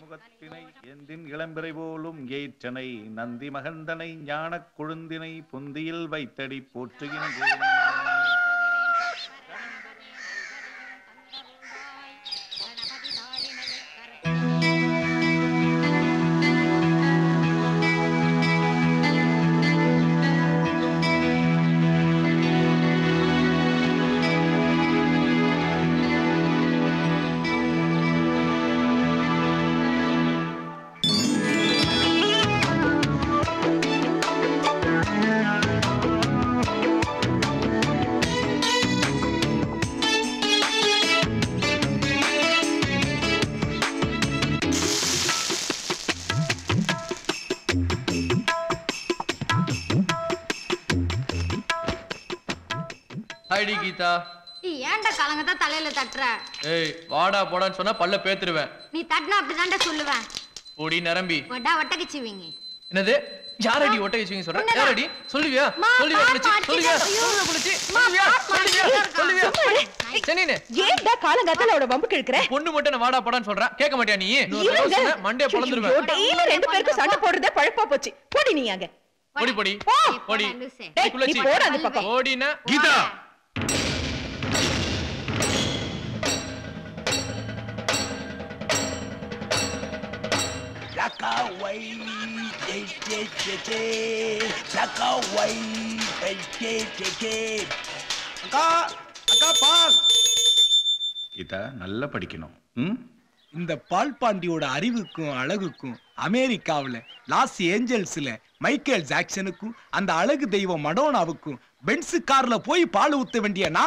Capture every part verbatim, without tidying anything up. முகத்தினை எந்தின் இளம்பிறை போலும் ஏற்றனை நந்தி மகந்தனை ஞான கொழுந்தினை பொந்தியில் வைத்தடி போற்றுகின்றேன். ஐடி கீதா, ஏன்டா கலங்கத்தா தலையில தட்டற? ஏய் வாடா போடான்னு சொன்னா பல்ல பேத்துருவேன். நீ தட்டனா அப்படிதான்டா சொல்லுவேன். ஓடி நரம்பி வடா வட்டகிச்சுவீங்க. என்னது யாரடி வட்டகிச்சுவீங்க சொல்ற? யாரடி சொல்லுவியா? சொல்லுவியா புடிச்சி சொல்லுவியா? சொல்லுவியா புடிச்சி சொல்லுவியா? சொல்லுவியா? சென்னினே ஏன்டா கலங்கத்தால அவட வம்பு கிழக்குற? பொண்ணு மட்டும் வாடா போடான்னு சொல்றா, கேட்க மாட்டியா நீ? சொன்னா மண்டே பொளந்துருவேன். டெய்லி ரெண்டு பேருக்கு சண்டை போடுறதே பழப்பா போச்சு. போடி நீ அங்க. ஓடி போடி. போடி. டேய் நீ போடா அந்த பக்கம். ஓடினா Geetha Sakawai, che che che che, Sakawai, che che che che. Akka, akka pal. Kita நல்லா படிக்கணும். ம், இந்த பால் பாண்டியோட அறிவுக்கும் அழகுக்கும் அமெரிக்காவுல லாஸ் ஏஞ்சல்ஸ்ல மைக்கேல் ஜாக்சனுக்கும் அந்த அழகு தெய்வம் மடோனாவுக்கும் பென்ஸ் கார்ல போய் பால் ஊத்த வேண்டியனா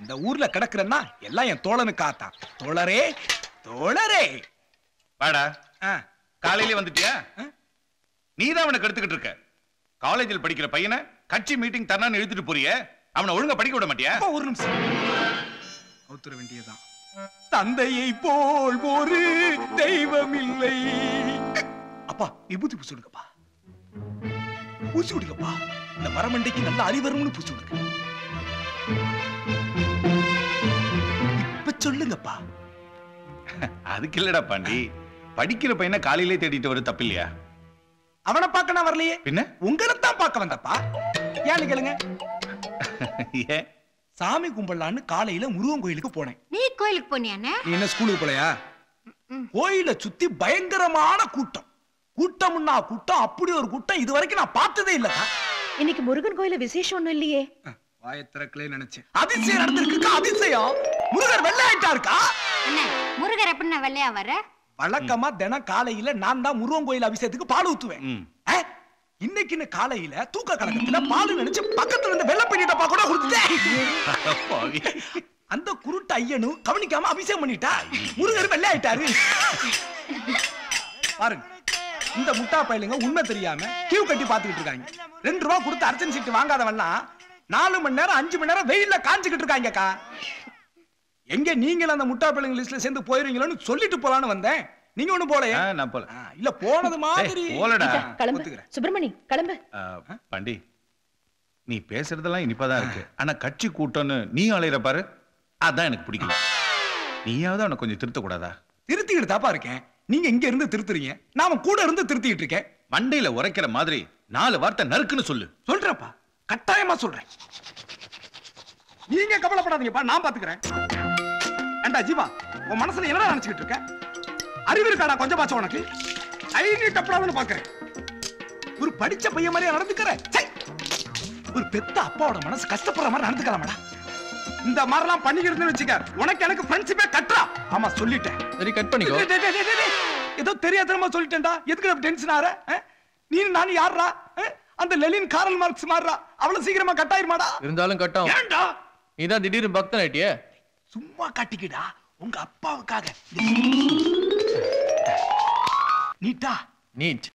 இந்த ஊர்ல கிடக்குறேன்னா எல்லாம் என் தோழனுக்காத்தான். தோழரே தோழரே வாடா. ஆ காலையில வந்துட்டியா? நீதான் அவனை கெடுத்துக்கிட்டு இருக்க. காலேஜில் படிக்கிற பையனை கட்சி மீட்டிங் தரணும்னு எழுதிட்டு போறியே, அவனை ஒழுங்கா படிக்க விட மாட்டியா? ஒரு நிமிஷம் உத்தர வேண்டியதான். தந்தையை போல் ஒரு தெய்வம் இல்லை. அப்பா விபூதி பூசி விடுங்கப்பா, பூசி விடுங்கப்பா. இந்த மரமண்டைக்கு நல்ல அழி வரும்னு பூசி விடுங்க. இப்ப சொல்லுங்கப்பா. அதுக்கு இல்லடா பாண்டி, படிக்கிற பையனை காலையிலே தேடிட்டு வர தப்பு இல்லையா? அவனை பார்க்க நான் வரலையே. பின்ன உங்களை தான் பார்க்க வந்தப்பா. ஏன்னு கேளுங்க. ஏன் சாமி கும்பலான்னு காலையில முருகன் கோயிலுக்கு போனேன். நீ கோயிலுக்கு போனியானே? என்ன ஸ்கூலுக்கு போலையா? கோயில சுத்தி பயங்கரமான கூட்டம். கூட்டம்னா கூட்டம், அப்படி ஒரு கூட்டம் இது வரைக்கும் நான் பார்த்ததே இல்லப்பா. இன்னைக்கு முருகன் கோயில விசேஷம் ஒண்ணும் இல்லையே. வாயத்திறக்கலே நினைச்சேன். அதிசயம் நடந்திருக்கு. அதிசயம் முருகர் வெள்ளையாயிட்டா இருக்கா? என்ன முருகர் எப்படின்னா வெள்ளையா வர? வழக்கமா தினம் காலையில நான் தான் முருகன் கோயில் அபிஷேகத்துக்கு பால் ஊத்துவேன். இன்னைக்குன்னு காலையில தூக்க கலக்கத்துல பால் நினைச்சு பக்கத்துல இருந்து வெள்ளை பண்ணிட்டப்பா கூட கொடுத்துட்டேன். அந்த குருட்டு ஐயனும் கவனிக்காம அபிஷேகம் பண்ணிட்டா முருகர் வெள்ளை ஆயிட்டாரு. பாருங்க இந்த முட்டா பயிலுங்க உண்மை தெரியாம கியூ கட்டி பாத்துக்கிட்டு இருக்காங்க. ரெண்டு ரூபா கொடுத்து அர்ச்சனை சீட்டு வாங்காதவெல்லாம் நாலு மணி நேரம் அஞ்சு மணி நேரம் வெயில காஞ்சுக்கிட்டு இருக்காங்கக்கா. எங்க நீங்க அந்த முட்டா பிள்ளைங்க லிஸ்ட்ல சேர்ந்து போயிருவீங்களோன்னு சொல்லிட்டு போலான்னு வந்தேன். நீங்க ஒண்ணு போலையா? நான் போல இல்ல, போனது மாதிரி போலடா. கிளம்பு சுப்பிரமணி, கிளம்பு. பாண்டி நீ பேசுறதெல்லாம் இனிப்பாதான் இருக்கு, ஆனா கட்சி கூட்டம்னு நீ அலையிற பாரு, அதான் எனக்கு பிடிக்கல. நீயாவது அவனை கொஞ்சம் திருத்த கூடாதா? திருத்திக்கிட்டு தாப்பா இருக்கேன். நீங்க இங்க இருந்து திருத்துறீங்க, நாம கூட இருந்து திருத்திக்கிட்டு இருக்கேன். மண்டையில உரைக்கிற மாதிரி நாலு வார்த்தை நறுக்குன்னு சொல்லு. சொல்றப்பா, கட்டாயமா சொல்றேன். நீங்க கவலைப்படாதீங்கப்பா, நான் பாத்துக்கிறேன். ஏண்டா ஜீவா, உன் மனசுல என்ன நினைச்சுக்கிட்டு இருக்க? அறிவு இருக்காடா கொஞ்சம் பாச்ச? உனக்கு ஐ நீ டப்படாதுன்னு பாக்குறேன். ஒரு படிச்ச பையன் மாதிரியா நடந்துக்கிற? ஒரு பெத்த அப்பாவோட மனசு கஷ்டப்படுற மாதிரி நடந்துக்கலாமடா. இந்த மாதிரிலாம் பண்ணிக்கிட்டு வச்சுக்க, உனக்கு எனக்கு ஃப்ரெண்ட்ஷிப்பே கட்டுறா. ஆமா சொல்லிட்டேன். சரி கட் பண்ணிக்கோ. ஏதோ தெரியாதனமா சொல்லிட்டேன்டா, எதுக்கு டென்ஷன் ஆற? நீ நானும் யாருடா? அந்த லெலின் காரல் மார்க்ஸ் மாறுறா, அவ்வளவு சீக்கிரமா கட் ஆயிருமாடா? இருந்தாலும் கட் ஆகும். ஏன்டா நீதான் திடீர்னு பக்தன் ஆயிட்டியே? சும்மா காட்டிக்கிடா உங்க அப்பாவுக்காக. நீட்டா நீட்.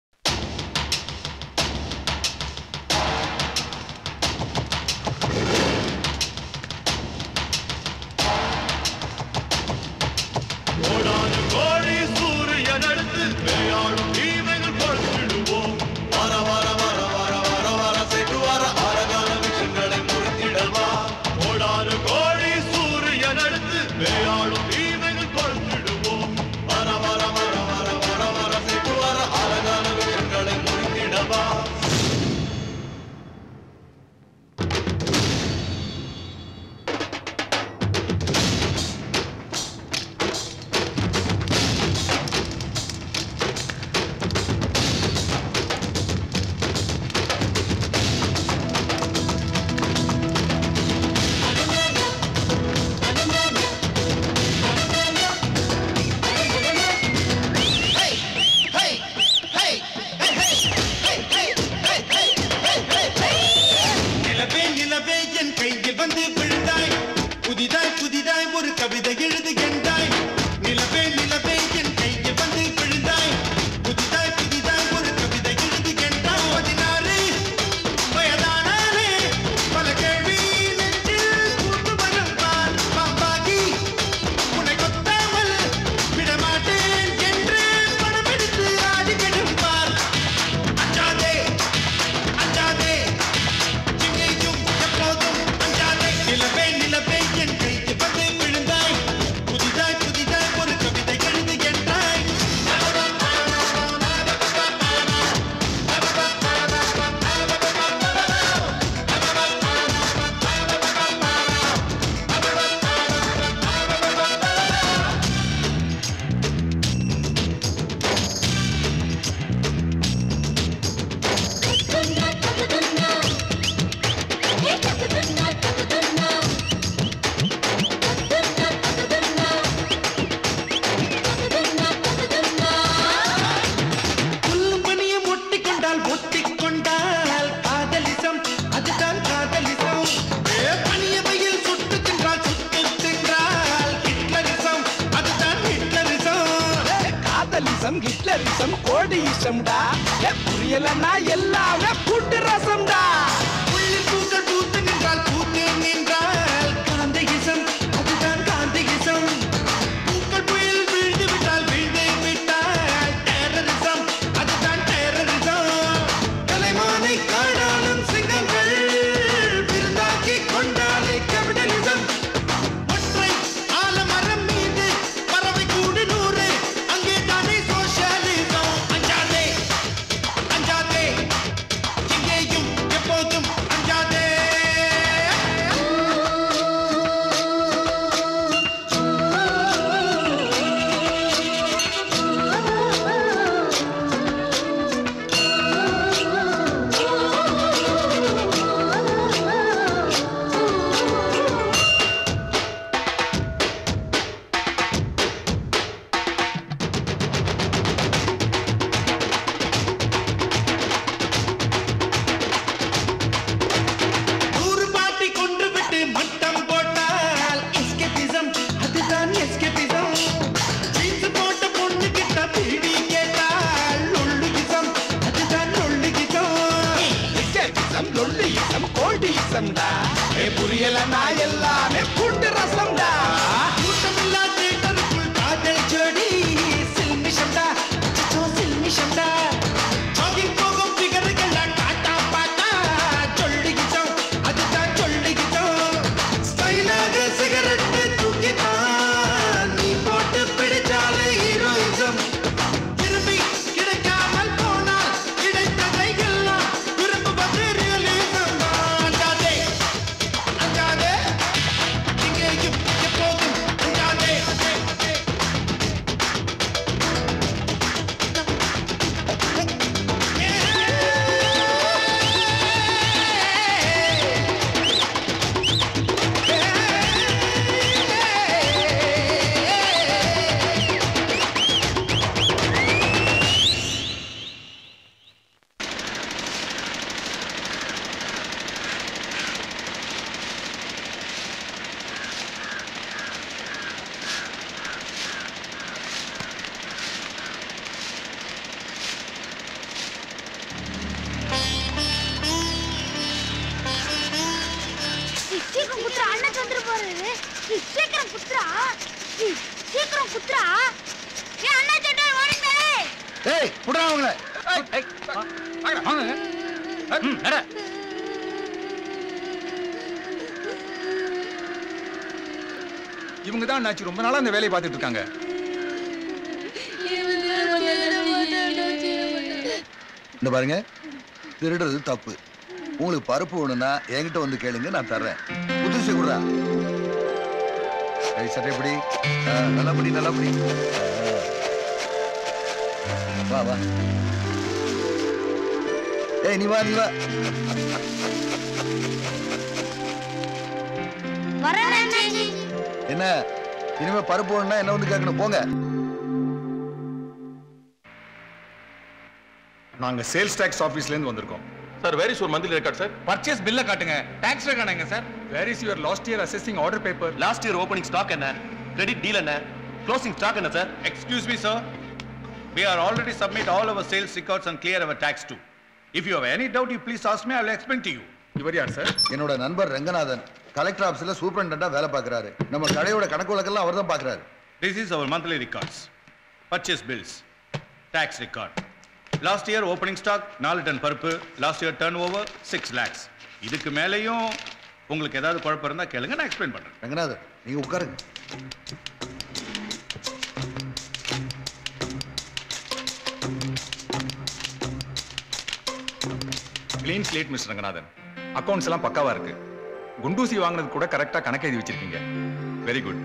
சோஷலிசம், ஹிட்லரிசம், கோடியிசம்டா. ஏ புரியலன்னா எல்லாமே கூட்டு ரசம்டா. புள்ளி கூசல் கூத்து நின்றால் கூத்து நின்றால் காந்திகிசம், அதுதான் காந்திகிசம். பூக்கள் புயல் வீழ்ந்து விட்டால் வீழ்ந்து விட்டால் டெரரிசம், அதுதான் டெரரிசம். கலைமானை காணாலும் சிங்கங்கள் விருந்தாக்கி கொண்டாலே கேபிட்டலிசம். புரியலன்னா எல்லாமே கூட்டு ரசம்டா. கூட்டமில்லா தேட்டருக்குள் காதல் ஜோடி சில்மிஷம்டா, சில்மிஷம்டா. ஜாகிங் போகும் பிகர்கள் காட்டா பாட்டா சொல்லிக்கிட்டோம், அதுதான் சொல்லிக்கிட்டோம். ஸ்டைலாக சிகரெட்டு தூக்கிதான் நீ போட்டு பிடிச்சாலே ஹீரோயிசம். திரும்பி கிடைக்காமல் போனால் கிடைத்ததை எல்லாம் விரும்புவது ரியலிசம். இவங்க தான் நாச்சி ரொம்ப நாளா அந்த வேலையை பார்த்துட்டு இருக்காங்க. இந்த பாருங்க, திருடுறது தப்பு. உங்களுக்கு பருப்பு வேணும்னா என்கிட்ட வந்து கேளுங்க, நான் தர்றேன். புதுசு கூட சட்டப்படி நல்லபடி நல்லபடி வா வா. ஏய் நீ வா நீ வா. என்ன இனிமே பருப்பு வேணும்னா என்ன வந்து கேட்கணும், போங்க. நாங்க சேல்ஸ் டாக்ஸ் ஆபீஸ்ல இருந்து வந்திருக்கோம் sir. where is your monthly record sir? purchase bill la kaatunga, tax record enga sir? where is your last year assessing order paper? last year opening stock enna, credit deal enna, closing stock enna sir? excuse me sir, we are already submit all our sales records and clear our tax too. if you have any doubt you please ask me, I will explain to you. இவர் யார் sir? என்னோட நண்பர் Ranganathan, collector ஆபீஸ்ல சூப்பரண்டெண்டா வேலை பார்க்கறாரு. நம்ம கடையோட கணக்கு வழக்கெல்லாம் அவர்தான் பார்க்கறாரு. this is our monthly records, purchase bills, tax record. last year opening stock four ton பருப்பு, last year turnover six lakhs. இதுக்கு மேலயும் உங்களுக்கு ஏதாவது குழப்பம் இருந்தா கேளுங்க, நான் எக்ஸ்பிளைன் பண்றேன். ரங்கநாதன் நீங்க உட்காருங்க. Clean slate mister Ranganathan, accounts எல்லாம் பக்காவா இருக்கு. குண்டூசி வாங்குறது கூட கரெக்டா கணக்கு எழுதி வச்சிருக்கீங்க, வெரி குட்.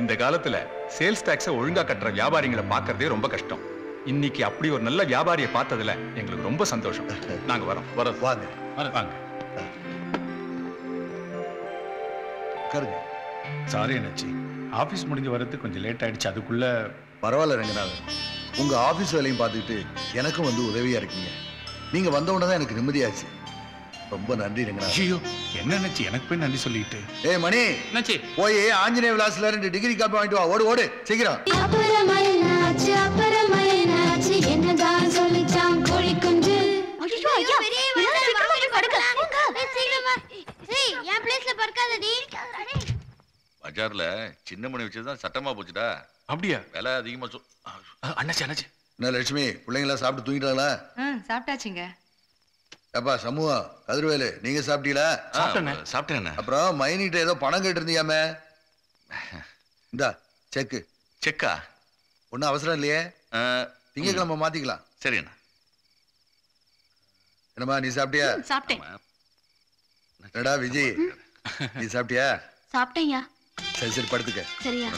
இந்த காலத்துல சேல்ஸ் டாக்ஸை ஒழுங்கா கட்டுற வியாபாரிகளை பார்க்கறதே ரொம்ப கஷ்டம். இன்னைக்கு அப்படி ஒரு நல்ல வியாபாரியை பார்த்ததுல எங்களுக்கு ரொம்ப சந்தோஷம். நாங்க வரோம் வரோம் வாங்க வாங்க. சாரி அண்ணாச்சி, ஆபீஸ் முடிஞ்சு வரதுக்கு கொஞ்சம் லேட் ஆயிடுச்சு. அதுக்குள்ள பரவாயில்ல ரங்கநாதன், உங்க ஆபீஸ் வேலையும் பார்த்துக்கிட்டு எனக்கும் வந்து உதவியா இருக்கீங்க. நீங்க வந்த உடனே தான் எனக்கு நிம்மதியாச்சு. ரொம்ப நன்றி ரங்கநாதன். ஐயோ என்ன அண்ணாச்சி, எனக்கு போய் நன்றி சொல்லிட்டு. ஏய் மணி அண்ணாச்சி, போய் ஆஞ்சநேய விலாஸ்ல ரெண்டு டிகிரி காப்பி வாங்கிட்டு வா. ஓடு ஓடு சீக்கிரம். பஜார்ல சின்ன மணி வச்சதுதான் சட்டமா போச்சுடா. அப்படியா? விலை அதிகமா. அண்ணாச்சி அண்ணாச்சி என்ன லட்சுமி பிள்ளைங்களா சாப்பிட்டு தூங்கிட்டாங்களா? சாப்பிட்டாச்சுங்க. அப்பா சமூகா கதிர்வேலு நீங்க சாப்பிட்டீங்களா? சாப்பிட்டேன். அப்புறம் மைனிட்ட ஏதோ பணம் கேட்டு இருந்தியாமே, இந்தா செக்கு. செக்கா? ஒன்னும் அவசரம் இல்லையே, திங்கக்கிழமை மாத்திக்கலாம். சரி அண்ணா. என்னம்மா நீ சாப்பிட்டியா? சாப்பிட்டேன். என்னடா விஜய் நீ சாப்பிட்டியா? சாப்பிட்டேயா. சரி சரி படுத்துக்க. சரியா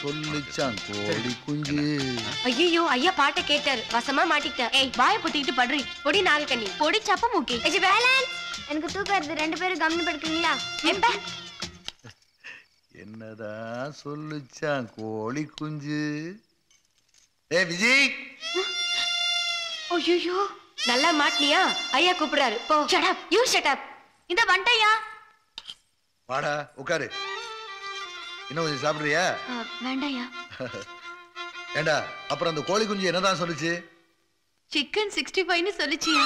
சொல்லிச்சான் கோடி குஞ்சு. ஐயோ ஐயா பாட்டை கேட்டாரு, வசமா மாட்டிக்கிட்டேன். ஏய் வாயை பொட்டிக்கிட்டு படுறி பொடி நாலு கண்ணி பொடி சப்ப மூக்கி. எனக்கு தூக்கம் வருது, ரெண்டு பேரும் கம்னு படுக்கீங்களா? என்னதான் சொல்லிச்சான் கோழி குஞ்சு. ஏ விஜய். ஐயோ நல்லா மாட்டினியா, ஐயா கூப்பிடுறாரு போ. Shut up you shut up. இந்த வண்டையா வாடா உட்காரு. இன்னும் கொஞ்சம் சாப்பிடுறியா? வேண்டாயா. ஏண்டா அப்புறம் அந்த கோழி குஞ்சு என்னதான் சொல்லுச்சு? சிக்கன் சிக்ஸ்டி ஃபைவ் னு சொல்லுச்சியா?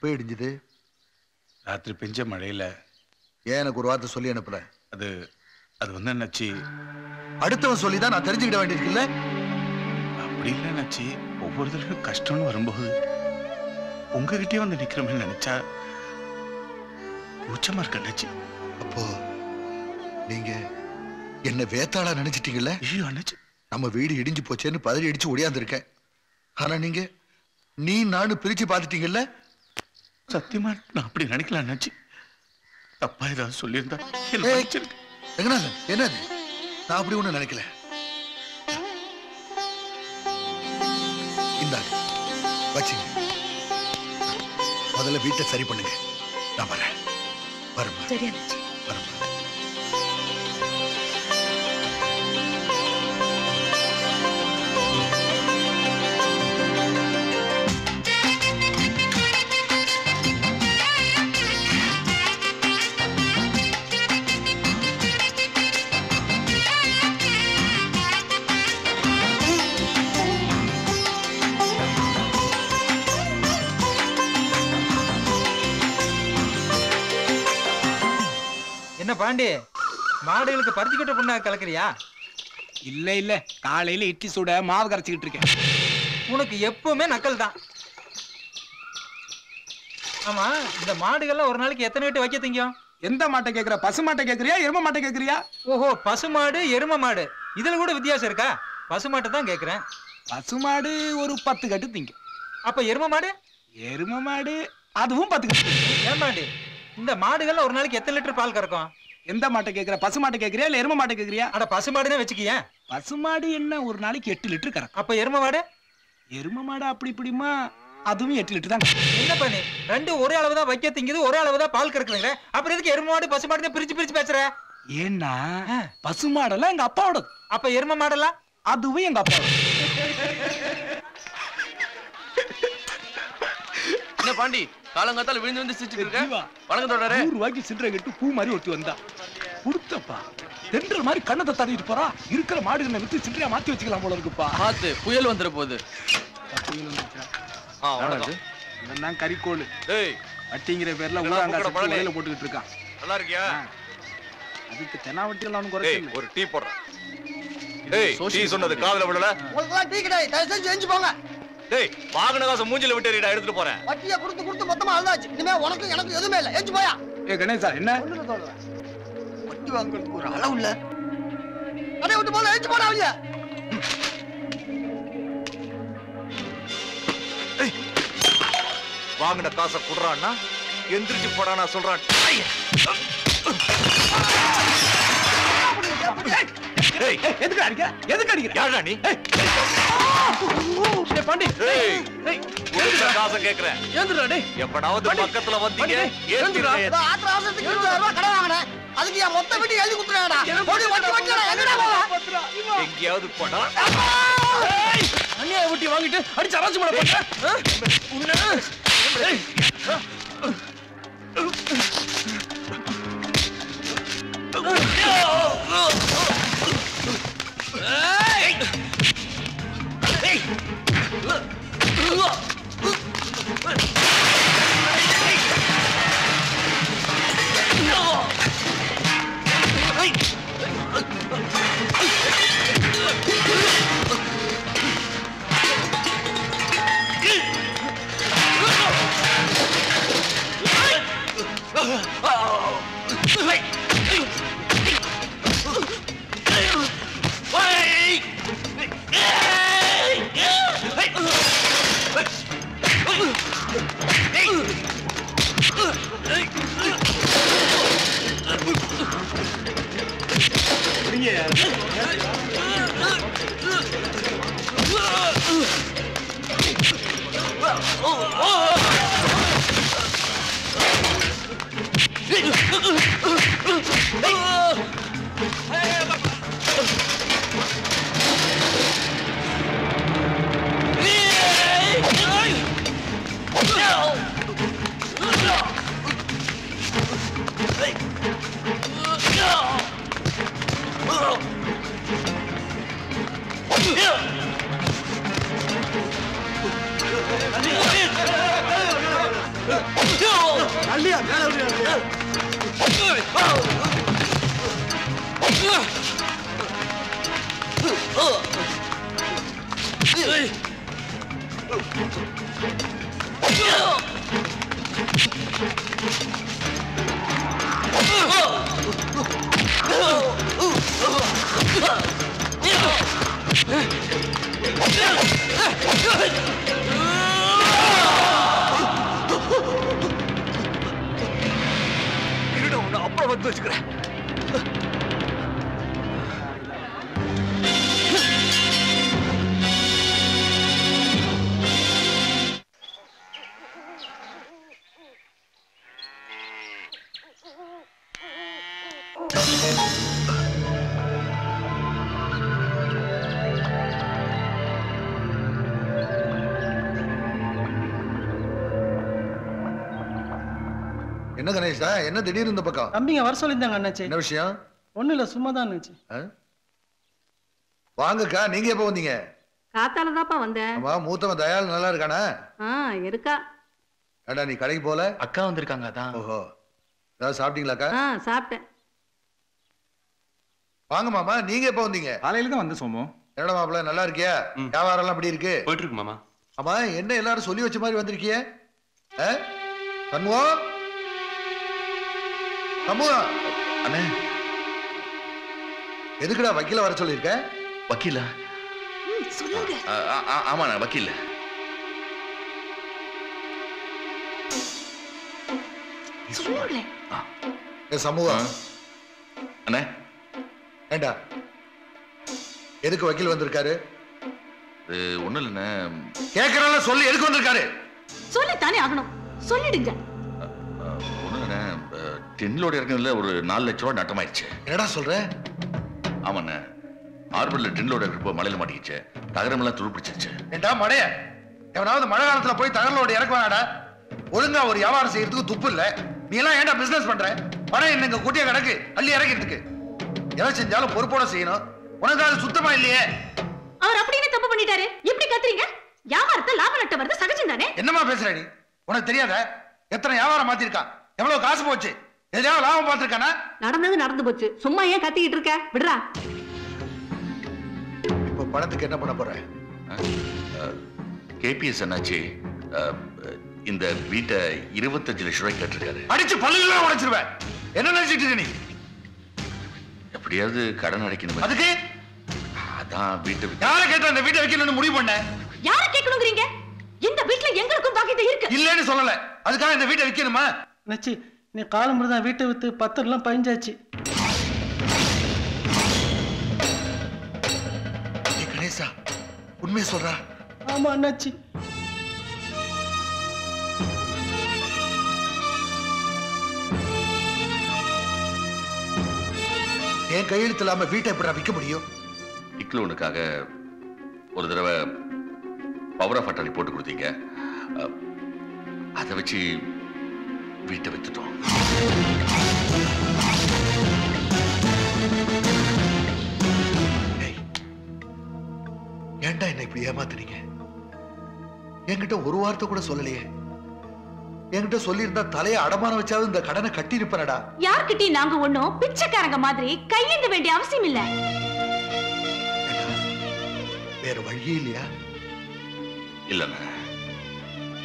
எப்போ இடிஞ்சது? ராத்திரி பெஞ்ச மழையில. ஏன் எனக்கு ஒரு வார்த்தை சொல்லி அனுப்புற? அது அது வந்து என்னாச்சு அடுத்தவன் சொல்லிதான் நான் தெரிஞ்சுக்கிட வேண்டியிருக்குல்ல. அப்படி இல்லை என்னாச்சு, ஒவ்வொரு தடவையும் கஷ்டம்னு வரும்போது உங்ககிட்டயே வந்து நிற்கிற மாதிரி நினைச்சா உச்சமா இருக்காச்சு. அப்போ நீங்க என்ன வேத்தாளா நினைச்சிட்டீங்கல்ல? ஐயோ அண்ணாச்சு நம்ம வீடு இடிஞ்சு போச்சேன்னு பதறி இடிச்சு ஒடியாந்துருக்கேன். ஆனா நீங்க நீ நானும் பிரிச்சு பார்த்துட்டீங்கல்ல. சத்தியமா நான் அப்படி நினைக்கல அண்ணாச்சி. அப்பா ஏதாவது சொல்லியிருந்தா என்னது? நான் அப்படி ஒண்ணு நினைக்கல. இந்தாங்க வச்சுங்க, முதல்ல வீட்டை சரி பண்ணுங்க, நான் வரேன். வரமா பாண்டி, மாடுகளுக்கு பருத்தி கட்ட புண்ணாக கலக்கிறியா? இல்லை இல்லை, காலையில் இட்லி சூட மாவு கரைச்சிக்கிட்டு இருக்கேன். உனக்கு எப்பவுமே நக்கல் தான். ஆமாம், இந்த மாடுகள்லாம் ஒரு நாளைக்கு எத்தனை வீட்டு வைக்க திங்கும்? எந்த மாட்டை கேட்குற? பசு மாட்டை கேட்குறியா எரும மாட்டை கேட்குறியா? ஓஹோ, பசு மாடு எரும மாடு இதில் கூட வித்தியாசம் இருக்கா? பசு மாட்டை தான் கேட்குறேன். பசு மாடு ஒரு பத்து கட்டு திங்கும். அப்போ எரும மாடு? எரும மாடு அதுவும் பாத்துக்க. ஏமாண்டி இந்த மாடுகள் ஒரு நாளைக்கு எத்தனை லிட்டர் பால் கறக்கும்? எந்த மாட்டை கேக்குற? பசு மாட்டை கேக்குறியா இல்ல எரும மாட்டை கேக்குறியா? அட பசு மாடுனே வச்சுக்கிய. பசு மாடு என்ன ஒரு நாளைக்கு எட்டு லிட்டர் கறக்கும். அப்ப எரும மாடு? எரும மாடு அப்படி இப்படிமா அதுவும் எட்டு லிட்டர் தான். என்ன பண்ணு ரெண்டு ஒரே அளவுதான் வைக்க திங்குது, ஒரே அளவுதான் பால் கறக்குறீங்க, அப்புறம் எதுக்கு எரும மாடு பசு மாடுன்னு பிரிச்சு பிரிச்சு பேசுற? ஏன்னா பசு மாடெல்லாம் எங்க அப்பாவோட, அப்ப எரும மாடெல்லாம் அதுவும் எங்க அப்பாவோட. என்ன பாண்டி காலங்காத்தால விழுந்து வந்து சிரிச்சிட்டு இருக்க? வணக்கம் தோழரே. நூறு ரூபாய்க்கு சில்லறை கட்டு பூ மாதிரி ஒட்டி வந்தா கொடுத்தப்பா, தென்றல் மாதிரி கண்ணத்தை தட்டிட்டு போறா, இருக்கிற மாடுகளை வித்து சில்லறையா மாத்தி வச்சுக்கலாம் போல இருக்குப்பா. பார்த்து புயல் வந்துற போகுது. புயல் வந்துருச்சு. இவன் தான் கறிக்கோள். ஏய் வட்டிங்கிற பேர்ல ஊராங்க பழையில போட்டுக்கிட்டு இருக்கான். நல்லா இருக்கியா? அதுக்கு தெனாவட்டியெல்லாம் ஒன்றும் குறைச்சல இல்லை. ஒரு டீ போடுறான். டேய் டீ சொன்னது காதுல விடல. உங்களுக்கு டீ கிடையாது, தயவு செஞ்சு போங்க. டேய் வாகன காசு மூஞ்சில விட்டுறிடா, எடுத்துட்டு போறேன். வட்டியை கொடுத்து கொடுத்து மொத்தமா அழுதாச்சு. இனிமே உனக்கு எனக்கு எதுமே இல்ல, ஏஞ்சு போயா. ஏய் கணேசா என்ன சொல்லுது சொல்லுது? வட்டி வாங்குறதுக்கு ஒரு அளவு இல்ல. அடே விட்டு போடா, ஏஞ்சு போடா அவளே. ஏய் வாகன காசை குடுறான்னா எந்திரிச்சு போடானா சொல்றான். ஏய் எதுக்கு அடிக்க? எதுக்கு அடிக்கிற? யாரடா நீ? டேய் பாண்டி டேய் டேய் ஏந்திரா காசை கேக்குற? ஏந்திரா டேய் எப்படாவது பக்கத்துல வந்தீங்க ஏந்திரா. நான் ஆத்திர அவசரத்துக்கு இருபதாயிரம் ரூபாய் கடன் வாங்குறேன், அதுக்கு நான் மொத்த வீட்டு எழுதி குடுறேன்டா. ஓடி ஓடி ஓடிடா, எங்கடா போற? எங்கயாவது போடா. ஏய் அண்ணியே ஊட்டி வாங்கிட்டு அடிச்சு அரஞ்சு மேல போட்ட உன்ன. ஏய் ஏய் ஏய் என்ன திடீர் இந்த பக்கம்? தம்பிங்க வர சொல்லிருந்தாங்க அண்ணாச்சி. என்ன விஷயம்? ஒண்ணு இல்ல சும்மா தான் அண்ணாச்சி. வாங்கக்கா, நீங்க எப்ப வந்தீங்க? காத்தால தான்ப்பா வந்தேன். அம்மா மூத்தவன் தயால் நல்லா இருக்கானா? ஆ இருக்கா. அட நீ கடைக்கு போல? அக்கா வந்திருக்காங்க அதான். ஓஹோ. தா சாப்பிட்டீங்களா அக்கா? ஆ சாப்பிட்டேன். வாங்க மாமா, நீங்க எப்ப வந்தீங்க? காலையில தான் வந்தேன் சோமு. என்னடா மாப்ள நல்லா இருக்கியா? வியாபாரம் எல்லாம் எப்படி இருக்கு? போயிட்டு இருக்கு மாமா. அம்மா என்ன எல்லாரும் சொல்லி வச்ச மாதிரி வந்திருக்கீங்க? ஆ கண்ணுவா அண்ணே, எதுக்குடா வக்கீல வர சொல்லிருக்க? வக்கீலா? ஆமா நான் வக்கீல். சொல்லுங்களேன். ஏ சமூகம் அண்ணே, ஏண்டா எதுக்கு வக்கீல் வந்திருக்காரு? ஒண்ணு இல்லைண்ணே, கேட்கறால சொல்லி எதுக்கு வந்திருக்காரு சொல்லித்தானே ஆகணும், சொல்லிடுங்க. ஒண்ணு இல்லைண்ணே, டென்லோடு இருக்கிறதுல ஒரு நாலு லட்ச ரூபாய் நட்டமாயிடுச்சு. என்னடா சொல்ற? ஆமாண்ணே, ஆர்பிட்ல டென்லோடு இருக்கிறப்போ மழையில மாட்டிக்கிச்சு, தகரம் எல்லாம் துருப்பிடிச்சிருச்சு. ஏண்டா மழைய எவனாவது மழை காலத்துல போய் தகரலோடு இறக்க வேணாடா, ஒழுங்கா ஒரு வியாபாரம் செய்யறதுக்கு துப்பு இல்லை. நீ எல்லாம் ஏண்டா பிசினஸ் பண்ற? மழை என்னங்க குட்டியா கிடக்கு அள்ளி இறக்கிறதுக்கு. எதை செஞ்சாலும் பொறுப்போட செய்யணும், உனக்கு அது சுத்தமா இல்லையே. அவர் அப்படின்னு தப்பு பண்ணிட்டாரு, எப்படி கத்துறீங்க? வியாபாரத்தை லாப நட்டம் வருது, சகஜம் தானே. என்னமா பேசுற நீ? உனக்கு தெரியாத எத்தனை வியாபாரம் மாத்திருக்கான், எவ்வளவு காசு போச்சு, எதையாவது லாபம் பார்த்திருக்கானா? நடந்தது நடந்து போச்சு, சும்மா ஏன் கத்திக்கிட்டு இருக்க? விடுறா. இப்போ பணத்துக்கு என்ன பண்ண போற? கேபிஎஸ் என்னாச்சு? இந்த வீட்டை இருபத்தஞ்சு லட்சம் ரூபாய் கேட்டிருக்காரு. அடிச்சு பல்லுல உடைச்சிருவேன். என்ன நினைச்சிட்டு இருக்க நீ? எப்படியாவது கடன் அடைக்கணும். அதுக்கு அதான் வீட்டை யாரை கேட்ட அந்த வீட்டை வைக்கணும்னு முடிவு பண்ண. யாரை கேட்கணும்ங்கறீங்க? இந்த வீட்ல எங்களுக்கும் பாக்கிட்ட இருக்கு. இல்லன்னு சொல்லல, அதுக்காக இந்த வீட்டை வைக்கணுமா? நச்சி நீ காலம்பற தான் வீட்டை வித்து பத்தரெல்லாம் பஞ்சாச்சு. ஏ கணேசா, உண்மையை சொல்றா? ஆமா நச்சி. என் கையெழுத்து இல்லாம வீட்டை எப்படி விற்க முடியும்? இக்லோனுக்காக ஒரு தடவை பவர் ஆஃப் அட்டர்னி போட்டு கொடுத்தீங்க, அதை வச்சு வீட்டை வித்துட்டோம். ஏண்டா என்ன இப்படி ஏமாத்துறீங்க? என்கிட்ட ஒரு வார்த்தை கூட சொல்லலையே. என்கிட்ட சொல்லியிருந்தா தலைய அடமான வச்சாவது இந்த கடனை கட்டி இருப்பேன்டா. யார்கிட்டயும் நாங்க ஒண்ணும் பிச்சைக்காரங்க மாதிரி கையேந்த வேண்டிய அவசியம் இல்ல. வேற வழி இல்லையா? இல்லண்ணா,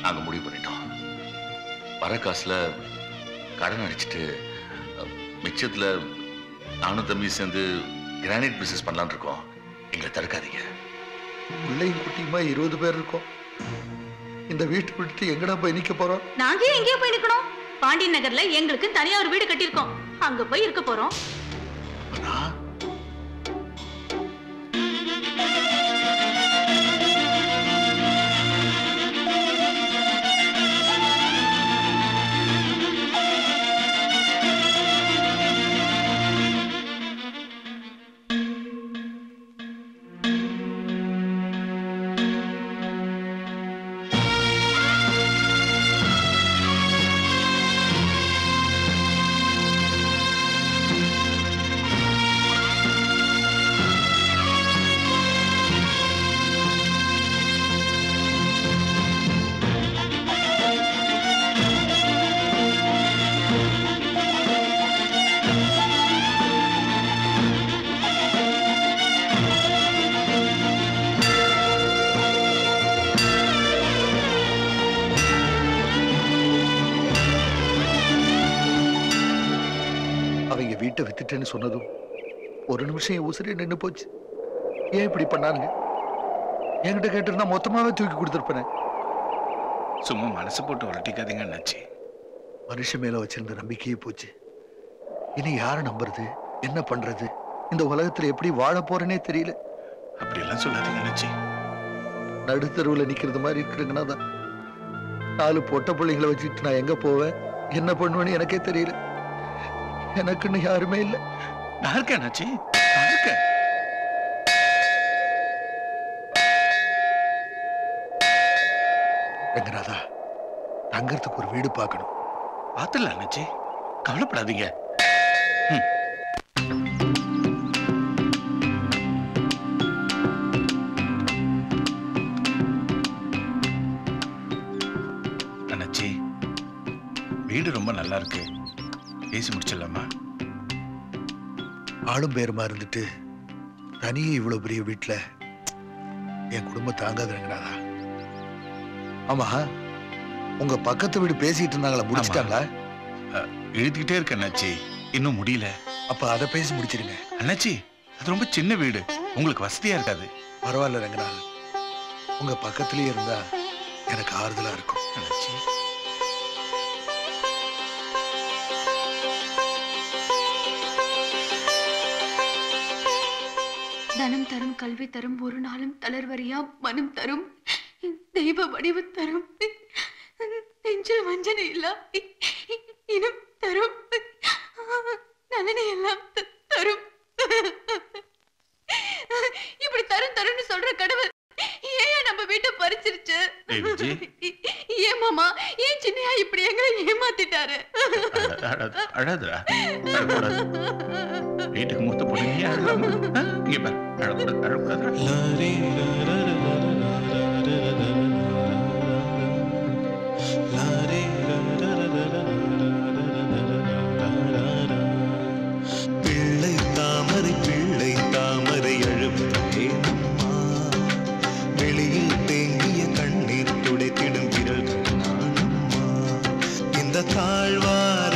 நாங்க முடிவு பண்ணிட்டோம். வர காசுல கடன் அடிச்சுட்டு மிச்சத்துல நானும் தம்பி சேர்ந்து கிரானைட் பிசினஸ் பண்ணலான்னு இருக்கோம். எங்களை தடுக்காதீங்க. பிள்ளையும் குட்டியுமா இருபது பேர் இருக்கோம். இந்த வீட்டு விட்டு எங்கடா போய் நிக்க போறோம்? நாங்க எங்கேயே போய் நிக்கணும்? பாண்டியன் நகர்ல எங்களுக்கு தனியா ஒரு வீடு கட்டியிருக்கோம், அங்க போய் இருக்க போறோம். சொன்னதும் ஒரு நிமிஷம் உசிரே நின்று போச்சு. ஏன் இப்படி பண்ணாங்க? என்கிட்ட கேட்டிருந்தா மொத்தமாவே தூக்கி கொடுத்துருப்பேன். சும்மா மனசு போட்டு உலட்டிக்காதீங்க அண்ணாச்சி. மனுஷன் மேல வச்சிருந்த நம்பிக்கையே போச்சு. இனி யாரை நம்புறது, என்ன பண்றது, இந்த உலகத்துல எப்படி வாழ போறேன்னே தெரியல. அப்படி எல்லாம் சொல்லாதீங்க அண்ணாச்சி. நடுத்தருவுல நிக்கிறது மாதிரி இருக்குதுங்கன்னா தான் நாலு பொட்ட பிள்ளைங்களை வச்சுட்டு நான் எங்க போவேன், என்ன பண்ணுவேன்னு எனக்கே தெரியல. எனக்குன்னு யாருமே இல்லை. நான் இருக்கேன் அச்சி, நான் இருக்கேன். ரங்கநாதா, தங்கறதுக்கு ஒரு வீடு பார்க்கணும். பார்த்துடலாம் அண்ணாச்சி, கவலைப்படாதீங்க. அண்ணாச்சி, வீடு ரொம்ப நல்லா இருக்கு, பேசி முடிச்சிடலாமா? ஆளும் பேருமா இருந்துட்டு தனியே இவ்வளவு பெரிய வீட்டுல என் குடும்பம் தாங்காது ரங்கநாதா. ஆமா, உங்க பக்கத்து வீடு பேசிட்டு இருந்தாங்களா, முடிச்சிட்டாங்களா? எழுதிக்கிட்டே இருக்க அண்ணாச்சி, இன்னும் முடியல. அப்ப அதை பேசி முடிச்சிருங்க அண்ணாச்சி. அது ரொம்ப சின்ன வீடு, உங்களுக்கு வசதியா இருக்காது. பரவாயில்ல ரங்கநாதா, உங்க பக்கத்திலேயே இருந்தா எனக்கு ஆறுதலா இருக்கும் அண்ணாச்சி. தனம் தரும் கல்வி தரும் ஒரு நாளும் தளர்வரியா மனம் தரும் தெய்வ வடிவு தரும் நெஞ்சில் வஞ்சனை எல்லாம் இனம் தரும் நலனை எல்லாம் தரும். இப்படி தரும் தரும்னு சொல்ற கடவுள் ஏன் நம்ம வீட்டை பறிச்சிருச்சு? ஏன் மாமா ஏன் சின்னையா இப்படி எங்களை ஏமாத்திட்டாரு? அழாதரா வீட்டுக்கு மூத்த பொண்ணுங்க பிள்ளை தாமரை பிள்ளை தாமரை அழுவதே வெளியில் தேங்கிய கண்ணீர் துடைத்திடும் விரல் நானம்மா இந்த தாழ்வார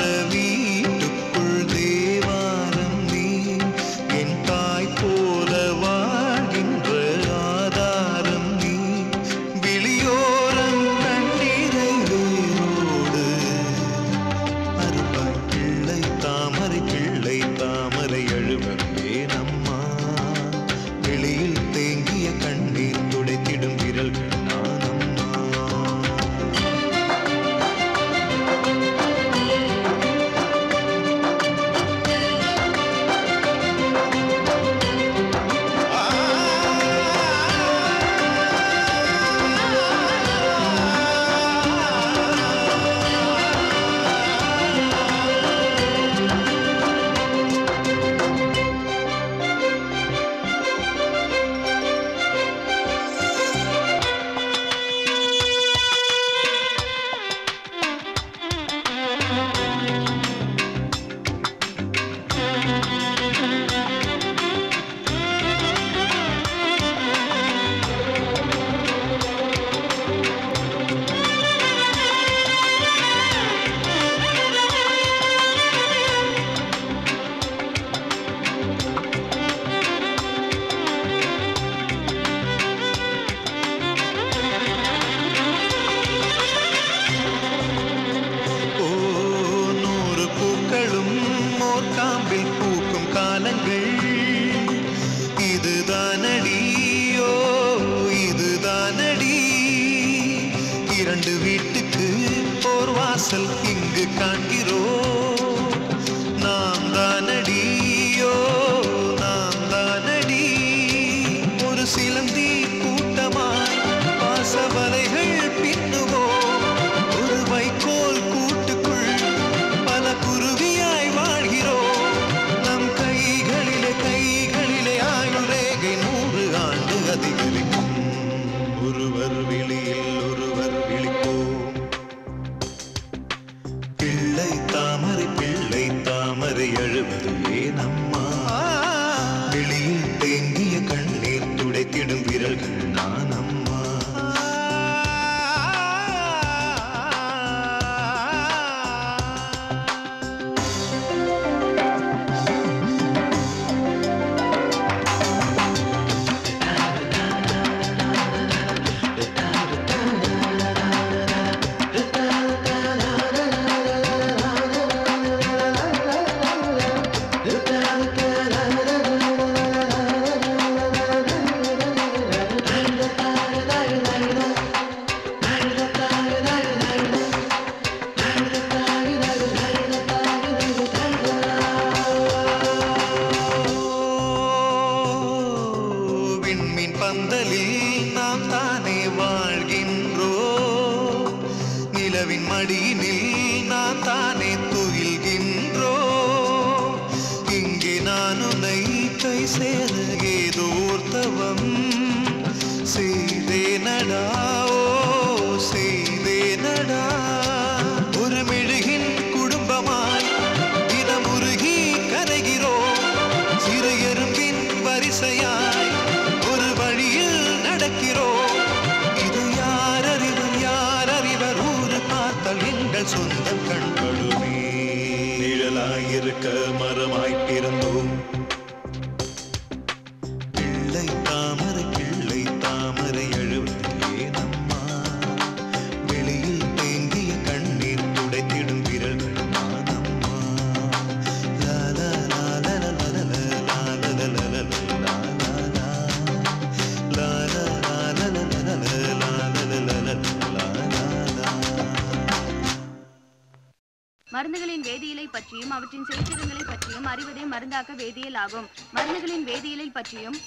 வேதியியல் பற்றியும் அவற்றின் செயற்திறன்களை பற்றியும் அறிவதே மருந்தாக்க வேதியியல் ஆகும். மருந்துகளின் வேதியியலை பற்றியும்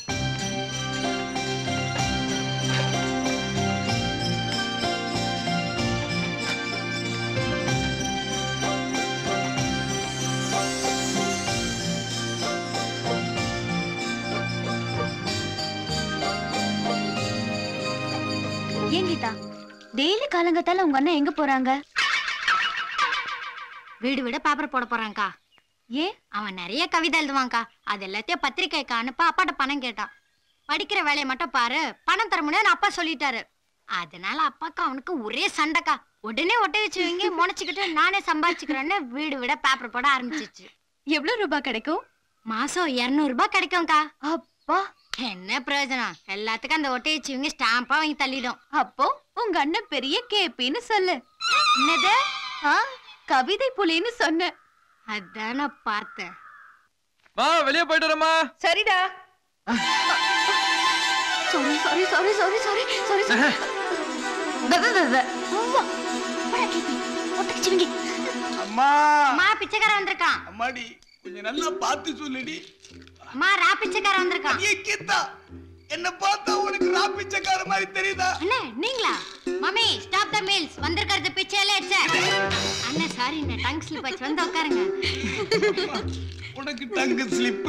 டெய்லி காலங்கத்தால உங்க அண்ணன் எங்க போறாங்க? வீடு விட பேப்பர் போட போறாங்கா. ஏன்? அவன் நிறைய கவிதை எழுதுவாங்கா. அது எல்லாத்தையும் பத்திரிக்கைக்கு அனுப்ப அப்பாட்ட பணம் கேட்டான். படிக்கிற வேலையை மட்டும் பாரு, பணம் தர முடியாதுன்னு அப்பா சொல்லிட்டாரு. அதனால அப்பாக்கு அவனுக்கு ஒரே சண்டைக்கா. உடனே ஒட்டை வச்சு வைங்க, முனைச்சுக்கிட்டு நானே சம்பாதிச்சுக்கிறேன்னு வீடு விட பேப்பர் போட ஆரம்பிச்சிச்சு. எவ்வளவு ரூபாய் கிடைக்கும்? மாசம் இருநூறு ரூபாய் கிடைக்கும்க்கா. அப்பா என்ன பிரயோஜனம்? எல்லாத்துக்கும் அந்த ஒட்டையச்சிவங்க ஸ்டாம்பா வாங்கி தள்ளிடும். அப்போ உங்க அண்ணன் பெரிய கேபின்னு சொல்லு. என்னது? கவிதை புலின்னு சொன்ன. அதான பார்த்தேன். வா, வெளிய போயிட்டு வரமா. சரிடா. Sorry sorry sorry sorry sorry sorry sorry. டட டட. அம்மா. வா கேபி. ஒட்டையச்சிவங்க. அம்மா. அம்மா பிச்சைக்கார வந்திருக்கான். அம்மாடி கொஞ்சம் நல்லா பார்த்து சொல்லுடி. அம்மா ராபிச்சக்கார வந்திருக்கான். ஏ கீதா, என்ன பார்த்தா உங்களுக்கு ராபிச்சக்கார மாதிரி தெரியுதா? அண்ணே நீங்களா? மம்மி ஸ்டாப் தி மீல்ஸ், வந்திருக்கிறது பிச்சையில ஏச்ச. அண்ணே சாரி, நான் டங் ஸ்லிப் ஆச்சு, வந்து உட்காருங்க. உனக்கு டங் ஸ்லிப்,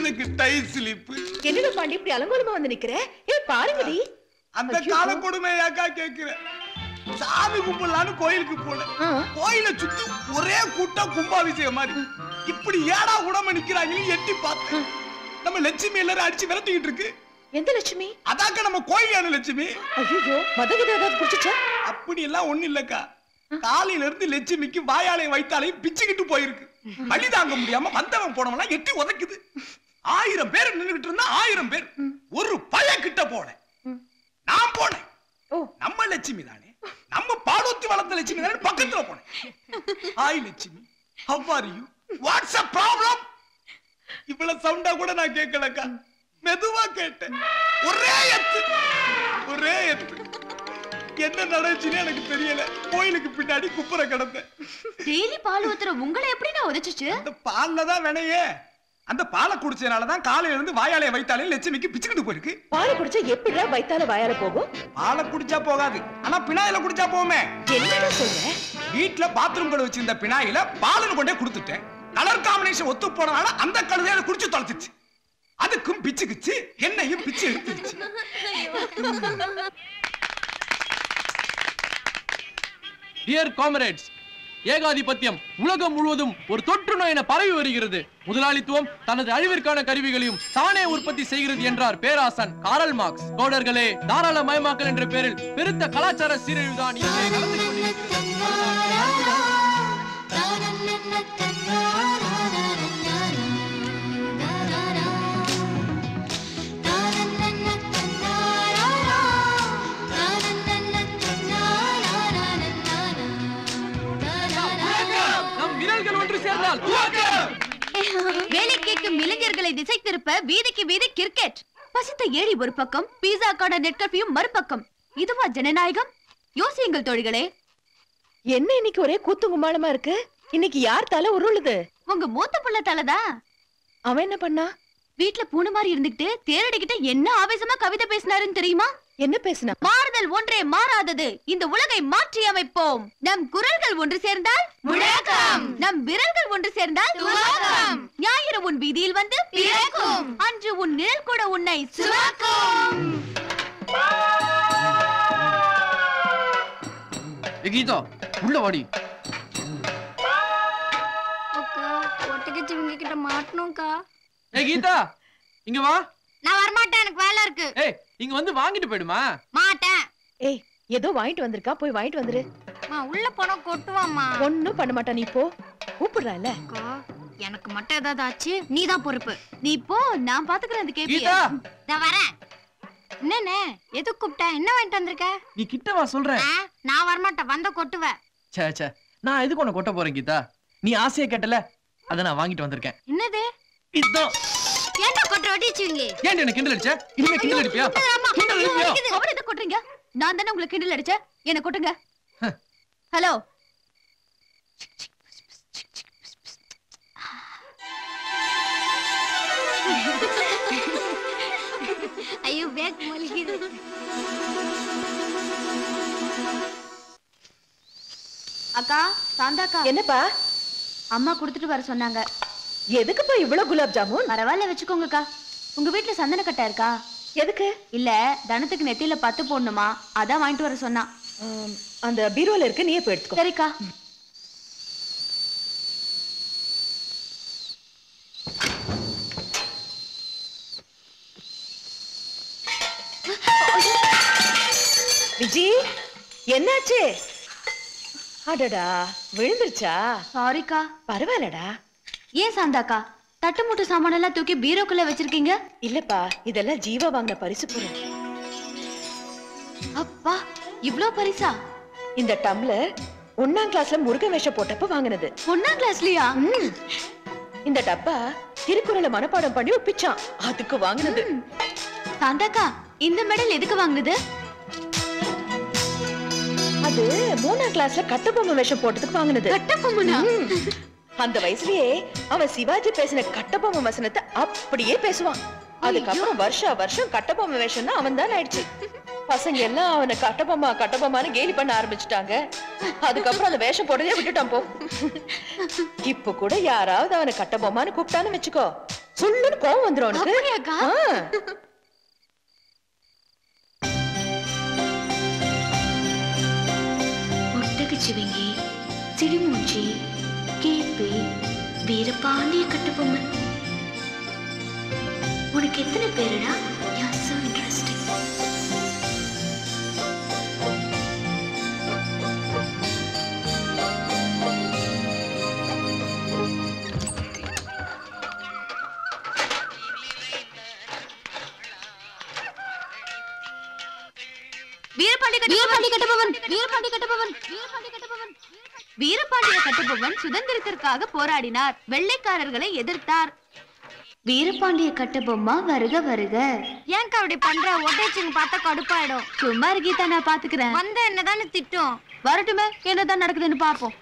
எனக்கு டை ஸ்லிப். என்னடா பாண்டி இப்படி அலங்கோலமா வந்து நிக்கிற? ஏ பாருங்கடி, அந்த கால கொடுமை யாக்கா கேக்குற. சாமி கும்பலான்னு கோயிலுக்கு போன, கோயில சுத்தி ஒரே கூட்டம் கும்பாபிஷேகம் மாதிரி. இப்படி ஏடா உடம்பு நிக்கிறாங்கன்னு எட்டி பார்த்தேன். நம்ம லட்சுமி எல்லாரும் அடிச்சு விரட்டிக்கிட்டு இருக்கு. எந்த லட்சுமி? அதாக்க நம்ம கோயிலான லட்சுமி. ஐயோ, மதகதி ஏதாவது குடிச்சுச்சா? அப்படி எல்லாம் ஒண்ணு இல்லக்கா. காலையில இருந்து லட்சுமிக்கு வாயாலையும் வைத்தாலையும் பிச்சுக்கிட்டு போயிருக்கு. வழி தாங்க முடியாம வந்தவன் போனவெல்லாம் எட்டி உதைக்குது. ஆயிரம் பேர் நின்றுகிட்டு இருந்தா ஆயிரம் பேர். ஒரு பய கிட்ட போனேன், நான் போனேன். நம்ம லட்சுமி தானே, நம்ம பாடோத்தி வளர்ந்த லட்சுமி தானே. பக்கத்துல போனேன். Hi Lakshmi, how are you, what's a problem? இவ்வளவு சவுண்டா கூட நான் கேட்கலக்கா, மெதுவா கேட்டேன். ஒரே எத்து ஒரே எத்து. என்ன நடந்துச்சுன்னு எனக்கு தெரியல. கோயிலுக்கு பின்னாடி குப்புற கிடந்தேன். டெய்லி பால் ஊத்துற உங்களை எப்படி நான் உதச்சிச்சு? அந்த பால்ல தான் வினையே. அந்த பாலை குடிச்சதுனாலதான் காலையில இருந்து வாயாலைய வைத்தாலே லட்சுமிக்கு பிச்சுக்கிட்டு போயிருக்கு. பாலை குடிச்சா எப்படி வைத்தால வாயால போகும்? பாலை குடிச்சா போகாது, ஆனா பினாயில குடிச்சா போகுமே. என்ன சொல்ற? வீட்டுல பாத்ரூம் கழுவு வச்சிருந்த பினாயில பாலன்னு கொண்டே குடுத்துட்டேன். கலர் காம்பினேஷன் ஒத்து போனனால அந்த கழுதையில குடிச்சு தொலைச்சிச்சு. அதுக்கும் பிச்சுக்குச்சு, என்னையும் பிச்சு எடுத்துருச்சு. டியர் காம்ரேட்ஸ், ஏகாதிபத்தியம் உலகம் முழுவதும் ஒரு தொற்று நோய் என பரவி வருகிறது. முதலாளித்துவம் தனது அழிவிற்கான கருவிகளையும் தானே உற்பத்தி செய்கிறது என்றார் பேராசன் காரல் மார்க்ஸ். தோழர்களே, தாராளமயமாக்கல் என்ற பெயரில் பெருத்த கலாச்சார சீரழிவுதான் இங்கே நடந்து கொண்டிருக்கிறது. வேலை கேட்கும் இளைஞர்களை திசை திருப்ப வீதிக்கு வீதி கிரிக்கெட். பசித்த ஏரி ஒரு பக்கம், பீஸா காட நெட்கப்பியும் மறுபக்கம். இதுவா ஜனநாயகம்? யோசியுங்கள் தோழிகளே. என்ன இன்னைக்கு ஒரே கூத்து கும்மாளமா இருக்கு? இன்னைக்கு யார் தலை உருளுது? உங்க மூத்த புள்ள தலைதான். அவன் என்ன பண்ணா? வீட்டுல பூனை மாதிரி இருந்துகிட்டு தேரடிக்கிட்ட என்ன ஆவேசமா கவிதை பேசினாருன்னு தெரியுமா? என்ன பேசினா? மாறுதல் ஒன்றே மாறாதது, இந்த உலகை மாற்றி அமைப்போம். நம் குரல்கள் ஒன்று சேர்ந்தால் முழக்கம், நம் விரல்கள் ஒன்று சேர்ந்தால் துவக்கம். ஞாயிறு உன் வீதியில் வந்து பிறக்கும், அன்று உன் நிழல் கூட உன்னை சுமக்கும். கீதா உள்ள வாடி. ஒட்டகச்சிவங்க கிட்ட மாட்டணும்க்கா. ஏ கீதா இங்க வா. நான் வர மாட்டேன், எனக்கு வேலை இருக்கு. ஏய், இங்க வந்து வாங்கிட்டு போய்டுமா? மாட்டேன். ஏய், ஏதோ வாங்கிட்டு வந்திருக்கா, போய் வாங்கிட்டு வந்துரு. அம்மா உள்ள போனா கொட்டுவாம்மா. ஒண்ணும் பண்ண மாட்டே நீ, போ. கூப்பிடுறல அக்கா, எனக்கு மட்டும் ஏதாவது ஆச்சு நீ தான் பொறுப்பு. நீ போ, நான் பாத்துக்கறேன். அந்த கேபி கீதா நான் வரேன். என்னனே எது கூப்டா? என்ன வாங்கிட்டு வந்திருக்க? நீ கிட்ட வா சொல்றேன். நான் வர மாட்டேன், வந்த கொட்டுவே. சே சே, நான் எதுக்கு உன கொட்ட போறேன் கீதா? நீ ஆசைய கேட்டல, அத நான் வாங்கிட்டு வந்திருக்கேன். என்னது? இதான் என்ன கொட்டற அடிச்சீங்க? ஏன் என்ன கிண்டல் அடிச்ச? இனிமே கிண்டல் அடிப்பியா? கிண்டல் அடிப்பியா? அவரே எதை கொட்றீங்க? நான் தான உங்களுக்கு கிண்டல் அடிச்ச. என்ன கொட்டுங்க. ஹலோ. ஐயோ பேக் மல்கிது. அக்கா சாந்தாக்கா. என்னப்பா? அம்மா கொடுத்துட்டு வர சொன்னாங்க. எதுக்குப்பா இவ்வளவு குலாப் ஜாமுன்? பரவாயில்ல வச்சுக்கோங்கக்கா. உங்க வீட்டுல சந்தன கட்டை இருக்கா? எதுக்கு? இல்ல தனத்துக்கு நெத்தியில பத்து போடணுமா, அதான் வாங்கிட்டு வர சொன்னா. அந்த பீரோல இருக்கு, நீயே போய் எடுத்துக்கோ. சரிக்கா. விஜி என்னாச்சு? அடடா விழுந்துருச்சா? சாரிக்கா. பரவாயில்லடா. ஏன் சாந்தாக்கா தட்டு மூட்டு சாமான எல்லாம் தூக்கி பீரோக்குள்ள வச்சிருக்கீங்க? இல்லப்பா, இதெல்லாம் ஜீவா வாங்கின பரிசு பொருள். அப்பா இவ்ளோ பரிசா? இந்த டம்ளர் ஒன்னாம் கிளாஸ்ல முருகன் வேஷம் போட்டப்ப வாங்கினது. ஒன்னாம் கிளாஸ்லயா? இந்த டப்பா திருக்குறளை மனப்பாடம் பண்ணி ஒப்பிச்சான், அதுக்கு வாங்கினது. சாந்தாக்கா இந்த மெடல் எதுக்கு வாங்கினது? அது மூணாம் கிளாஸ்ல கட்டபொம்மை வேஷம் போட்டதுக்கு வாங்கினது. கட்டபொம்மையா? அந்த வயசுலயே அவன் சிவாஜி பேசின கட்டபொம்மை வசனத்தை அப்படியே பேசுவான். அதுக்கப்புறம் வருஷா வருஷம் கட்டபொம்மை வேஷம்னா அவன் தான் ஆயிடுச்சு. பசங்க எல்லாம் அவனை கட்டபொம்மா கட்டபொம்மான்னு கேலி பண்ண ஆரம்பிச்சுட்டாங்க. அதுக்கப்புறம் அந்த வேஷம் போடுறதே விட்டுட்டான் போ. இப்ப கூட யாராவது அவனை கட்டபொம்மான்னு கூப்பிட்டான்னு வச்சுக்கோ, சொல்லுன்னு கோவம் வந்துடும் அவனுக்கு. சிவங்கி சிடிமூஞ்சி வீரபாண்டிய கட்டபொம்மன், உனக்கு எத்தனை பேருடா? வீரபாண்டிய கட்டபொம்மன் சுதந்திரத்திற்காக போராடினார், வெள்ளைக்காரர்களை எதிர்த்தார். வீரபாண்டிய கட்டபொம்மா வருக வருக. ஏன் அப்படி பண்ற? ஒட்டேச்சிங்க பார்த்தா கடுப்பாயிடும். சும்மா கீதா, நான் பாத்துக்கிறேன். வந்த என்னதானு திட்டம். வரட்டுமே, என்னதான் நடக்குதுன்னு பாப்போம்.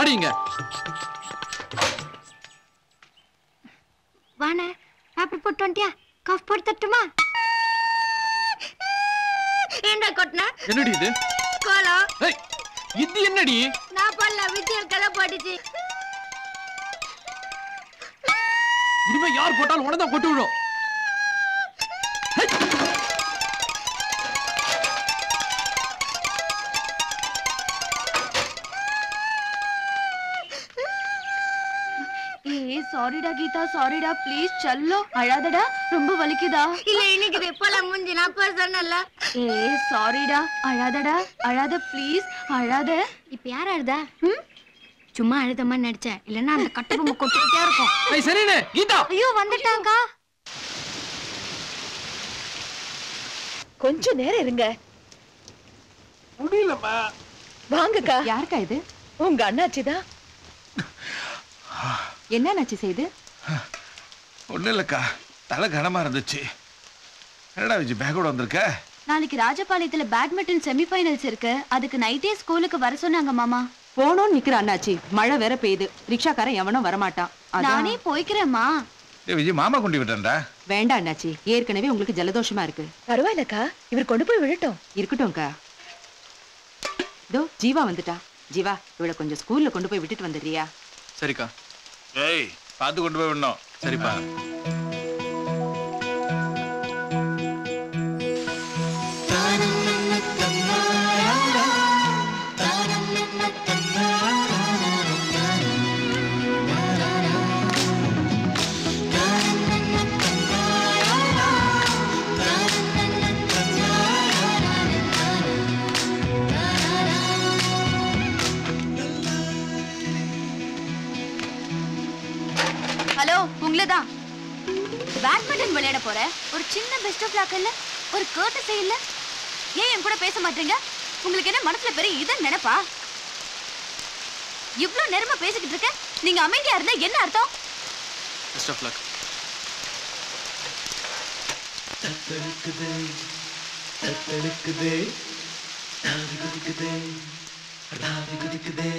அடிங்க வாணே, ஆப்பிள் போட்டு வந்துட்டியா? காஃப் போட்டு தட்டுமா? என்ன கொட்டனா? என்னடி இது? கோலா. ஏய் இது என்னடி? நான் பண்ணல, விஜயர் கல போடுச்சு. இனிமே யார் போட்டாலும் உடனே கொட்டி விடுறோம். சாரிடா கீதா, சாரிடா, ப்ளீஸ் சல்லோ. அழாதடா, ரொம்ப வலிக்குதா? இல்ல இன்னைக்கு எப்பல முஞ்சி நான் பேசறனல்ல. ஏய் சாரிடா, அழாதடா, அழாத ப்ளீஸ், அழாத. இப்ப யார் அழுதா? சும்மா அழுதமா நடிச்ச, இல்லனா அந்த கட்டபொம்மை கொட்டிட்டே இருக்கும். ஏய் சரினே கீதா. ஐயோ வந்துட்டாங்க. கொஞ்ச நேரம் இருங்க. முடியலமா. வாங்கக்கா. யார்க்கா இது? உங்க அண்ணாச்சிதா. என்ன நச்சு செய்து? ஒண்ணு இல்லக்கா, தலை கனமா இருந்துச்சு. என்னடா விஜய் பேக்கோட வந்திருக்க? நாளைக்கு ராஜபாளையத்துல பேட்மிண்டன் செமிஃபைனல்ஸ் இருக்கு, அதுக்கு நைட்டே ஸ்கூலுக்கு வர சொன்னாங்க மாமா. போனோம் நிக்கிற அண்ணாச்சி, மழை வேற பெய்யுது, ரிக்ஷாக்காரன் எவனும் வரமாட்டான். நானே போய்க்கிறேம்மா. ஏ விஜய் மாமா கொண்டு விட்டா? வேண்டாம் அண்ணாச்சி, ஏற்கனவே உங்களுக்கு ஜலதோஷமா இருக்கு. பரவாயில்லக்கா, இவர் கொண்டு போய் விடட்டும். இருக்கட்டும்க்கா. இதோ ஜீவா வந்துட்டா. ஜீவா இவளை கொஞ்சம் ஸ்கூல்ல கொண்டு போய் விட்டுட்டு வந்துடுறியா? சரிக்கா. ஏய் பாத்து கொண்டு போய் விடணும். சரிப்பா. பேட்மிண்டன் விளையாட போற ஒரு சின்ன பெஸ்ட் ஆஃப் லாக் இல்ல, ஒரு கோர்ட் செய்யல, ஏன் என் கூட பேச மாட்டீங்க? உங்களுக்கு என்ன மனசுல பெரிய இத நினைப்பா? இவ்வளவு நேரமா பேசிக்கிட்டு இருக்க, நீங்க அமைதியா இருந்தா என்ன அர்த்தம்? Best of luck. தத்தடுக்குதே தத்தடுக்குதே தத்தடுக்குதே தத்தடுக்குதே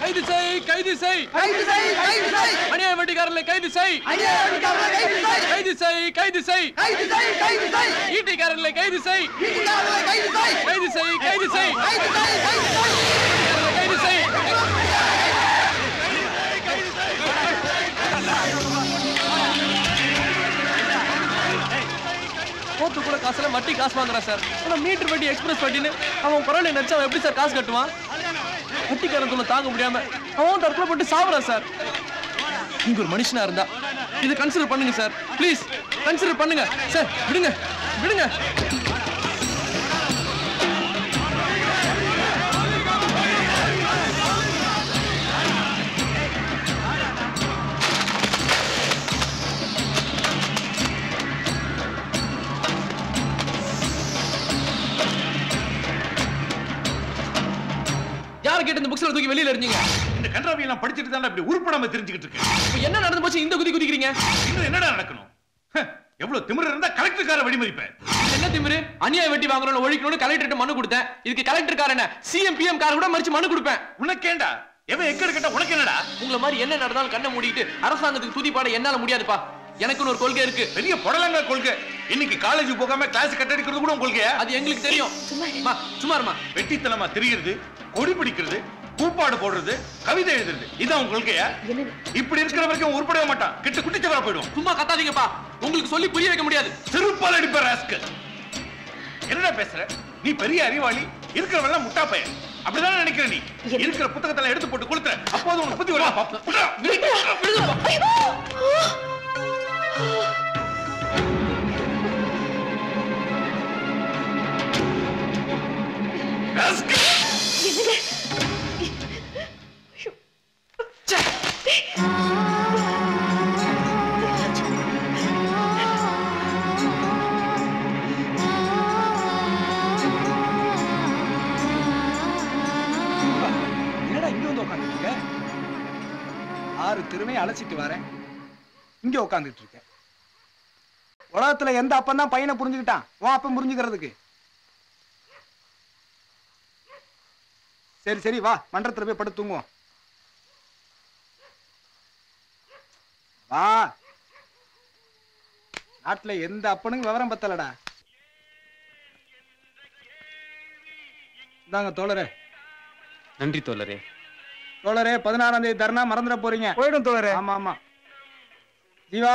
கைது செய் கைது செய் கைது செய் கைது செய் அநியாய வட்டிக்காரர்களை கைது செய் அநியாய வட்டிக்காரர்களை கைது செய் கைது செய் கைது செய் கைது செய் ஈட்டிக்காரர்களை கைது செய் ஈட்டிக்காரர்களை கைது செய் கைது செய் கைது செய் கைது செய் கைது செய் கைது செய் போட்டு கூட காசுல வட்டி காசு வாங்குறா சார். ஆனா மீட்டர் வட்டி எக்ஸ்பிரஸ் வட்டின்னு அவன் குரலை நினைச்சா எப்படி சார் காசு கட்டுவான்? வட்டிக்காரத்துல தாங்க முடியாம அவன் தற்கொலை போட்டு சாவுறா சார். நீங்க ஒரு மனுஷனா இருந்தா இதை கன்சிடர் பண்ணுங்க சார். பிளீஸ் கன்சிடர் பண்ணுங்க சார். விடுங்க விடுங்க. இந்த புக்ஸ்ல தூக்கி வெளியில எறிஞ்சீங்க. இந்த கன்றாவிய எல்லாம் படிச்சிட்டு தான இப்படி உருப்படாம தெரிஞ்சிட்டு இருக்கேன். இப்போ என்ன நடந்து போச்சு? இந்த குதி குதிக்குறீங்க. இன்னும் என்னடா நடக்கணும்? எவ்வளவு திமிரு இருந்தா கலெக்டர் காரை வெடிமறிப்பேன். என்ன திமிரு? அநியாய வெட்டி வாங்குறவன ஒழிக்கணும்னு கலெக்டர்ட்ட மனு கொடுத்தேன். இதுக்கு கலெக்டர் கார் என்ன சிஎம் பிஎம் கார் கூட மறிச்சு மனு கொடுப்பேன். உனக்கேண்டா? எவன் எக்கட கேட்டா உனக்கு என்னடா? உங்கள மாதிரி என்ன நடந்தாலும் கண்ணை மூடிட்டு அரசாங்கத்துக்கு துதி பாட என்னால முடியாதுப்பா. எனக்குன்னு ஒரு கொள்கை இருக்கு. பெரிய பொடலங்க கொள்கை. இன்னைக்கு காலேஜ் போகாம கிளாஸ் கட் அடிக்கிறது கூட கொள்கையா? அது எங்களுக்கு தெரியும். சும்மா சும்மாமா வெட்டித்தலமா தெரியுது. கொடி பிடிக்கிறது, கூப்பாடு போடுறது, கவிதை எழுதுறது, இதான் உங்க கொள்கையா? இப்படி இருக்கிற வரைக்கும் உருப்படவே மாட்டான். கிட்ட குட்டிச்சவரா போயிடுவோம். சும்மா கத்தாதீங்கப்பா. உங்களுக்கு சொல்லி புரிய வைக்க முடியாது. செருப்பால் அடிப்ப ராஸ்கல். என்னடா பேசுற? நீ பெரிய அறிவாளி, இருக்கிறவெல்லாம் முட்டா பையன் அப்படிதான் நினைக்கிற. நீ இருக்கிற புத்தகத்தெல்லாம் எடுத்து போட்டு கொளுத்துற. அப்போது உனக்கு புத்தி வரா. ராஸ்கல் அழைச்சிட்டு வரேன். இங்க உட்கார்ந்துட்டு இருக்கேன். உலகத்துல எந்த அப்பன் தான் பையனை புரிஞ்சுக்கிட்டான்? உன் அப்பன் புரிஞ்சுக்கிறதுக்கு. சரி சரி வா, மன்றத்துல போய் படுத்து தூங்குவோம். வா. நாட்டுல எந்த அப்பனுக்கு விவரம் பத்தலடா. இந்தாங்க தோழரே. நன்றி தோழரே. தோழரே பதினாறாம் தேதி தர்ணா மறந்துட போறீங்க. போயிடும் தோழரே. ஆமா ஆமா. ஜீவா.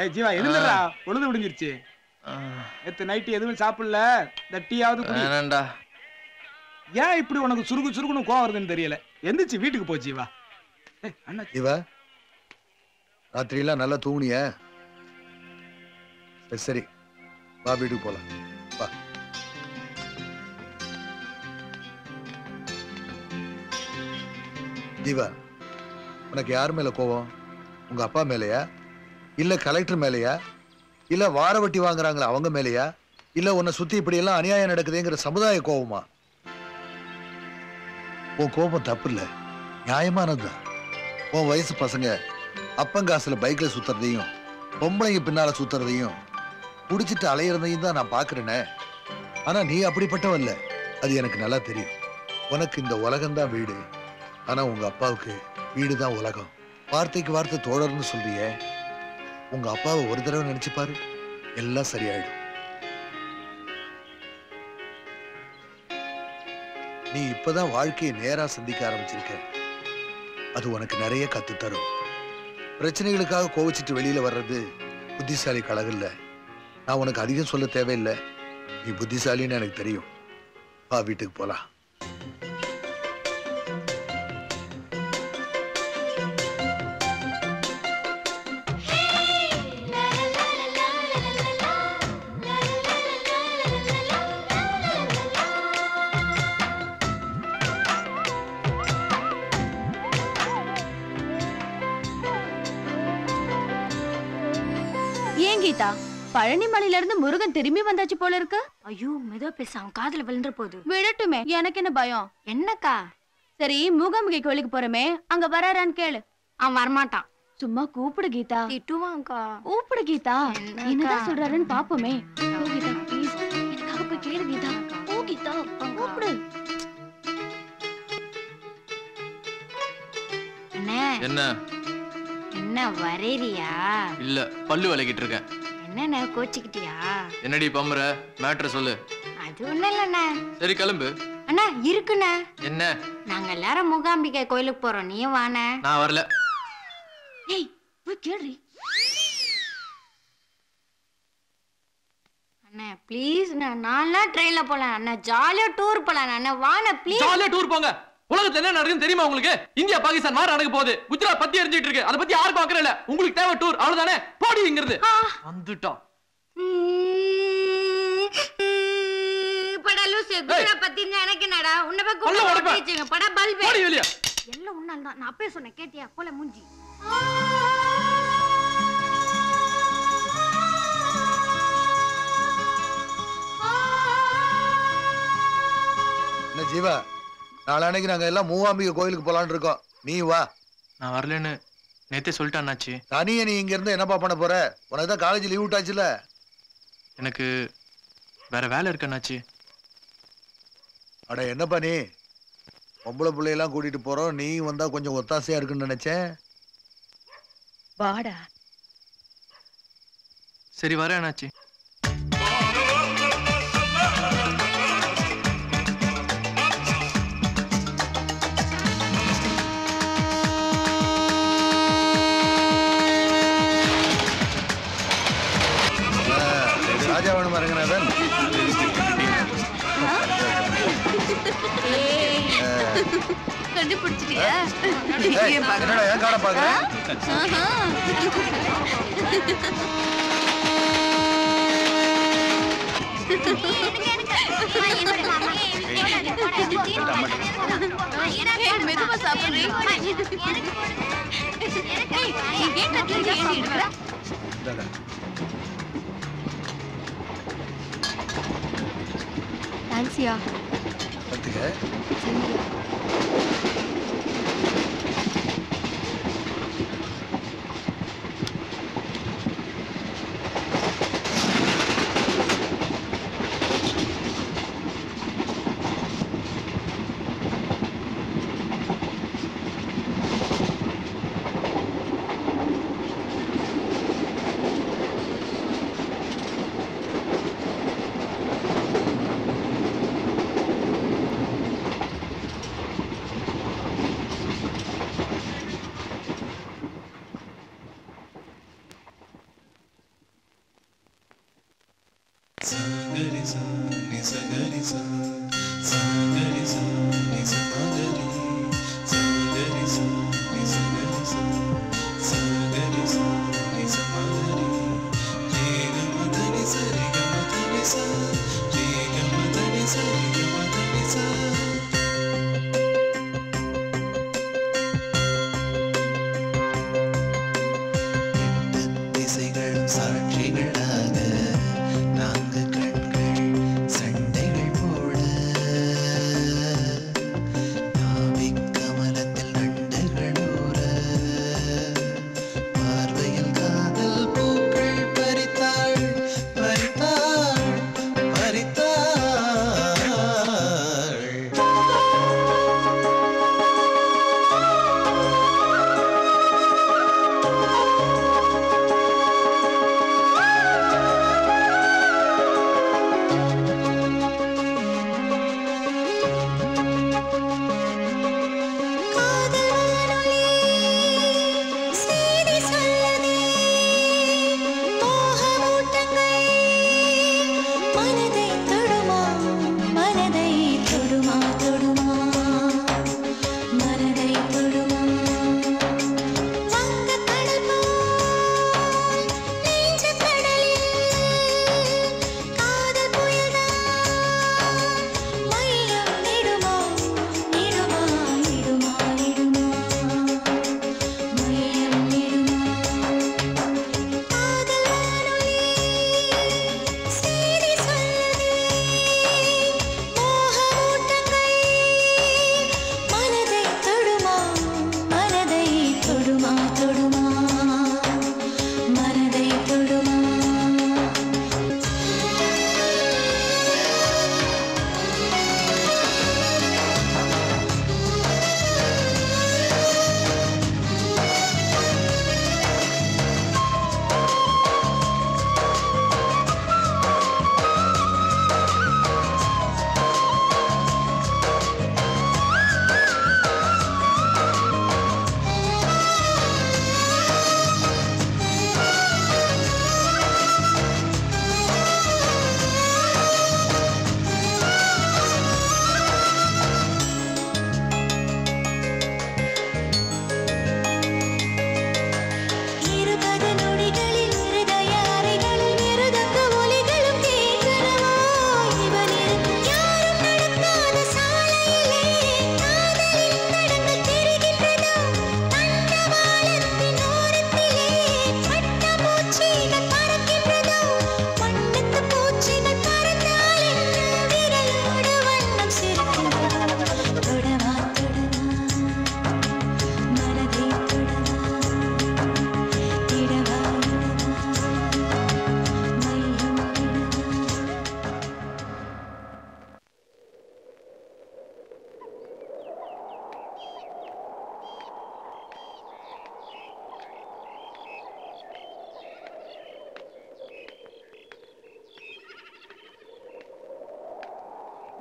ஏய் ஜீவா எழுந்துடா, பொழுது விடிஞ்சிருச்சு. நேத்து நைட்டு எதுவும் சாப்பிடல. இந்த டீயாவது குடி. வேண்டாம்டா. ஏன் இப்படி உனக்கு சுருக்கு சுருக்குன்னு கோவம் வருதுன்னு தெரியல. எந்திரிச்சு வீட்டுக்கு போ ஜீவா. ஏய் அண்ணா ஜீவா ராத்திரிலாம் நல்லா தூங்குனிய? சரி சரி வா, வீட்டுக்கு போலாம். வா. ஜீவா உனக்கு யார் மேல கோவம்? உங்க அப்பா மேலையா, இல்ல கலெக்டர் மேலையா, இல்ல வார வட்டி வாங்குறாங்களா அவங்க மேலையா, இல்ல உன்னை சுத்தி இப்படி எல்லாம் அநியாயம் நடக்குதுங்கிற சமுதாய கோபமா? உன் கோபம் தப்பு இல்ல, நியாயமானதுதான். உன் வயசு பசங்க அப்பங்காசுல பைக்ல சுத்துறதையும் பொம்பளைங்க பின்னால சுத்துறதையும் குடிச்சிட்டு அலையிறதையும் தான் நான் பாக்குறேனே. ஆனா நீ அப்படிப்பட்டவன் இல்ல, அது எனக்கு நல்லா தெரியும். உனக்கு இந்த உலகம்தான் வீடு, ஆனா உங்க அப்பாவுக்கு வீடுதான் உலகம். வார்த்தைக்கு வார்த்தை தோழர்னு சொல்றியே. உங்க அப்பாவை ஒரு தடவை நினைச்சு பாரு, எல்லாம் சரியாயிடும். நீ இப்பதான் வாழ்க்கையை நேரா சந்திக்க ஆரம்பிச்சிருக்க. அது உனக்கு நிறைய கத்து தரும். பிரச்சனைகளுக்காக கோவிச்சிட்டு வெளியில வர்றது புத்திசாலி கழகல்ல. நான் உனக்கு அதிகம் சொல்ல தேவையில்லை. நீ புத்திசாலின்னு எனக்கு தெரியும். வா வீட்டுக்கு போலாம். பழனிமலையில இருந்து முருகன் திரும்பி வந்தாச்சு போல இருக்கு. ஐயோ மெதோ பேச, அவன் காதுல விழுந்துற போது. விடட்டுமே, எனக்கு என்ன பயம்? என்னக்கா? சரி மூகாம்பிகை கோயிலுக்கு போறமே, அங்க வராரான்னு கேளு. அவன் வரமாட்டான். சும்மா கூப்பிடு கீதா. திட்டுவாங்கா. கூப்பிடு கீதா, என்னதான் சொல்றாருன்னு பாப்போமே. கேளு கீதா. கூப்பிடு. என்ன என்ன வரையறியா? இல்ல பல்லு விளக்கிட்டு இருக்கேன். என்னண்ணா கோச்சிக்கிட்டியா? என்னடி பம்பற மேட்டர் சொல்லு. அது ஒண்ணு இல்லண்ணா. சரி கிளம்பு. அண்ணா இருக்குண்ணா. என்ன? நாங்க எல்லாரும் மூகாம்பிகை கோயிலுக்கு போறோம், நீ வாண்ணா. நான் வரல. ஏய் போய் கேளுடி. அண்ணா ப்ளீஸ் அண்ணா, நான்லாம் ட்ரெயின்ல போலாம் அண்ணா, ஜாலியா டூர் போலாம் அண்ணா, வாண்ணா ப்ளீஸ். ஜாலியா டூர் போங்க. உலகத்துல என்ன நடக்குன்னு தெரியுமா உங்களுக்கு? இந்தியா பாகிஸ்தான் வார் நடக்க போகுது, குஜராத் பத்தி எரிஞ்சிட்டு இருக்கு, அதை பத்தி யாருக்கும் அக்கறை இல்ல. உங்களுக்கு தேவை டூர், அவ்வளவுதானே. போடி இங்கிருந்து. வந்துட்டோம். படா லூசு, குஜராத் பத்தி எனக்கு என்னடா? உன்ன பத்தி குள்ள பேசிங்க. படா பல்பே போடி வெளிய. எல்லாம் உன்னால தான், நான் அப்பவே சொன்னேன் கேட்டியா? போல மூஞ்சி. என்ன ஜீவா, நாளைக்கு நாங்க எல்லாம் மூகாம்பிகை கோயிலுக்கு போலான்னு இருக்கோம், நீ வா. நான் வரலன்னு நேத்தே சொல்லிட்டாச்சு. தனியே நீ இங்க இருந்து என்னப்பா பண்ண போற? உனக்கு தான் காலேஜ் லீவ் விட்டாச்சுல. எனக்கு வேற வேலை இருக்கண்ணாச்சு. அட என்னப்பா நீ, பொம்பளை பிள்ளையெல்லாம் கூட்டிட்டு போறோம், நீ வந்தா கொஞ்சம் ஒத்தாசையா இருக்குன்னு நினைச்சேன். வாடா. சரி வர அண்ணாச்சி. தேங்க்ஸ்யா.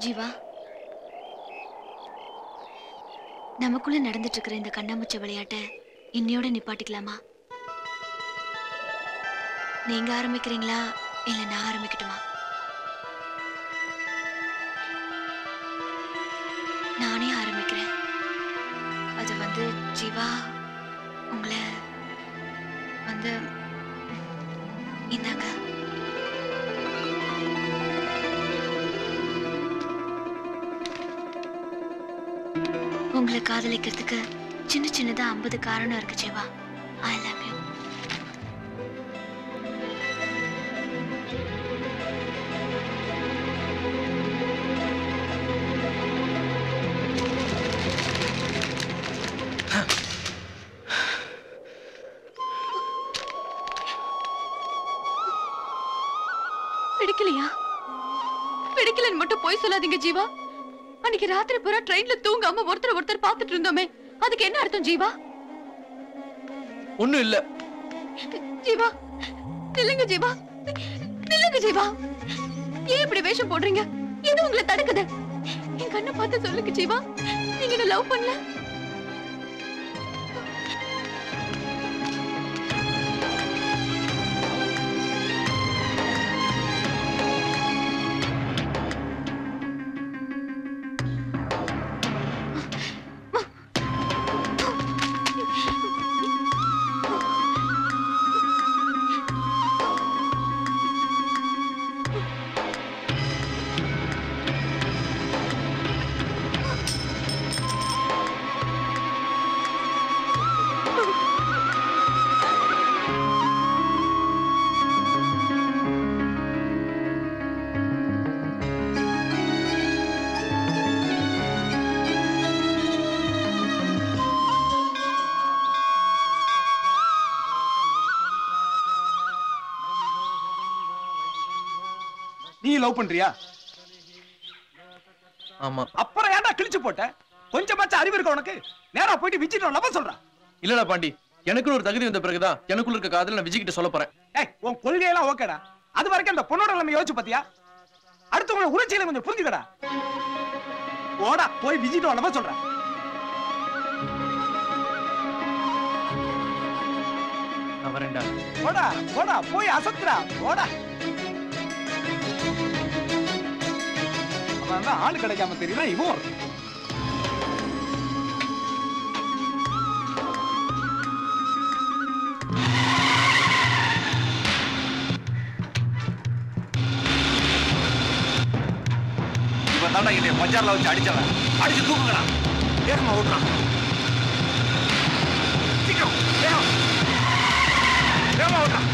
ஜீவா, நமக்குள்ள நடந்துட்டு இருக்கிற இந்த கண்ணாமூச்ச விளையாட்ட இன்னையோட நிப்பாட்டிக்கலாமா? நீங்க ஆரம்பிக்கிறீங்களா இல்ல நான் ஆரம்பிக்கட்டுமா? நானே ஆரம்பிக்கிறேன். அது வந்து ஜீவா, உங்களை வந்து இந்தாங்க. உங்களை காதலிக்கிறதுக்கு சின்ன சின்னதா ஐம்பது காரணம் இருக்கு ஜீவா. I love you. பிடிக்கலையா? பிடிக்கலன்னு மட்டும் போய் சொல்லாதீங்க ஜீவா. அன்னைக்கு ராத்திரி பூரா ட்ரெயின்ல தூங்காம ஒருத்தர் ஒருத்தர் பாத்துட்டு இருந்தோமே, அதுக்கு என்ன அர்த்தம் ஜீவா? ஒண்ணும் இல்ல ஜீவா. நில்லுங்க ஜீவா, நில்லுங்க ஜீவா. ஏன் இப்படி வேஷம் போடுறீங்க? எது உங்களை தடுக்குது? என் கண்ணை பார்த்து சொல்லுங்க ஜீவா, நீங்க என்ன லவ் பண்ணல? லவ் பண்றியா? ஆமா. அப்புறம் ஏன்டா கிழிச்சு போட்ட? கொஞ்சமாச்சு அறிவு இருக்க உனக்கு? நேரா போயிட்டு விஜிட்ட லவ் சொல்றா. இல்லடா பாண்டி, எனக்கு ஒரு தகுதி வந்த பிறகுதான் எனக்குள்ள இருக்க காதல நான் விஜிட்ட சொல்ல போறேன். ஏய், உன் கொள்கை எல்லாம் ஓகேடா. அது வரைக்கும் அந்த பொண்ணோட நிலைமை யோசிச்சு பாத்தியா? அடுத்தவங்கள உரிச்சையில கொஞ்சம் புரிஞ்சுக்கடா. ஓடா போய் விஜிட்ட லவ் சொல்றா. அவரேண்டா. ஓடா ஓடா போய் அசத்துடா. ஓடா. ஆளு கிடைக்காம தெரியுமா இவன்? இவன் தாண்டா இல்லையே பஜார்ல வச்சு அடிச்சவன். அடிச்சு தூக்குங்கடா. வேகமா ஓடுறான். சீக்கிரம் வேகமா ஓடுறான்.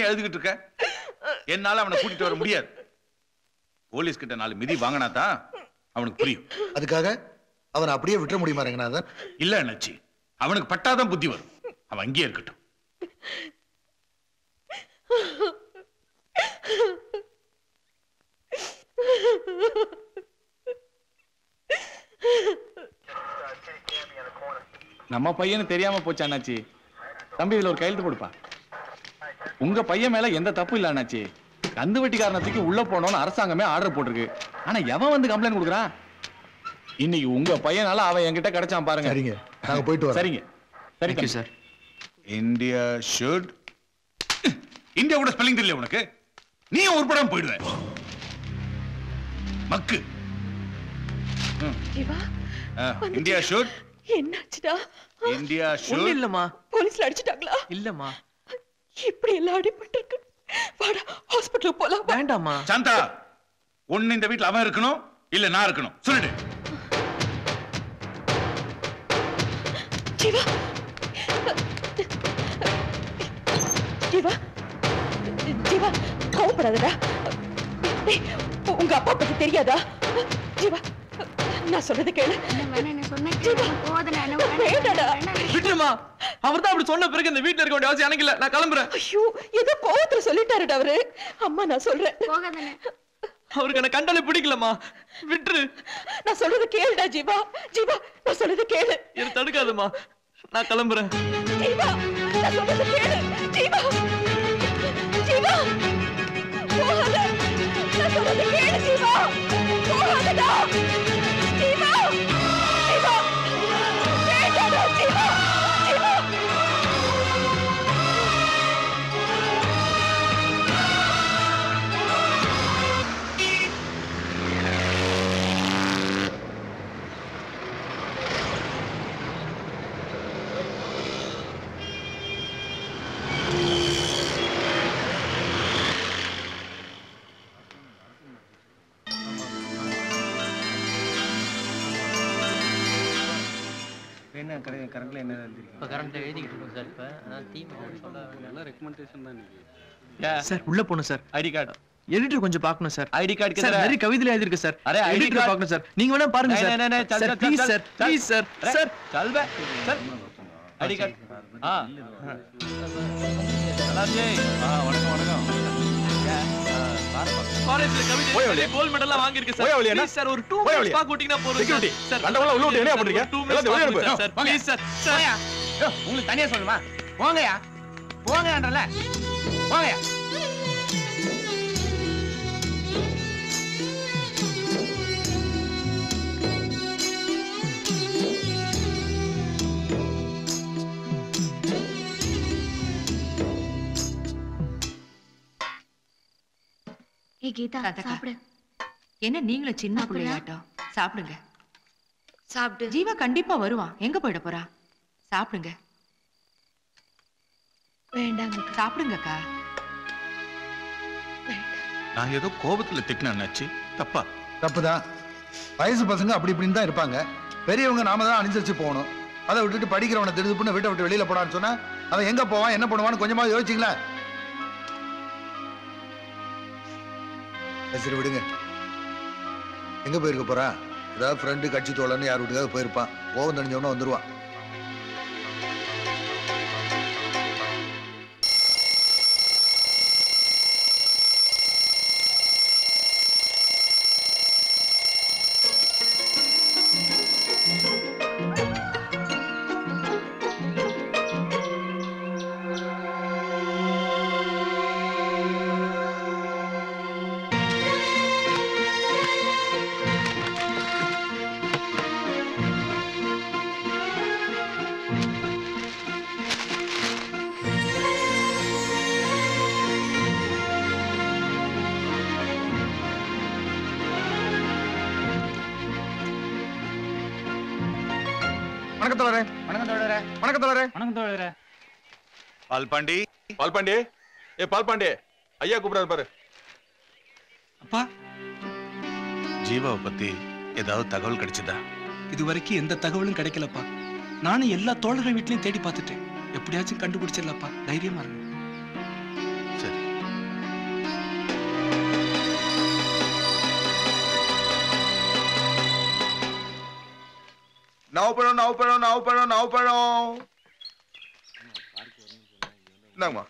நீ எழுதிக்கிட்டு இருக்க? என்னால அவனை கூட்டிட்டு வர முடியாது. போலீஸ் கிட்ட நாலு மிதி வாங்கினாதான் அவனுக்கு புரியும். அதுக்காக அவன் அப்படியே விட்டுற முடியுமா ரங்கநாதன்? இல்ல அண்ணாச்சி, அவனுக்கு பட்டாதான் புத்தி வரும். அவன் அங்கேயே இருக்கட்டும். நம்ம பையன் தெரியாம போச்சு அண்ணாச்சி. தம்பி, இதுல ஒரு கையெழுத்து கொடுப்பா. உங்க பையன் மேல எந்த தப்பு இல்ல அண்ணாச்சி. கந்து வெட்டிக்காரனத்துக்கு உள்ள போனோம்னு அரசாங்கமே ஆர்டர் போட்டிருக்கு. ஆனா எவன் வந்து கம்ப்ளைண்ட் கொடுக்குறான்? இன்னைக்கு உங்க பையனால அவன் என்கிட்ட கிடைச்சான் பாருங்க. சரிங்க, நாங்க போயிட்டு வரோம். சரிங்க, thank you sir. India should India கூட ஸ்பெல்லிங் தெரியல உனக்கு. நீ ஒரு படம் போயிடுவே மக்கு. இந்தியா ஷுட் என்னாச்சுடா? இந்தியா ஷுட் இல்லம்மா, போலீஸ்ல அடிச்சிட்டாங்களா? இல்லம்மா, இப்படி எல்லாம் அடிபட்டிருக்கு. வாடா ஹாஸ்பிடல் போலாம். வேண்டாம்மா. சாந்தா, ஒண்ணு இந்த வீட்ல அவன் இருக்கணும் இல்ல நான் இருக்கணும். சொல்லிடு. ஜீவா ஜீவா ஜீவா கோபப்படாதடா. உங்க அப்பா பத்தி தெரியாதா? ஜீவா, நான் சொல்றது கேளு. அவர்தான் அப்படி சொன்ன பிறகு இந்த வீட்டுல இருக்க வேண்டிய அவசியம் எனக்கு இல்ல. நான் கிளம்புறேன். ஐயோ, ஏதோ கோவத்துல சொல்லிட்டாருடா அவரு. அம்மா, நான் சொல்றேன், அவருக்கு என்ன கண்டாலே பிடிக்கலமா. விட்டுரு. நான் சொல்றது கேளுடா ஜீவா. ஜீவா, நான் சொல்றது கேளு. என்ன தடுக்காதம்மா, நான் கிளம்புறேன். ஜீவா, நான் சொல்றது கேளு. ஜீவா ஜீவா போகாத. நான் சொல்றது கேளு ஜீவா. போகாதடா ஜீவா. ஜீவா கேட்டடா ஜீவா. உங்களுக்கு தனியா சொல்லுமா? போங்கயா போங்கன்றல போங்கயா. ஏய் கீதா, சாப்பிடு. என்ன நீங்களும் சின்ன பிள்ளையாட்டம்? சாப்பிடுங்க சாப்பிடு. ஜீவா கண்டிப்பா வருவான். எங்க போயிட போறா? சாப்பிடுங்க. வேண்டாங்க, சாப்பிடுங்கக்கா. நான் ஏதோ கோபத்துல திட்டினாச்சு. தப்பா? தப்புதான். வயசு பசங்க அப்படி இப்படின்னு தான் இருப்பாங்க. பெரியவங்க நாம தான் அனுசரிச்சு போகணும். அதை விட்டுட்டு படிக்கிறவனை திடுதுப்புன்னு வீட்டை விட்டு வெளியில போனான்னு சொன்னா அவன் எங்க போவான் என்ன பண்ணுவான்னு கொஞ்சமா யோசிச்சிங்களா? சரி விடுங்க. எங்க போயிருக்க போறா? ஏதாவது ஃப்ரெண்டு, கட்சி தோழன்னு யார் வீட்டுக்காவது போயிருப்பான். கோவம் தெரிஞ்சவனா வந்துருவான். பால்பாண்டி, பால்பாண்டி, ஏ பால்பாண்டி, ஐயா கூப்பிடுறாரு பாரு. அப்பா, ஜீவாவை பத்தி ஏதாவது தகவல் கிடைச்சதா? இது வரைக்கும் எந்த தகவலும் கிடைக்கலப்பா. நானும் எல்லா தோழர்கள் வீட்லயும் தேடி பார்த்துட்டேன். எப்படியாச்சும் கண்டுபிடிச்சிடலப்பா, தைரியமா இருக்கு. சரி, நவப்பழம் நவப்பழம் நவப்பழம் நவப்பழம் இந்தாங்கம்மா.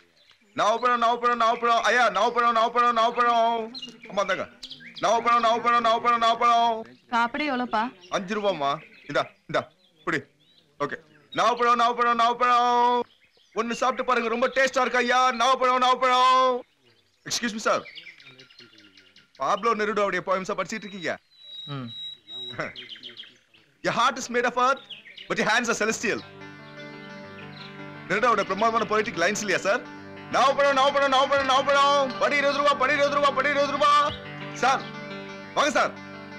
நவப்பழம் நவப்பழம் நவப்பழம் ஐயா நவப்பழம் நவப்பழம் நவப்பழம். அம்மா இந்தாங்க நவப்பழம் நவப்பழம் நவப்பழம் நவப்பழம். அப்படியே எவ்வளோப்பா? அஞ்சு ரூபாம்மா. இந்தா இந்தா இப்படி. ஓகே நவப்பழம் நவப்பழம் நவப்பழம். ஒன்று சாப்பிட்டு பாருங்க, ரொம்ப டேஸ்டாக இருக்கு ஐயா. நவப்பழம் நவப்பழம். Excuse me sir, Pablo Neruda அவருடைய போயம்ஸா படிச்சுட்டு இருக்கீங்க? ம். Your heart is made of earth, but your hands are celestial. Nirada, our prominent poetic lines, liya sir. Now, paro, now, paro, now, paro, now, paro. Padi rozruba, padi rozruba, padi rozruba. Sir, வாங்க sir.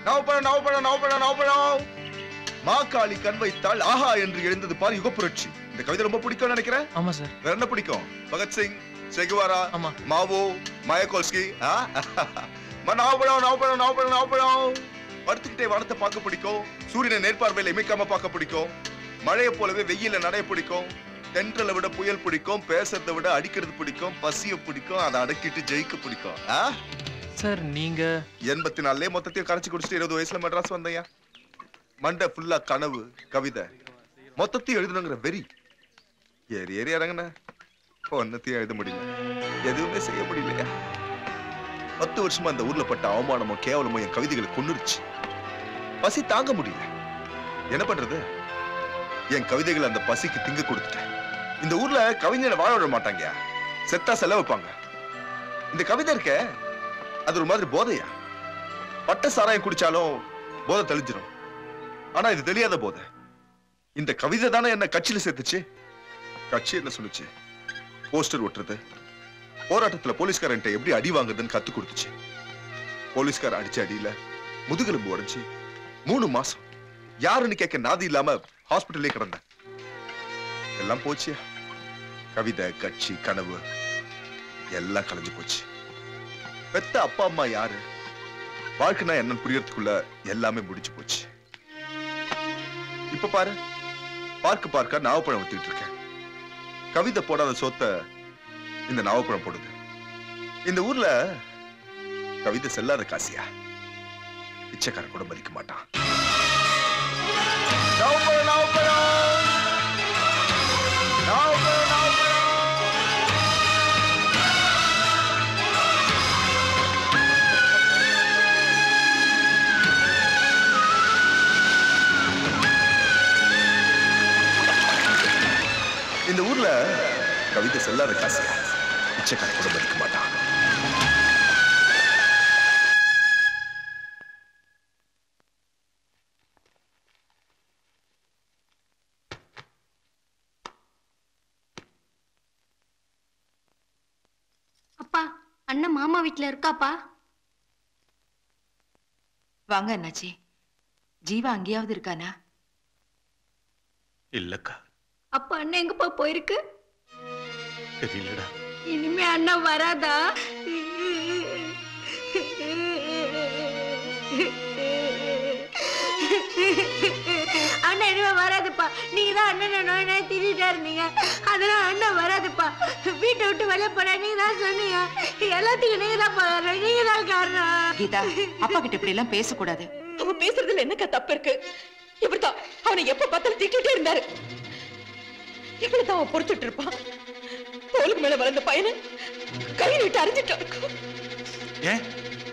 Now, paro, now, paro, now, paro, now, paro. Mahakali கண்வைத்தால் ஆஹா என்று எழுந்தது பார் யுக புரட்சி. இந்த கவிதை ரொம்ப பிடிக்கும்னு நினைக்கிறேன். ஆமா சார். வேற என்ன பிடிக்கும்? பகத்சிங், செகுவாரா, ஆமா, மாவோ, மயக்கோல்ஸ்கி. ஆ, now, paro, now, paro, now, paro, now, paro. படுத்துக்கிட்டே வானத்தை பார்க்க பிடிக்கும், சூரியனை நேர்பார்வையில் இமைக்காம பார்க்க பிடிக்கும், மழையை போலவே வெயில நடைய பிடிக்கும், தென்றலை விட புயல் பிடிக்கும், பேசுறதை விட அடிக்கிறது பிடிக்கும், பசிய பிடிக்கும், அதை அடக்கிட்டு ஜெயிக்க பிடிக்கும். சார் நீங்க எண்பத்தி நாலுலே மொத்தத்தையும் கரைச்சி குடிச்சிட்டு இருபது வயசுல மெட்ராஸ் வந்தையா. மண்டை ஃபுல்லா கனவு, கவிதை, மொத்தத்தையும் எழுதணுங்கிற வெறி. ஏறி ஏறி இறங்கின ஒன்னத்தையும் எழுத முடியல, எதுவுமே செய்ய முடியலையா. பத்து வருஷமா இந்த ஊர்ல பட்ட அவமானமோ கேவலமோ என் கவிதைகளை கொன்னுருச்சு. பசி தாங்க முடியல, என்ன பண்றது? என் கவிதைகளை அந்த பசிக்கு திங்க கொடுத்துட்டேன். இந்த ஊர்ல கவிஞரை வாழ விட மாட்டாங்க, செத்தா செலவுப்பாங்க. இந்த கவிதை இருக்க அது ஒரு மாதிரி போதையா, பட்ட சாராயம் குடிச்சாலும் போதை தெளிஞ்சிடும். ஆனா இது தெரியாத போதை. இந்த கவிதை தானே என்ன கட்சியில சேர்த்துச்சு. கட்சி என்ன சொல்லுச்சு? போஸ்டர் ஒட்டுறது, போராட்டத்துல போலீஸ்காரன் எப்படி அடி வாங்குறதுன்னு கத்து கொடுத்துச்சு. போலீஸ்கார அடிச்ச அடியில முதுகெலும்பு உடைச்சு மூணு மாசம் யாருன்னு கேட்க நாதி இல்லாம ஹாஸ்பிட்டல்லே கிடந்தேன். எல்லாம் போச்சு, கவிதை, கட்சி, கனவு எல்லாம் கலைஞ்சு போச்சு. பெத்த அப்பா அம்மா யாரு, வாழ்க்கைனா என்னன்னு புரியறதுக்குள்ள எல்லாமே முடிச்சு போச்சு. இப்ப பாரு, பார்க்க பார்க்க நாவப்பழம் ஊத்திட்டு இருக்கேன். கவிதை போடாத சொத்தை இந்த நாவப்பழம் போடுது. இந்த ஊர்ல கவிதை செல்லாத காசியா, பிச்சைக்கார கூட மதிக்க மாட்டான். இந்த ஊர்ல கவிதை செல்லாத காசியா, பிச்சைக்கார கூட மதிக்க மாட்டான். அண்ணன் மாமா வீட்டுல இருக்காப்பா. வாங்க அண்ணாச்சி. ஜீவா அங்கேயாவது இருக்கானா? இல்லக்கா. அப்ப அண்ணன் எங்கப்பா போயிருக்கு? தெரியலடா. இனிமே அண்ணன் வராதா? அண்ணன் இனிமே வராதுப்பா. நீங்க தான் அண்ணன் நோயினா திரிட்டா இருந்தீங்க, அதெல்லாம் அண்ணன் வராதுப்பா. வீட்டை விட்டு வெளியே போனா நீங்க தான் சொன்னீங்க, எல்லாத்துக்கும் நீங்க தான் போற, நீங்க தான் காரணம். கீதா, அப்பா கிட்ட இப்படி எல்லாம் பேசக்கூடாது. அவங்க பேசுறதுல என்னக்கா தப்பு இருக்கு? இவர்தான் அவனை எப்ப பார்த்தாலும் திட்டிகிட்டே இருந்தாரு. இவ்வளவுதான் அவன் பொறுத்துட்டு இருப்பான். தோலுக்கு மேல வளர்ந்த பையனை கையில் விட்டு அறிஞ்சிட்டா இருக்கும். ஏன்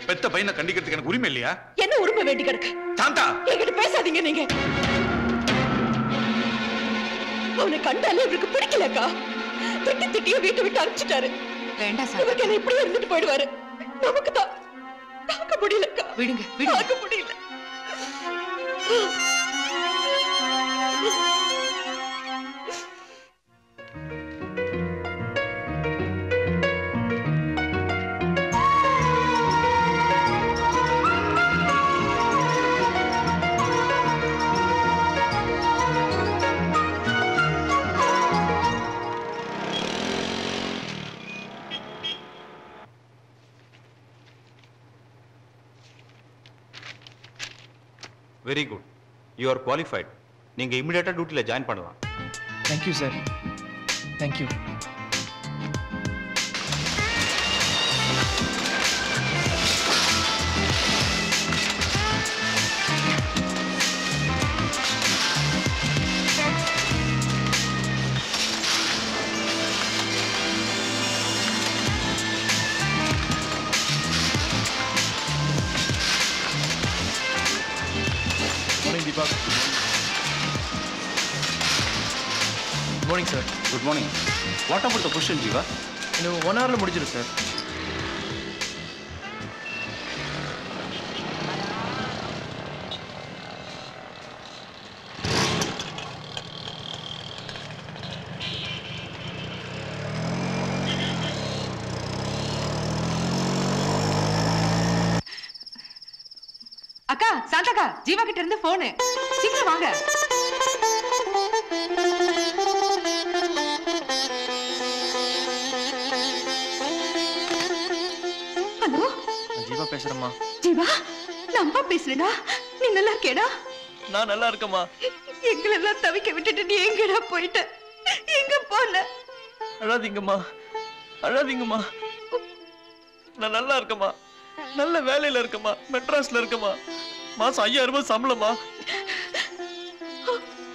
பெத்த பையனை கண்டிக்கிறதுக்கு எனக்கு உரிமை இல்லையா? என்ன உரிமை வேண்டி கிடக்கு? சாந்தா, என்கிட்ட பேசாதீங்க. நீங்க அவனை கண்டாலே இவருக்கு பிடிக்கலக்கா. திட்டி திட்டிய வீட்டை விட்டு அனுப்பிச்சிட்டாரு. வேண்டாம் சார், இவருக்கு என்ன இப்படியே இருந்துட்டு போயிடுவாரு. நமக்கு தான் தாக்க முடியலக்கா. விடுங்க, தாக்க முடியல. Very good. You are qualified. நீங்க immediate duty ல join பண்ணலாம். Thank you sir. Thank you. o'clock. Good morning, sir. Good morning. What about the question, Jiva? You know, one hour, sir. சாந்தகா, Jeeva கிட்ட இருந்து போன். சீக்கிரம் வாங்க. ஹலோ, ஜீவா பேசுறேம்மா. ஜீவா, நம்ம பேசுறேனா? நீ நல்லா இருக்கேடா? நான் நல்லா இருக்கேம்மா. எங்களெல்லாம் தவிக்க விட்டுட்டு நீ எங்கடா போயிட்ட? எங்க போன? அழாதீங்கம்மா, அழாதீங்கம்மா. நான் நல்லா இருக்கேம்மா. நல்ல வேலையில இருக்கேம்மா. மெட்ராஸ்ல இருக்கேம்மா. மாசம் ஐயாயிரம் ரூபாய் சம்பளமா?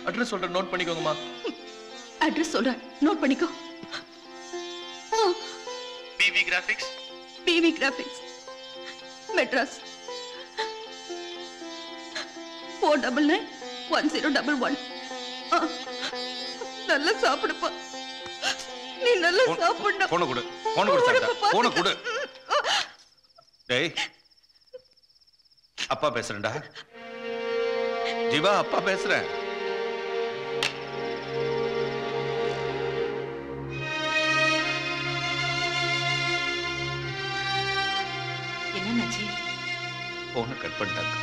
அட்ரஸ் சொல்றேன், நோட் பண்ணிக்கோங்கம்மா. அட்ரஸ் சொல்றேன், நோட் பண்ணிக்கோ. PV graphics, PV graphics, Madras. Four double nine one zero double one. நல்லா சாப்பிடுப்பா, நீ நல்லா சாப்பிடணும். போன கொடு, போன கொடு, போன கொடு. டேய், அப்பா பேசுறேன்டா. ஜீவா, அப்பா பேசுறேன். என்னாச்சி? போன கட் பண்ணிட்டாங்க.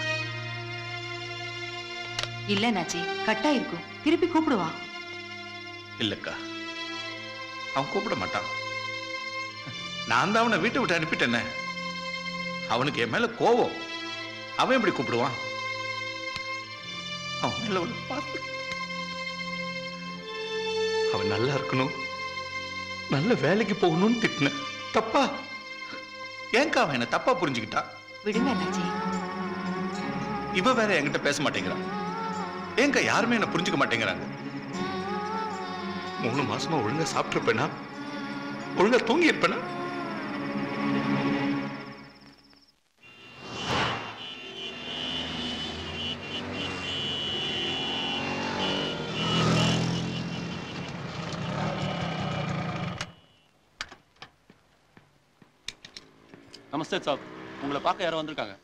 இல்ல நாச்சி, கட் ஆயிருக்கும். திருப்பி கூப்பிடுவா. இல்லக்கா, அவன் கூப்பிட மாட்டான். நான் தான் அவனை வீட்டை விட்டு அனுப்பிட்டேன். அவனுக்கு என் மேல கோவம். அவன் எப்படி கூப்பிடுவான்? அவன் பார்த்து அவன் நல்லா இருக்கணும், நல்ல வேலைக்கு போகணும்னு திட்டின. தப்பா? ஏங்கா அவன் என்ன தப்பா புரிஞ்சுக்கிட்டா? விடுங்க அண்ணாச்சி. இவ வேற என்கிட்ட பேச மாட்டேங்கிறான். ஏங்கா யாருமே என்ன புரிஞ்சுக்க மாட்டேங்கிறாங்க. மூணு மாசமா ஒழுங்கா சாப்பிட்டுருப்பேனா, ஒழுங்கா தூங்கி இருப்பேனா? நமஸ்தே சாப். உங்களை பார்க்க யாரும் வந்திருக்காங்க.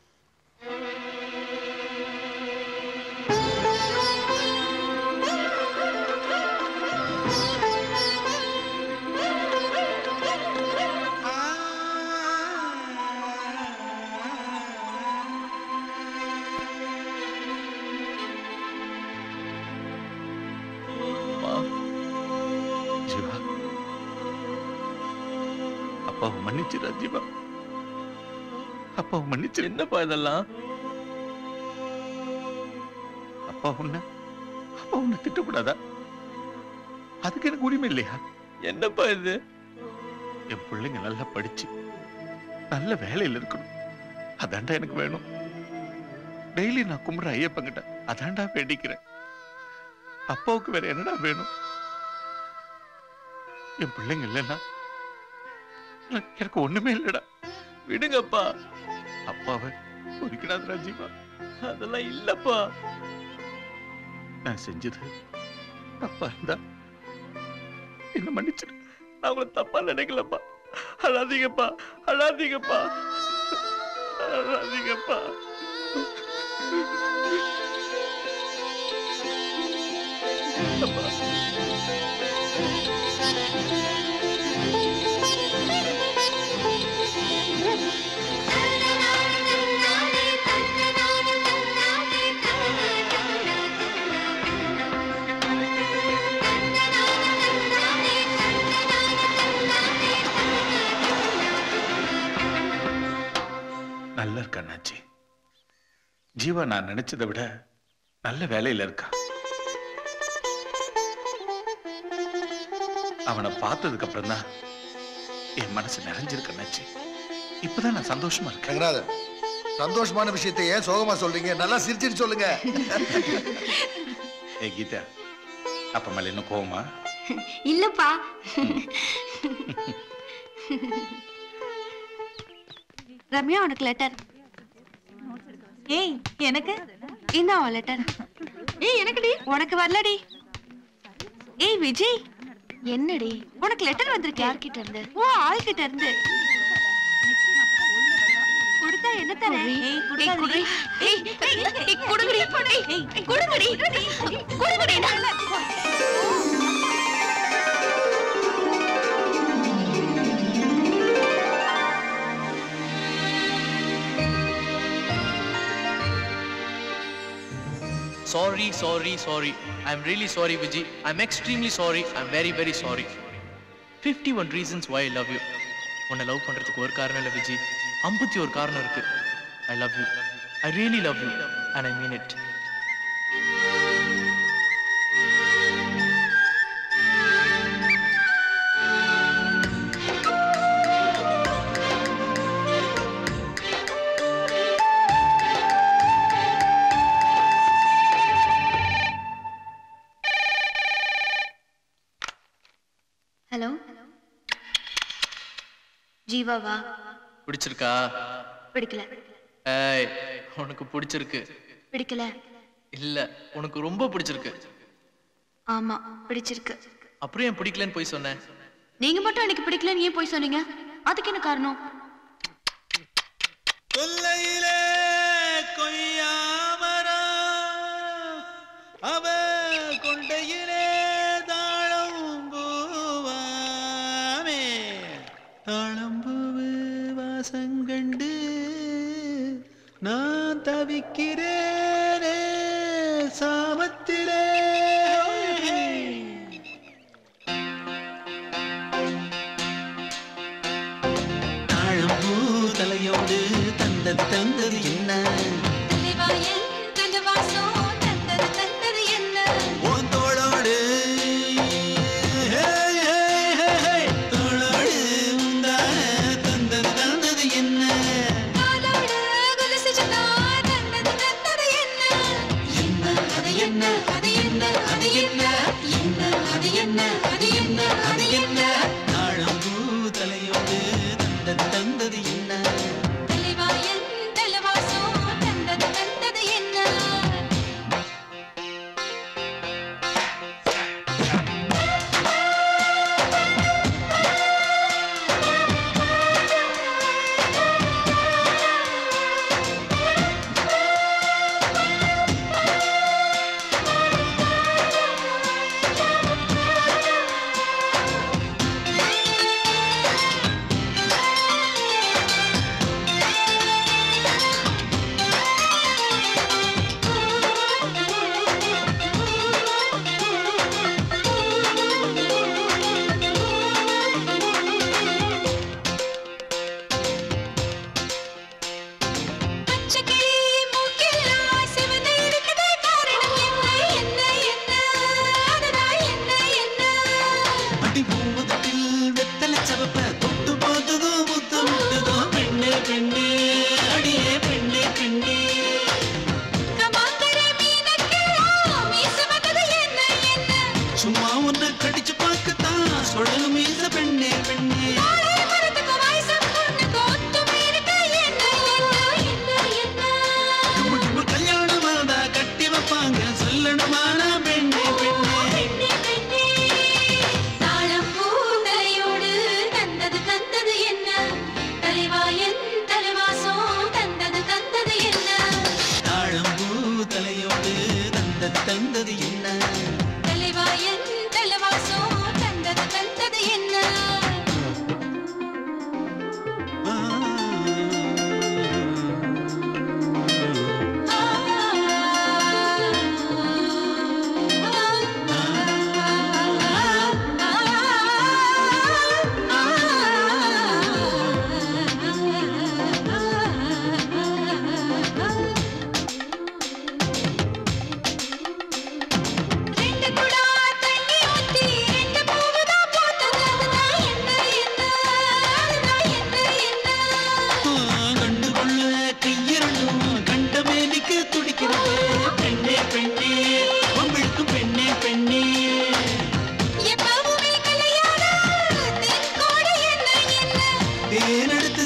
ஜீவா, அப்பா மன்னிச்சிரா. ஜீவா, அப்பா மன்னிச்சு. என்னப்பா இதெல்லாம்? அப்பா உன்ன அப்பா உன்னை திட்டக்கூடாதா? அதுக்கு எனக்கு உரிமை இல்லையா? என்னப்பா இது? என் பிள்ளைங்க நல்லா படிச்சு நல்ல வேலையில் இருக்கணும், அதாண்டா எனக்கு வேணும். டெய்லி நான் கும்பிட்ற ஐயப்பங்கிட்ட அதாண்டா வேண்டிக்கிறேன். அப்பாவுக்கு வேற என்னடா வேணும்? என் பிள்ளைங்க இல்லைன்னா எனக்கு ஒண்ணுமே இல்லைடா. விடுங்கப்பா, அப்பாவை பொறிக்கிறாதரா ஜீவா. அதெல்லாம் இல்லப்பா. நான் செஞ்சது தப்பா இருந்தா என்ன மன்னிச்சிரு. நான் உங்களை தப்பா நினைக்கலப்பா. அழாதீங்கப்பா, அழாதீங்கப்பா, அழாதீங்கப்பா. நல்லா இருக்கா அண்ணாச்சி? ஜீவா நான் நினைச்சதை விட நல்ல வேலையில இருக்கா. அவனை பார்த்ததுக்கு அப்புறம் தான் என் மனசு நிறைஞ்சிருக்கு அண்ணாச்சி. இப்பதான் நான் சந்தோஷமா இருக்கேன். சந்தோஷமான விஷயத்தை ஏன் சோகமா சொல்றீங்க? நல்லா சிரிச்சிட்டு சொல்லுங்க. ஏ கீதா, அப்ப மேல என்ன கோவமா? இல்லப்பா. ரம்யா, உனக்கு லெட்டர். ஏய், எனக்கு இந்த அவ லெட்டர். ஏய் எனக்குடி, உனக்கு வரலடி. ஏய் விஜய், என்னடி உனக்கு லெட்டர் வந்திருக்கு? யார்கிட்ட இருந்து? ஓ ஆள் கிட்ட இருந்து. கொடுத்தா என்ன தரே? ஏய் குடுடி, ஏய் ஏய் குடுடி போடி, ஏய் குடுடி குடுடி குடுடி நல்லா. Sorry, sorry, sorry. I'm really sorry, Vijay. I'm extremely sorry. I'm very, very sorry. fifty-one reasons why I love you. One love பண்றதுக்கு ஒரு காரணம் இல்ல விஜய், ஐம்பத்தி ஒரு காரணம் இருக்கு. I love you. I really love you and I mean it. ஜீவாவா பிடிச்சிருக்கா? பிடிக்கல. ஏய் உனக்கு பிடிச்சிருக்கு. பிடிக்கல இல்ல, உனக்கு ரொம்ப பிடிச்சிருக்கு. ஆமா பிடிச்சிருக்கு. அப்புறம் ஏன் பிடிக்கலன்னு போய் சொன்னே? நீங்க மட்டும் எனக்கு பிடிக்கலன்னு ஏன் போய் சொன்னீங்க? அதுக்கு என்ன காரணம்? கொல்லையிலே கொய்யாமரா அவ கொண்டையிலே தாழம்பூவாமே தாழம்பூவு வாசங்கண்டு நான் தவிக்கிறேனே சாமத்திலே. தாழம்பூ தலையோடு தந்த தந்தது என்ன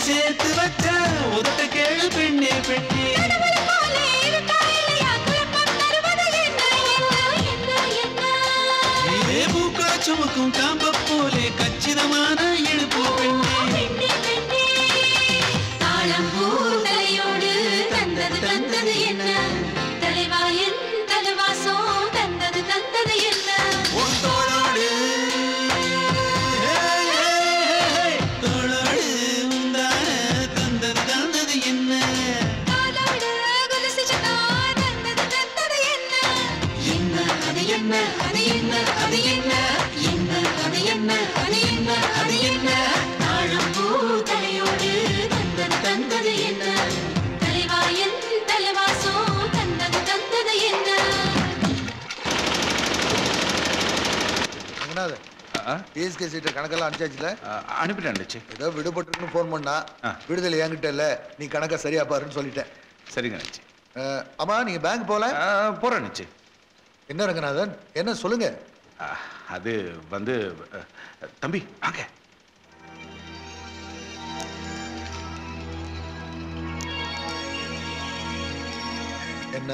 சேர்த்து வச்ச ஒருத்த கேள்வி பெண்ணே பெண்ணே. இருக்கும் காம்ப போலே கச்சிதமான இழுப்பு பெண்ணே தாளம்பூ தலையோடு தந்தது தந்தது என்ன தலைவாயன் தலைவாசம் தந்தது தந்தது என்ன உந்தோளோடு தோளோடு உந்தான தந்தது தந்தது என்ன தாளோடு குலசிச்சதா தந்தது தந்தது என்ன என்ன அது என்ன அது என்ன அது என்ன என்ன அது என்ன அது என்ன அது என்ன தாளம்பூ தலையோடு தந்தது தந்தது என்ன தலைவாயன் தலைவாசம் தந்தது தந்தது என்ன என்னது பிஎஸ்கே சீட்டர் கணக்கெல்லாம் அனுப்பிச்சாச்சுல அனுப்பிட்டாச்சு ஏதோ விடுபட்டுருக்குன்னு ஃபோன் பண்ணா விடுதலை என்கிட்ட இல்லை நீ கணக்கை சரியா பாருன்னு சொல்லிட்டேன் சரிங்க அனுச்சு அம்மா நீங்கள் பேங்க் போகல போகிறேன் அனுச்சு என்ன ரங்கநாதன் என்ன சொல்லுங்க அது வந்து தம்பி வாங்க என்ன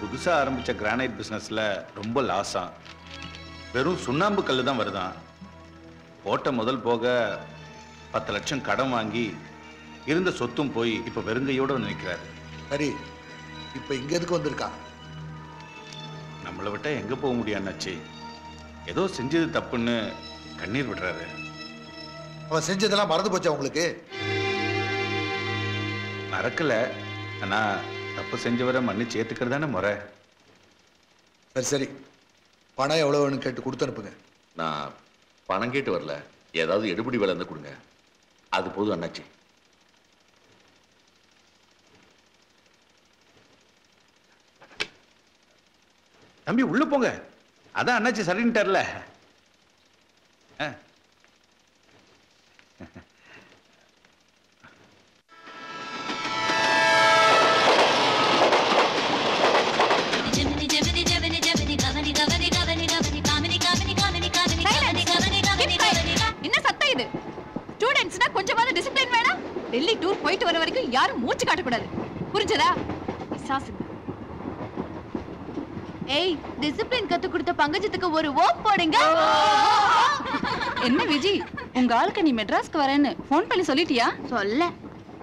புதுசா ஆரம்பிச்ச கிரானைட் பிசினஸ்ல ரொம்ப லாஸா வெறும் சுண்ணாம்பு கல் தான் வருதான் போட்ட முதல் போக பத்து லட்சம் கடன் வாங்கி இருந்த சொத்தும் போய் இப்ப வெறுங்கையோட நினைக்கிறாரு சரி இப்ப இங்க எதுக்கு வந்திருக்கா நம்மளை விட்டா எங்க போக முடியாச்சு ஏதோ செஞ்சது தப்புன்னு கண்ணீர் விடுறாரு அவன் செஞ்சதெல்லாம் மறந்து போச்சா உங்களுக்கு மறக்கல ஆனா தப்பு செஞ்சவரை மன்னிச்சு ஏத்துக்கிறதான முறை சரி சரி பணம் எவ்வளவுன்னு கேட்டு கொடுத்து அனுப்புங்க நான் பணம் கேட்டு வரல ஏதாவது எடுபடி வேலை இருந்தா கொடுங்க அது போதும் அண்ணாச்சி தம்பி உள்ள போங்க அதான் அண்ணாச்சி சரின்ட்டார்ல என்ன சத்தம் இது ஸ்டூடெண்ட்ஸ்னா கொஞ்சமாவது டிசிப்ளின் வேணாம் டெல்லி டூர் போயிட்டு வர வரைக்கும் யாரும் மூச்சு காட்டக்கூடாது புரிஞ்சதா ஏய் டிசிப்ளின் கத்து கொடுத்த பங்கஜத்துக்கு ஒரு ஓப் போடுங்க என்ன விஜி உங்க ஆளுக்கு நீ மெட்ராஸ்க்கு வரேன்னு போன் பண்ணி சொல்லிட்டியா சொல்ல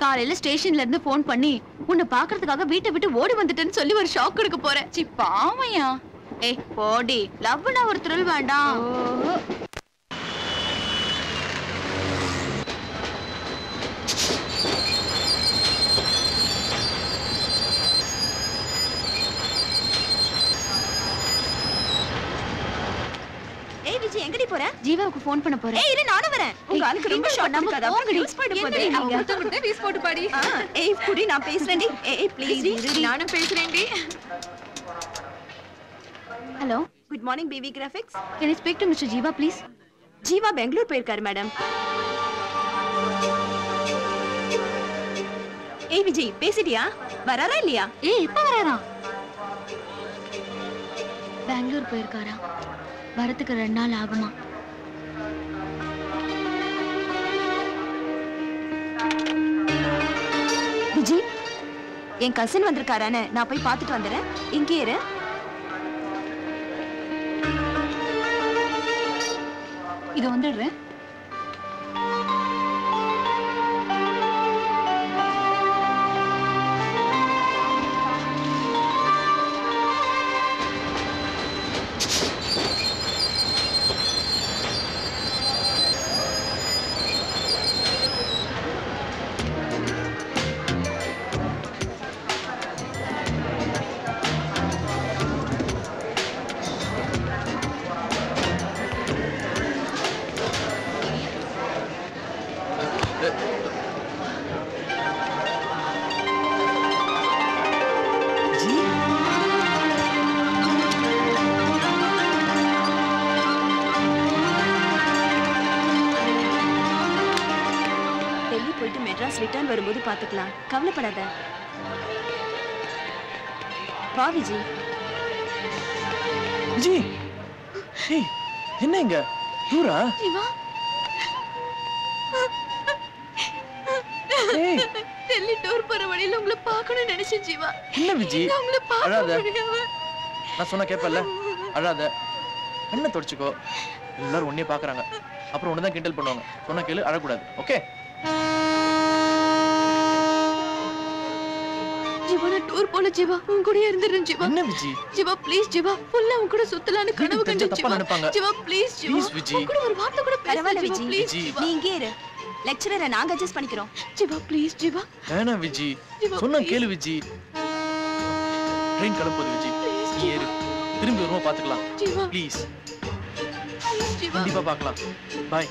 காலையில ஸ்டேஷன்ல இருந்து போன் பண்ணி உன்னை பாக்குறதுக்காக வீட்டை விட்டு ஓடி வந்துட்டேன்னு சொல்லி ஒரு ஷாக் கொடுக்க போறேன் சி பாமையா ஏய் போடி லவ்னா ஒரு த்ரில் வேண்டாம் ஜீவாவுக்கு போன் பண்ண போறேன் ஏய் இரு நானே வரேன் உங்க ஆளுக்கு ரொம்ப ஷார்ட் நம்ம போன் ரீல்ஸ் போட போறேன் நீங்க வந்து வந்து ரீல்ஸ் போட்டு பாடி ஏய் புடி நான் பேசுறேன்டி ஏய் ப்ளீஸ் நானும் பேசுறேன்டி hello good morning baby graphics can you speak to Mister Jeeva please Jeeva Bangalore போயிருக்காரு மேடம் ஏய் விஜய் பேசிட்டியா வராரா இல்லையா ஏய் இப்ப வராரா பெங்களூர் போயிருக்காரா வரத்துக்கு ரெண்டு நாள் ஆகுமா விஜய் என் கசின் வந்திருக்காரானே நான் போய் பார்த்துட்டு வந்துறேன் இங்கே இரு இது வந்துடுறேன் வரும்போது பாத்துக்கலாம் கவலைப்படாத வா விஜி விஜி ஏய் என்னங்க தூரா ஜீவா ஏய் டெல்லி டூர் போற வழியில உங்களை பார்க்கணும் நினைச்சேன் ஜீவா என்ன விஜி நான் உங்களை பார்க்கணும் நான் சொன்ன கேப்பல்ல அழாத கண்ணை தொடச்சிக்கோ. எல்லாரும் ஒன்னே பாக்குறாங்க, அப்புறம் ஒண்ணுதான் கிண்டல் பண்ணுவாங்க. சொன்ன கேளு, அழக்கூடாது. ஓகே? ஜீவான டூர் போல ஜீவா, உன் கூட இருந்துறேன் ஜீவா. என்ன விஜி? ஜீவா ப்ளீஸ் ஜீவா, ஃபுல்லா உன் கூட சுத்தலான கனவு கண்டு ஜீவா. ஜீவா ப்ளீஸ் ஜீவா, உன் கூட ஒரு வார்த்தை கூட பேசல விஜி. ப்ளீஸ் நீ இங்கே இரு, லெக்சரரை நாங்க அட்ஜஸ்ட் பண்ணிக்கிறோம். ஜீவா ப்ளீஸ் ஜீவா. ஏனா விஜி சொன்ன கேளு விஜி. ட்ரெயின் கிளம்புது விஜி, நீ ஏறு. திரும்பி வருவோம், பாத்துக்கலாம். ஜீவா ப்ளீஸ், கண்டிப்பா பாக்கலாம். Bye.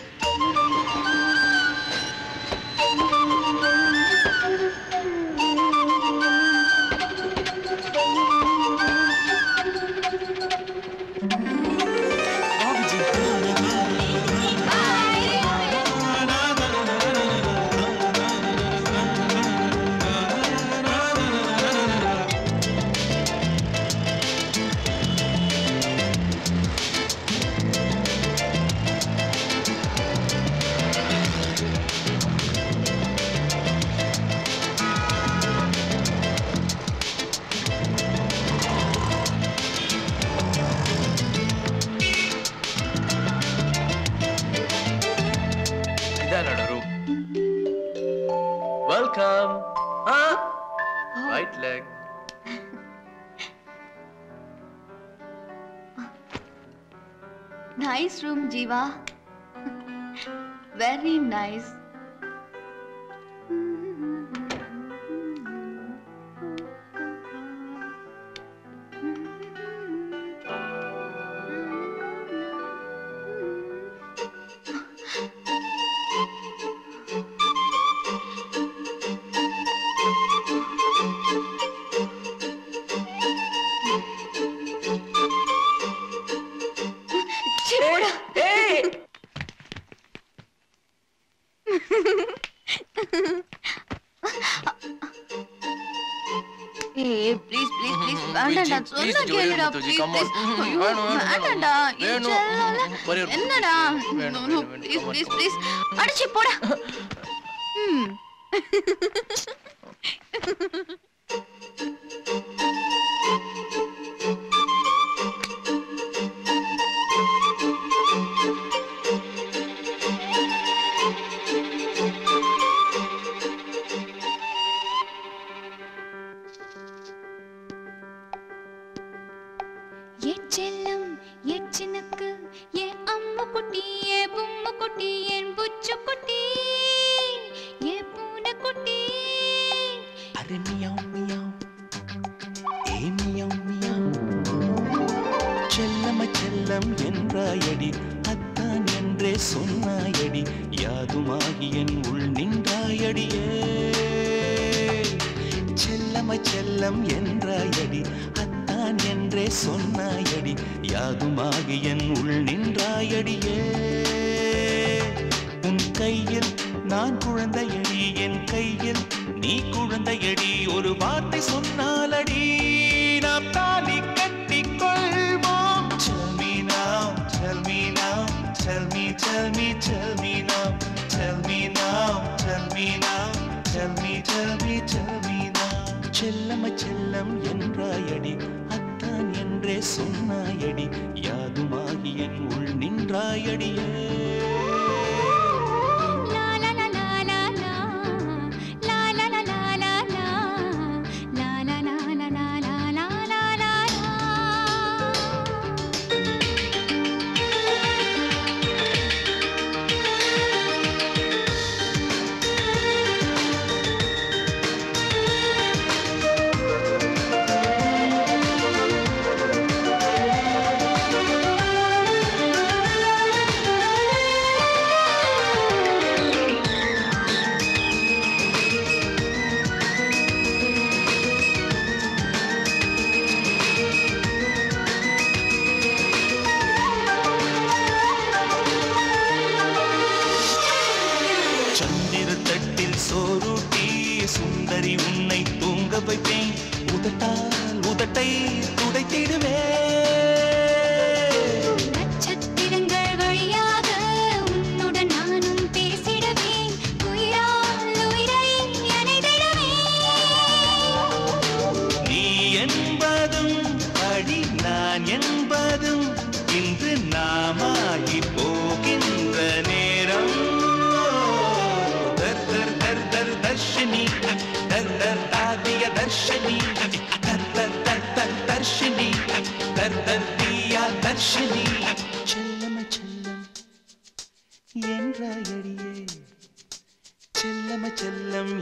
Nice room, Jeeva. Very nice.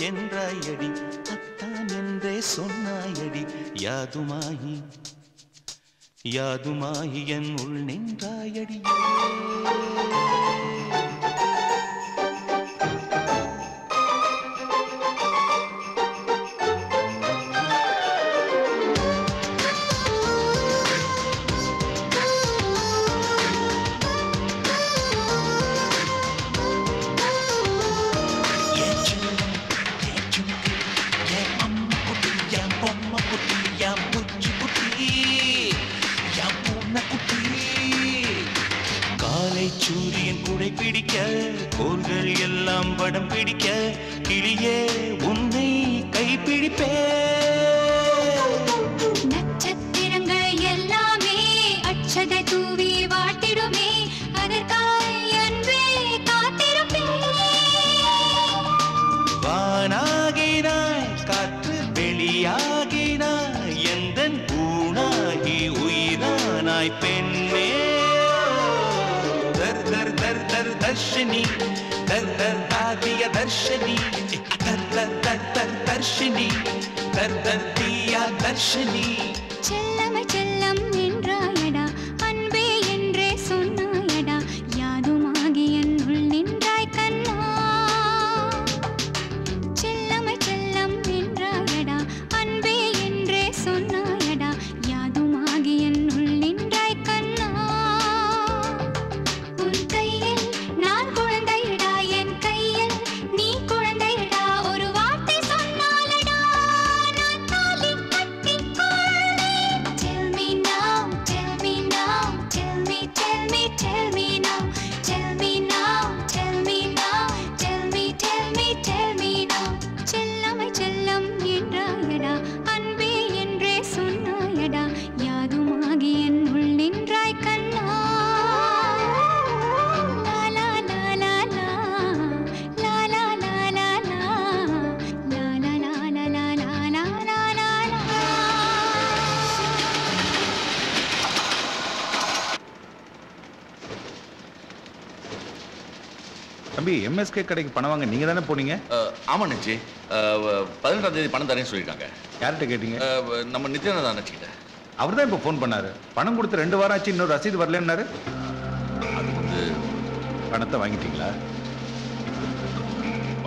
என்றாயடி, அத்தான் என்றே சொன்னாயடி, யாதுமாயி யாதுமாயி என் உள் நின்றாயடி. சூரியன் குடை பிடிக்க, கோள்கள் எல்லாம் வடம் பிடிக்க, கிளியே உன்னை கைப்பிடிப்பே. நட்சத்திரங்கள் எல்லாமே அட்சதை தூவி வாட்டிடுமே, அதற்காய் அன்பே காத்திருப்பே. வானாகினாய் காற்று வெளியாகினாய், எந்தன் பூனாகி உயிரானாய் பெண்ணே. दर्शनी दर दर दादिया दर्शनी दर दर दर दर दर्शनी दर दर दिया दर्शनी चल्लम चल्लम निंद्रायडा अन्बे एंद्रे सोन्नायडा यादुमागी एन्नुल निंद्राय कन्ना चल्लम चल्लम निंद्रायडा अन्बे एंद्रे सोन्नायडा यादुमागी एन्नुल निंद्राय कन्ना தம்பி, எம்எஸ்கே கடைக்கு பணம் வாங்க நீங்க தானே போனீங்க? ஆமா நச்சி, பதினெட்டாம் தேதி பணம் தரேன்னு சொல்லிட்டாங்க. யார்கிட்ட கேட்டீங்க? நம்ம நித்யானந்தா தான் நச்சிக்கிட்ட. அவர் தான் இப்போ ஃபோன் பண்ணாரு. பணம் கொடுத்து ரெண்டு வாரம் ஆச்சு, இன்னொரு ரசீது வரலன்னாரு. பணத்தை வாங்கிட்டீங்களா?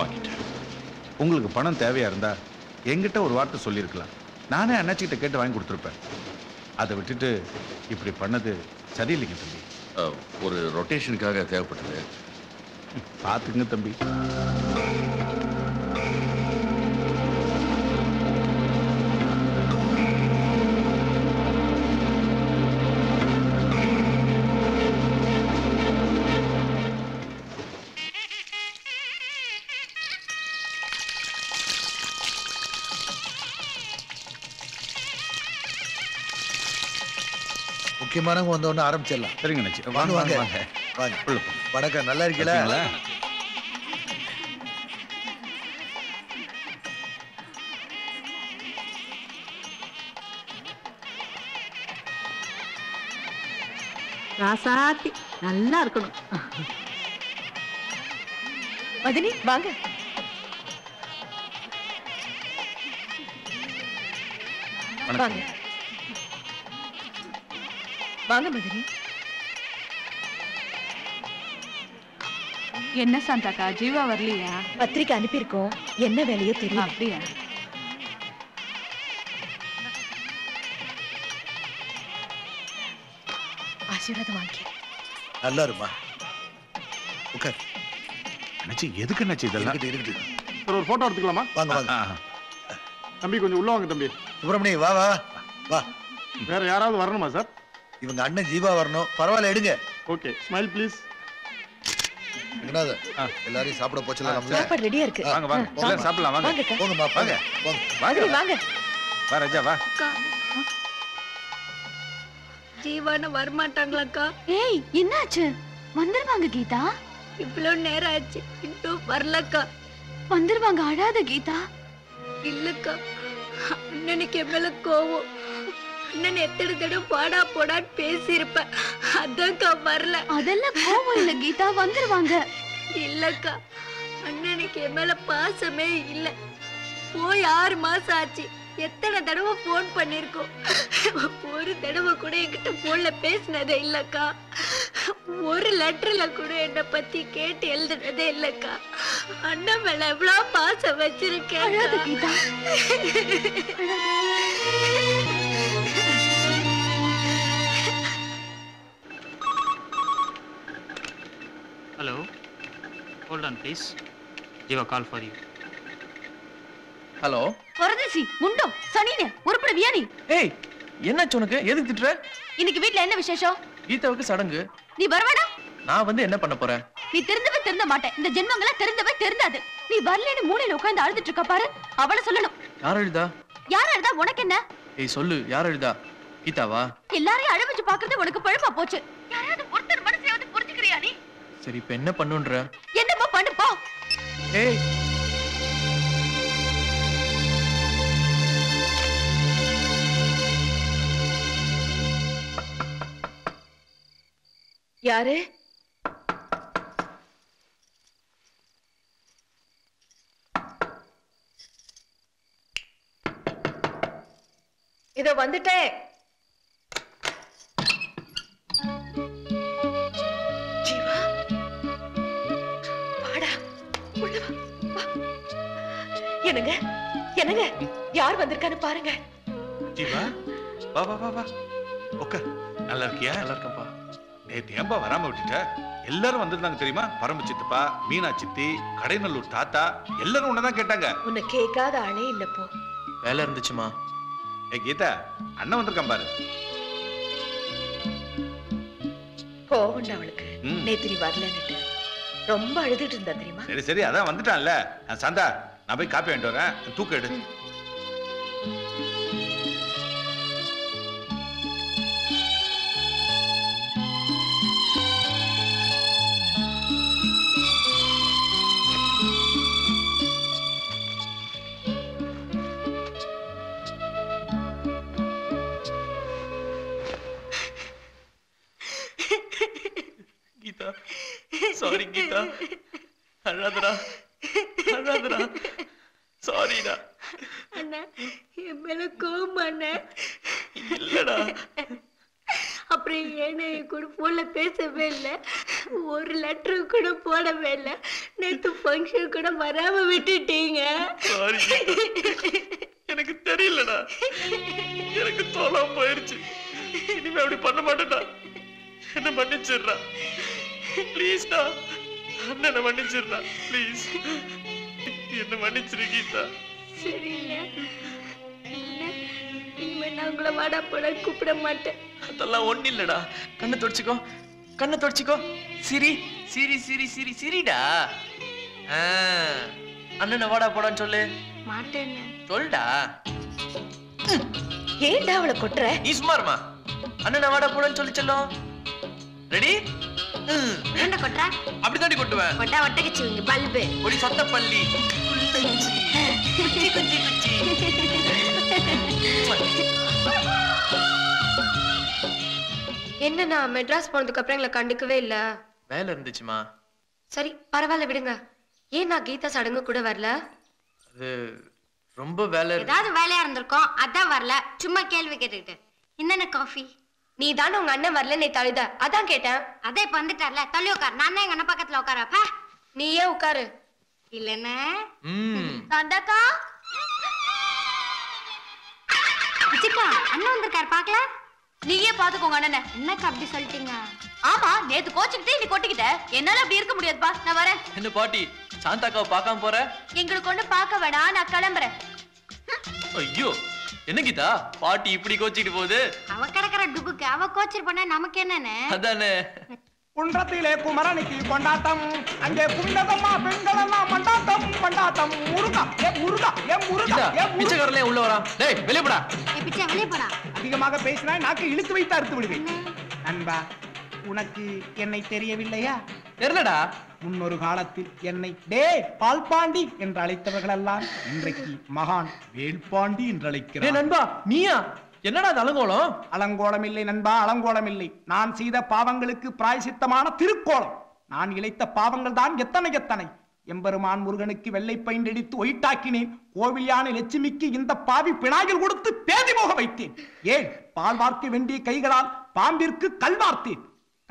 வாங்கிட்டேன். உங்களுக்கு பணம் தேவையா இருந்தா எங்கிட்ட ஒரு வார்த்தை சொல்லியிருக்கலாம். நானே அண்ணாச்சிக்கிட்ட கேட்டு வாங்கி கொடுத்துருப்பேன். அதை விட்டுட்டு இப்படி பண்ணது சரியில்லைங்க தம்பி. ஒரு ரொட்டேஷனுக்காக தேவைப்பட்டது. பாத்துங்க தம்பி. முக்கியமானவங்க வந்தோன்னு ஆரம்பிச்சிடலாம். சரிங்க நச்சி, வாங்க வாங்க வாங்க. வணக்கம், நல்லா இருக்கீங்களா? ராசாத்தி நல்லா இருக்கணும். மதினி வாங்க. வாங்க மதினி. என்ன சாந்தாக்கா, ஜீவா வரலையா? பத்திரிக்கை அனுப்பியிருக்கோம், என்ன வேலையோ தெரியும். அப்படியா? ஆசீர்வாதம் வாங்கி நல்லா இருமா. உட்கார். அண்ணாச்சி எதுக்கு அண்ணாச்சி இதெல்லாம்? சார் ஒரு போட்டோ எடுத்துக்கலாமா? வாங்க வாங்க. தம்பி கொஞ்சம் உள்ள வாங்க தம்பி. சுப்பிரமணி வா வா வா. வேற யாராவது வரணுமா சார்? இவங்க அண்ணன் ஜீவா வரணும். பரவாயில்ல எடுங்க. Okay, smile please. எல்லாரும் சாப்பிட போச்சலாம். சாப்பாடு ரெடியா இருக்கு. வாங்க வாங்க எல்லாரும் சாப்பிடலாம். வாங்க போங்கம்மா. வாங்க வாங்க வாங்க. வா ராஜா வா. ஜீவான வர மாட்டாங்களாக்கா? ஏய் என்னாச்சு? வந்துருவாங்க கீதா. இவ்வளவு நேரம் ஆச்சு இன்னும் வரலக்கா. வந்துருவாங்க, அழாத கீதா. இல்லக்கா, அண்ணனுக்கு எவ்வளவு கோவம். அண்ணன் எத்தனை தடவை பாடா போடான்னு பேசியிருப்பேன், அதான்க்கா வரல. அதெல்லாம் கோவம் இல்ல கீதா, வந்துருவாங்க. இல்லக்கா, அண்ணன் பொண்ணுக்கு என் மேல பாசமே இல்ல. போய் ஆறு மாசம் ஆச்சு, எத்தனை தடவை போன் பண்ணிருக்கோம், ஒரு தடவை கூட என்கிட்ட போன்ல பேசினதே இல்லக்கா. ஒரு லெட்டர்ல கூட என்னை பத்தி கேட்டு எழுதுனதே இல்லக்கா. அண்ணன் மேல எவ்வளவு பாசம் வச்சிருக்கேன். Hello, hold on please, Jeeva call for you. Hello பொறதேசி முண்டோ சனினே உருப்பட வியானி. ஏய் என்னாச்சு உனக்கு, எதுக்கு திட்ற? இன்னைக்கு வீட்ல என்ன விசேஷம்? கீதாவுக்கு சடங்கு. நீ வரவேடா? நான் வந்து என்ன பண்ண போறேன்? நீ தெரிந்தவே தெரிந்த மாட்டேன். இந்த ஜென்மங்கள தெரிந்தவே தெரிந்தாது. நீ வரலன்னு மூளையில உட்கார்ந்து அழுதுட்டு இருக்க பாரு, அவள சொல்லணும். யார் அழுதா? யார் அழுதா உனக்கு என்ன? ஏய் சொல்லு, யார் அழுதா? கீதாவா? எல்லாரையும் அழ வச்சு பாக்குறது உனக்கு பழமா போச்சு. யாராவது ஒருத்தர் மனசையாவது புரிஞ்சுக்கறியா நீ? சரி இப்ப என்ன பண்ணுன்ற? என்னமா பண்ணு போ. ஏய் யாரு? இதோ வந்துட்டேன். ஜீவா வாடா, உள்ள வா. என்னங்க என்னங்க யார் வந்திருக்கான்னு பாருங்க. ஜீவா வா வா வா வா. ஓகே நல்லா இருக்கியா? நல்லா இருக்கப்பா. நேத்தியம்பா வராம விட்டுட்ட. எல்லாரும் வந்திருந்தாங்க தெரியுமா? பரம்பு சித்தப்பா, மீனா சித்தி, கடைநல்லூர் தாத்தா எல்லாரும் உன்னதான் கேட்டாங்க. உன்னை கேட்காத ஆளே இல்ல. போ வேலை இருந்துச்சுமா. ஏ கீதா, அண்ணன் வந்திருக்கான் பாரு. கோவம் அவளுக்கு, நேத்து நீ வரலன்னு ரொம்ப அழுதுட்டு இருந்தா தெரியுமா? சரி சரி அதான் வந்துட்டான்ல. சந்தா நான் போய் காப்பி வாங்கிட்டு வரேன், தூக்க எடு. சாரி கீதா, அழாதடா அழாதடா, சாரிடா. அண்ணா என் மேல கோவமா? இல்லடா. அப்புறம் ஏன்னா என் கூட போன்ல பேசவே இல்லை, ஒரு லெட்டரு கூட போடவே இல்லை, நேற்று ஃபங்க்ஷன் கூட வராம விட்டுட்டீங்க. சாரி எனக்கு தெரியலடா, எனக்கு தோலாம போயிடுச்சு. இனிமே அப்படி பண்ண மாட்டேன்டா, என்ன மன்னிச்சிடுறா. Please da, annana manichirda, please. Enna manichiru Geetha. Seriyilla. Anna, inme na ungala vaada poda kupida matte. Adalla onnu illa da. Kanna todichiko. Kanna todichiko. Siri, siri, siri, siri, siri da. Ah, annana vaada poda solle. Maatena. Solda. Yenda avula kotra? Ismarma. Annana vaada poda solli chello. Ready? என்ன கொட்டா? அப்படி தாடி கொட்டுவேன். கொட்டா வட்டகிச்சுங்க bulb. ஒளி சொட்ட பல்லி. குச்சி குச்சி குச்சி. என்ன நான் மெட்ராஸ் போனதுக்கு அப்புறம் எங்களை கண்டுக்கவே இல்ல. வேலை இருந்துச்சுமா. சரி பரவாயில்ல விடுங்க. ஏன் நான் கீதா சடங்கு கூட வரல? அது ரொம்ப வேலை. ஏதாவது வேலையா இருந்திருக்கோம், அதான் வரல. சும்மா கேள்வி கேட்டுக்கிட்டு. இன்னென்ன காஃபி? நீ தானே உங்க அண்ணன் வரல நீ தழுத, அதான் கேட்டேன். அதே இப்ப வந்துட்டார்ல, தள்ளி உட்காரு. நான் தான் எங்க அண்ணன் பக்கத்துல உட்காரப்பா, நீ ஏன் உட்காரு. இல்லன்னா சந்தாக்கா அச்சிக்கா அண்ணன் வந்திருக்காரு பாக்கல. நீயே பாத்துக்கோங்க அண்ணனை. என்னக்கா அப்படி சொல்லிட்டீங்க? ஆமா நேத்து கோச்சுக்கிட்டே நீ கொட்டிக்கிட்ட, என்னால அப்படி இருக்க முடியாதுப்பா, நான் வரேன். என்ன பாட்டி சாந்தாக்காவை பாக்காம போற? எங்களுக்கு ஒண்ணு பாக்க வேணா, நான் கிளம்புறேன். ஐயோ என்ன கீதா பாட்டி இப்படி கோச்சிட்டு போகுது? அவ கடக்கற டுபுக்கு அவ கோச்சர் பண்ண நமக்கு என்னன்னு அதானே. குன்றத்திலே குமரனுக்கு கொண்டாட்டம், அங்கே குண்டதம்மா பெண்களெல்லாம் கொண்டாட்டம் கொண்டாட்டம். முருகா ஏ முருகா ஏ முருகா ஏ பிச்சைக்காரனே உள்ள வரா. டேய் வெளிய போடா. ஏ பிச்சை வெளிய போடா. அதிகமாக பேசினா நாக்கு இழுத்து வைத்து அறுத்து விடுவேன். அன்பா உனக்கு என்னை தெரியவில்லையா? தெரியலடா. முன்னொரு காலத்தில் என்னை டேய் பால்பாண்டி என்று அழைத்தவர்கள் எல்லாம் இன்றைக்கு மகான் வேல்பாண்டி என்று அழைக்கிறார். நண்பா நீயா? என்னடா அலங்கோலம்? அலங்கோலம் இல்லை நண்பா, அலங்கோலம் இல்லை. நான் செய்த பாவங்களுக்கு பிராயசித்தமான திருக்கோலம். நான் இழைத்த பாவங்கள் தான் எத்தனை எத்தனை. எம்பெருமான் முருகனுக்கு வெள்ளை பைண்டடித்து ஒயிட்டாக்கினேன். கோவில் யானை லட்சுமிக்கு இந்த பாவி பிணாயில் கொடுத்து பேதி போக வைத்தேன். ஏன் பால் வார்க்க வேண்டிய கைகளால் பாம்பிற்கு கல்வார்த்தேன்.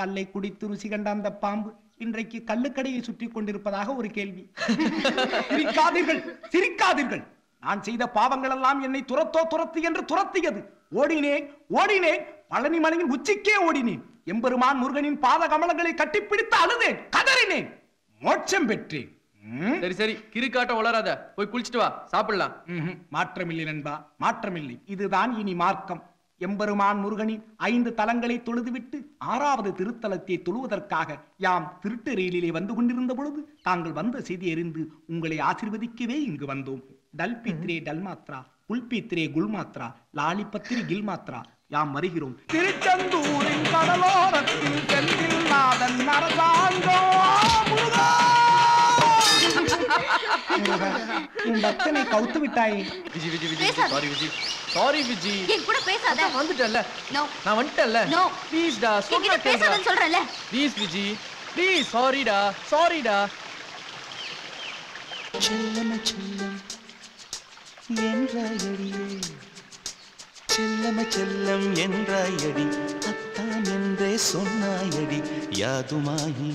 கல்லை குடித்து ருசி கண்ட அந்த பாம்பு இன்றைக்கு கல்லுக்கடையை சுற்றி கொண்டிருப்பதாக ஒரு கேள்வி. சிரிக்காதீர்கள், சிரிக்காதீர்கள். நான் செய்த பாவங்கள் எல்லாம் என்னை துரத்தோ துரத்து என்று துரத்தியது. ஓடினேன், ஓடினேன், பழனி மலையின் உச்சிக்கே ஓடினேன். எம்பெருமான் முருகனின் பாத கமலங்களை கட்டிப்பிடித்து அழுதேன், கதறினேன், மோட்சம் பெற்றேன். சரி சரி, கிரிக்காட்ட வளராத, போய் குளிச்சுட்டு வா, சாப்பிடலாம். மாற்றமில்லை நண்பா, மாற்றமில்லை. இதுதான் இனி மார்க்கம். எம்பெருமான் முருகனின் ஐந்து தலங்களை தொழுதுவிட்டு ஆறாவது திருத்தலத்தை தொழுவதற்காக யாம் திருட்டு ரயிலிலே வந்து கொண்டிருந்த பொழுது தாங்கள் வந்த செய்தி அறிந்து உங்களை ஆசீர்வதிக்கவே இங்கு வந்தோம். டல்பித்ரே டல்மாத்ரா, குல்பித்ரே குல்மாத்ரா, லாலிபத்ரி கில்மாத்ரா, யாம் வருகிறோம். திருச்செந்தூரின் கடலோரத்தில் செந்தில் நாதன் நரசாங்கோ முருகா. கவுத்து விட்டாய் விஜி. சாரி விஜி, என் கூட பேசாத. வந்துட்டல்ல, நான் வந்துட்டல்ல. ப்ளீஸ் டா, சொல்ற பேசாதன்னு சொல்றல. Please Viji, please. சாரி டா, சாரி டா. செல்லம செல்லம் என்றாயடியே, செல்லம செல்லம் என்றாயடி, அத்தான் என்றே சொன்னாயடி, யாதுமாயி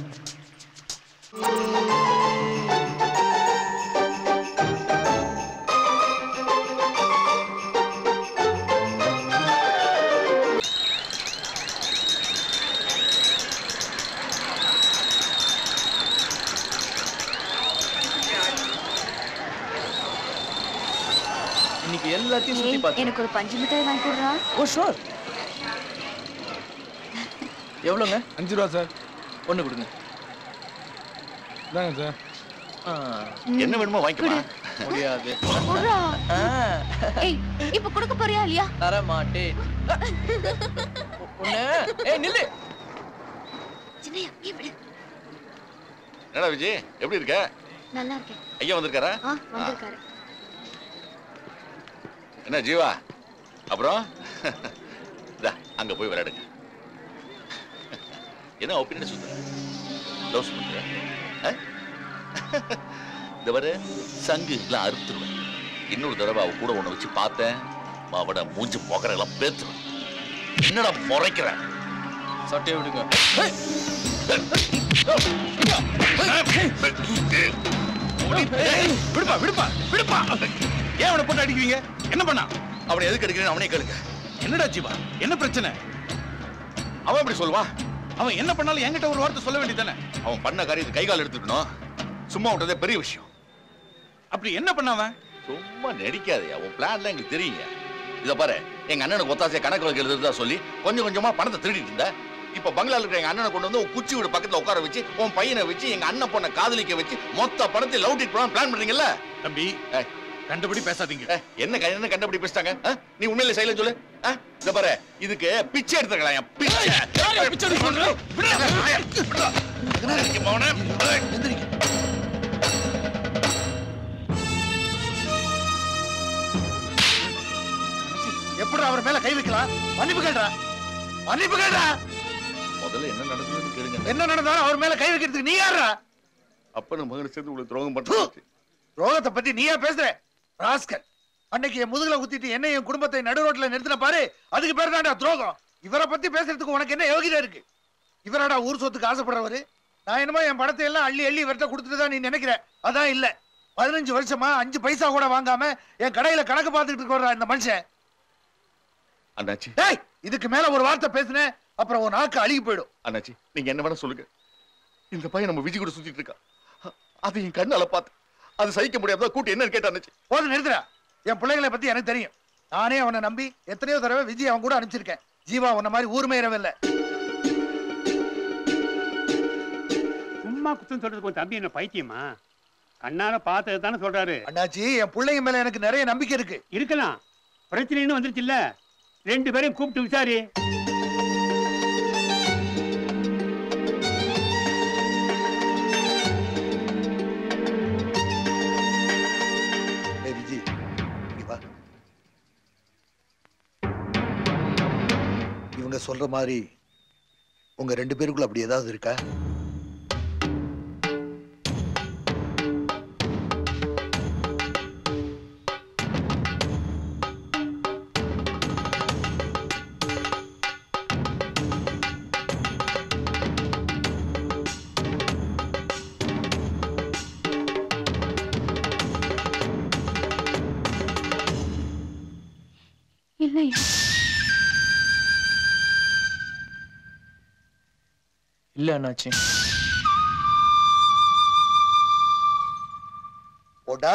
எனக்கு ஒரு பஞ்சு மிட்டாய் வாங்கி கொடுறா. Oh sure. எவ்வளோங்க? அஞ்சு ரூபா சார். ஒன்று கொடுங்க. தாங்க சார். என்ன வேணுமோ வாங்கிக்கலாம். முடியாது. ஏய், இப்போ கொடுக்க போறியா இல்லையா? தர மாட்டேன். ஒண்ணே. ஏய் நில்லு. சின்னையா இங்க விடு. என்னடா விஜி, எப்படி இருக்க? நல்லா இருக்கேன். ஐயா வந்திருக்காரா? ஆ வந்திருக்காரு. என்ன ஜீவா, அப்புறம் அங்க போய் விளையாடுங்க. என்ன ஒப்பீனியன் சுத்துற சங்கு எல்லாம் அறுத்துருவேன். இன்னொரு தடவை அவ கூட ஒண்ணு வச்சு பார்த்தேன், அவட மூஞ்சி முகர எல்லாம் பேத்துருவேன். என்னடா முறைக்கிற? சட்டையை விடுங்க. ஏன் அவனை போட்டு அடிக்கிறீங்க? என்ன பண்ணா? அவனை எதுக்கு அடிக்கிறேன்னு அவனே கேளுங்க. என்னடா ஜீவா, என்ன பிரச்சனை? அவன் அப்படி சொல்லுவான். அவன் என்ன பண்ணாலும் என்கிட்ட ஒரு வார்த்தை சொல்ல வேண்டியதானே? அவன் பண்ண காரியத்தை கைகால் எடுத்துக்கணும், சும்மா விட்டதே பெரிய விஷயம். அப்படி என்ன பண்ணாவன்? சும்மா நடிக்காதே, அவன் பிளான்லாம் எங்களுக்கு தெரியுங்க. இதை பாரு, எங்க அண்ணனுக்கு ஒத்தாசையை கணக்கு வழக்கு எழுதுறதா சொல்லி கொஞ்சம் கொஞ்சமா பணத்தை திருடிட்டு இருந்தேன். இப்ப பங்களால இருக்கிற எங்க அண்ணனை கொண்டு வந்து உன் குச்சி வீடு பக்கத்துல உட்கார வச்சு, உன் பையனை வச்சு, எங்க அண்ணன் பொண்ணை காதலிக்க வச்சு மொத்த பணத்தை லவ் டேட் பண்ண பிளான் பண்றீங்கல்ல? தம்பி கண்டபடி பேசாதீங்க. என்ன என்ன கண்டபடி பேசிட்டாங்க? நீ உண்மையில சைலன்ட் சொல்லு. இத பாரு, இதுக்கு பிச்சை எடுத்துக்கலாம். பிச்சை பிச்சை எடுத்துக்கோ. விடுடா விடுடா மௌனே. எந்திரிங்க. எப்பற அவர் மேல கை வைக்கலாம்? மன்னிப்பு கேளுடா, மன்னிப்பு கேளுடா. முதல்ல என்ன நடந்துதுன்னு கேளுங்க. என்ன நடந்தாலும் அவர் மேல கை வைக்கிறதுக்கு நீ யாரா? அப்ப நம்ம மகன் சேர்ந்து உங்களுக்கு துரோகம் பண்றது. துரோகத்தை பத்தி நீயா பேசுற? ராஸ்கல், அன்னைக்கு என் முதுகுல குத்திட்டு என்ன என் குடும்பத்தை நடு ரோட்ல நிறுத்தின பாரு, அதுக்கு பேர் தான்டா துரோகம். இவரை பத்தி பேசுறதுக்கு உனக்கு என்ன யோகிதா இருக்கு? இவராடா ஊர் சொத்துக்கு ஆசைப்படுறவரு. நான் என்னமோ என் பணத்தை எல்லாம் அள்ளி அள்ளி இவர்கிட்ட கொடுத்துட்டு தான் நீ நினைக்கிற. அதான் இல்ல, பதினஞ்சு வருஷமா அஞ்சு பைசா கூட வாங்காம என் கடையில கணக்கு பார்த்துட்டு இருக்கிறா இந்த மனுஷன். அண்ணாச்சி, டேய், இதுக்கு மேல ஒரு வார்த்தை பேசுனேன் அப்புறம் உன் நாக்கு அழுகி போயிடும். அண்ணாச்சி, நீங்க என்ன வேணா சொல்லுங்க, இந்த பையன் நம்ம விஜய் கூட சுத்திட்டு இருக்கா. அது என் கண்ணால பார்த்து அது சகிக்க முடியாத கூட்டி என்ன கேட்டாச்சு. போதும், நிறுத்துறா. என் பிள்ளைகளை பத்தி எனக்கு தெரியும். நானே அவனை நம்பி எத்தனையோ தடவை விஜய் அவன் கூட அனுப்பிச்சிருக்கேன். ஜீவா உன்ன மாதிரி ஊர்மை இரவில்லை. சும்மா குத்தம் சொல்றதுக்கு உன் தம்பி என்ன பைத்தியமா? கண்ணால பார்த்தது தானே சொல்றாரு. அண்ணாச்சி, என் பிள்ளைங்க மேல எனக்கு நிறைய நம்பிக்கை இருக்கு. இருக்கலாம், பிரச்சனைன்னு வந்துருச்சு இல்ல. ரெண்டு பேரையும் கூப்பிட்டு விசாரி. சொல்ற மாதிரி உங்க ரெண்டு பேருக்குள்ள அப்படி ஏதாவது இருக்கா? नहीं இல்ல அண்ணாச்சி. போடா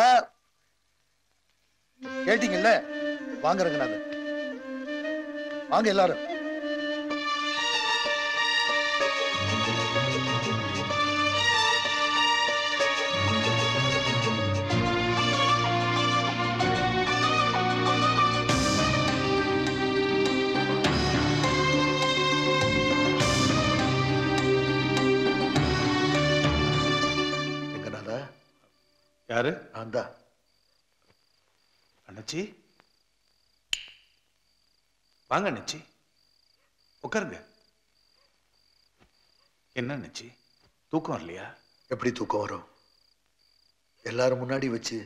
கேட்டிங்கல்ல, வாங்க ரங்கநாதன் வாங்க எல்லாரும். யாரு? நான் தான் அண்ணாச்சி. வாங்க அண்ணாச்சி உட்காருங்க. என்ன அண்ணாச்சி தூக்கம் இல்லையா? எப்படி தூக்கம் வரும்? எல்லாரும் முன்னாடி வச்சு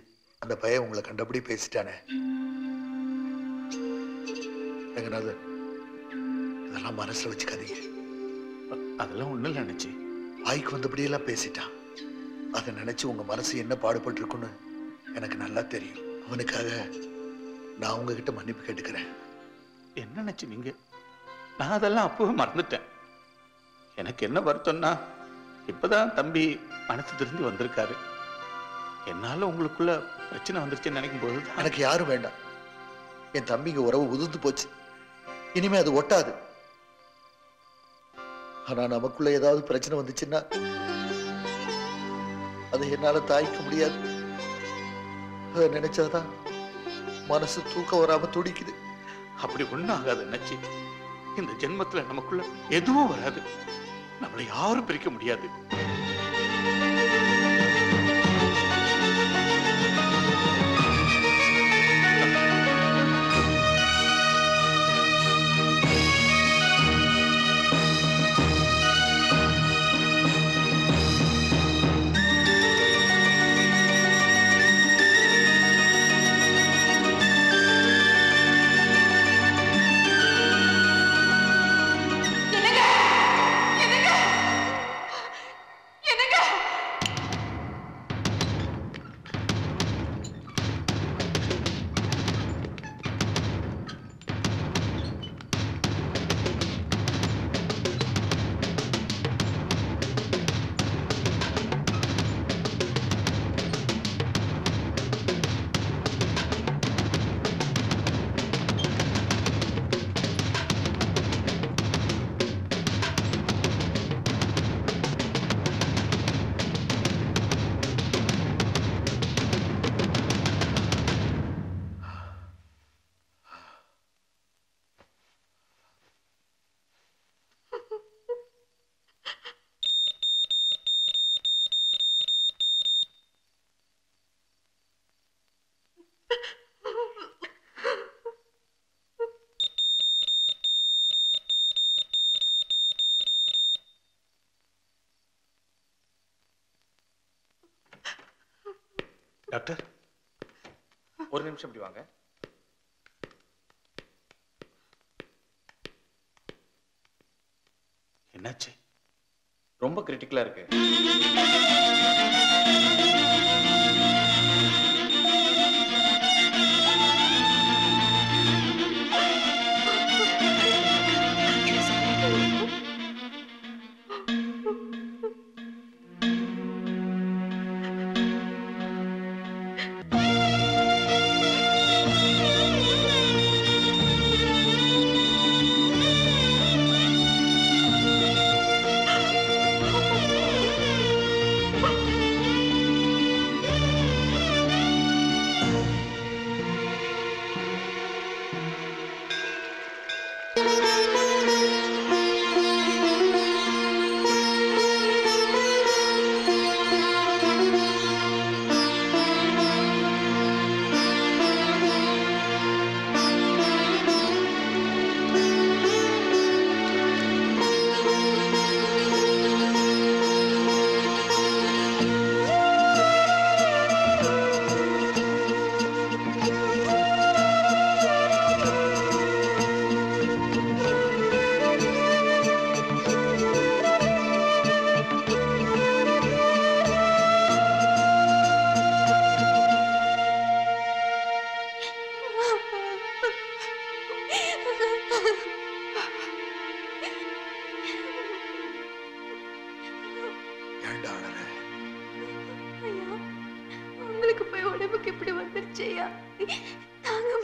அந்த பையன் உங்களை கண்டபடி பேசிட்டானே. ரங்கநாதன் இதெல்லாம் மனசுல வச்சுக்காதீங்க. அதெல்லாம் ஒண்ணும் இல்லை அண்ணாச்சி. வாய்க்கு வந்தபடியெல்லாம் பேசிட்டான். அதை நினைச்சு உங்க மனசு என்ன பாடுபட்டு இருக்குன்னு எனக்கு நல்லா தெரியும். அவனுக்காக நான் உங்ககிட்ட மன்னிப்பு கேட்டுக்கிறேன். என்ன நினைச்சு நீங்க? நான் அதெல்லாம் அப்பவே மறந்துட்டேன். எனக்கு என்ன வருத்தம்னா இப்பதான் தம்பி மனசு திரும்பி வந்திருக்காரு. என்னால உங்களுக்குள்ள பிரச்சனை வந்துருச்சுன்னு நினைக்கும் போது எனக்கு யாரும் வேண்டாம். என் தம்பிங்க உறவு உதிர்ந்து போச்சு, இனிமே அது ஒட்டாது. ஆனா நமக்குள்ள ஏதாவது பிரச்சனை வந்துச்சுன்னா அதை என்னால தாய்க்க முடியாது. அதை நினைச்சாதான் மனசு தூக்கம் வராம துடிக்குது. அப்படி ஒண்ணு ஆகாது நினைச்சு. இந்த ஜென்மத்துல நமக்குள்ள எதுவும் வராது. நம்மளை யாரும் பிரிக்க முடியாது. டாக்டர் ஒரு நிமிஷம் இப்படி வாங்க. என்னாச்சு? ரொம்ப கிரிட்டிக்கலா இருக்கு.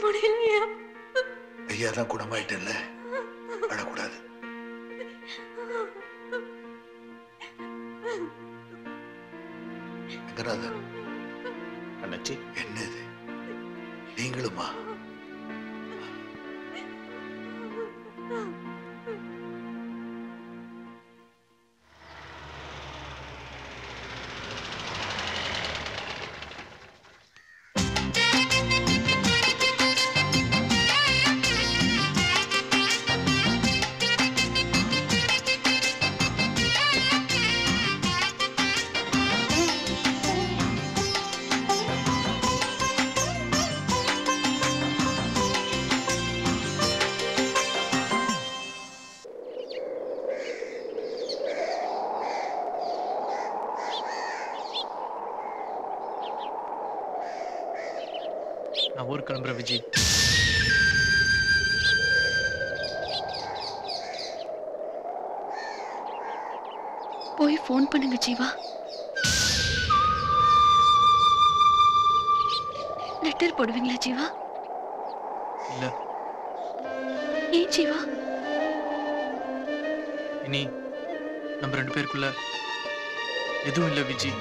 முடியலையா? ஐயா தான் குணமாயிட்டேன்ல, அழக்கூடாது. அண்ணாச்சி என்னது, நீங்களுமா? நான் ஊருக்கு கிளம்புறேன் விஜய். போய் ஃபோன் பண்ணுங்க ஜீவா. லெட்டர் போடுவீங்களா ஜீவா? இல்ல. ஏன் ஜீவா? இனி நம்ம ரெண்டு பேருக்குள்ள எதுவும் இல்லை விஜய்.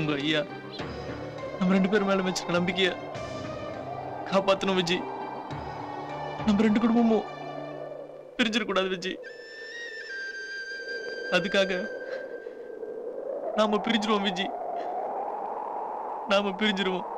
உங்க ஐயா நம்ம ரெண்டு பேரும் மேல வச்சிருக்க நம்பிக்கைய காப்பாத்தணும் விஜி. நம்ம ரெண்டு குடும்பமும் பிரிஞ்சிட கூடாது விஜி. அதுக்காக நாம பிரிஞ்சிருவோம் விஜி, நாம பிரிஞ்சிருவோம்.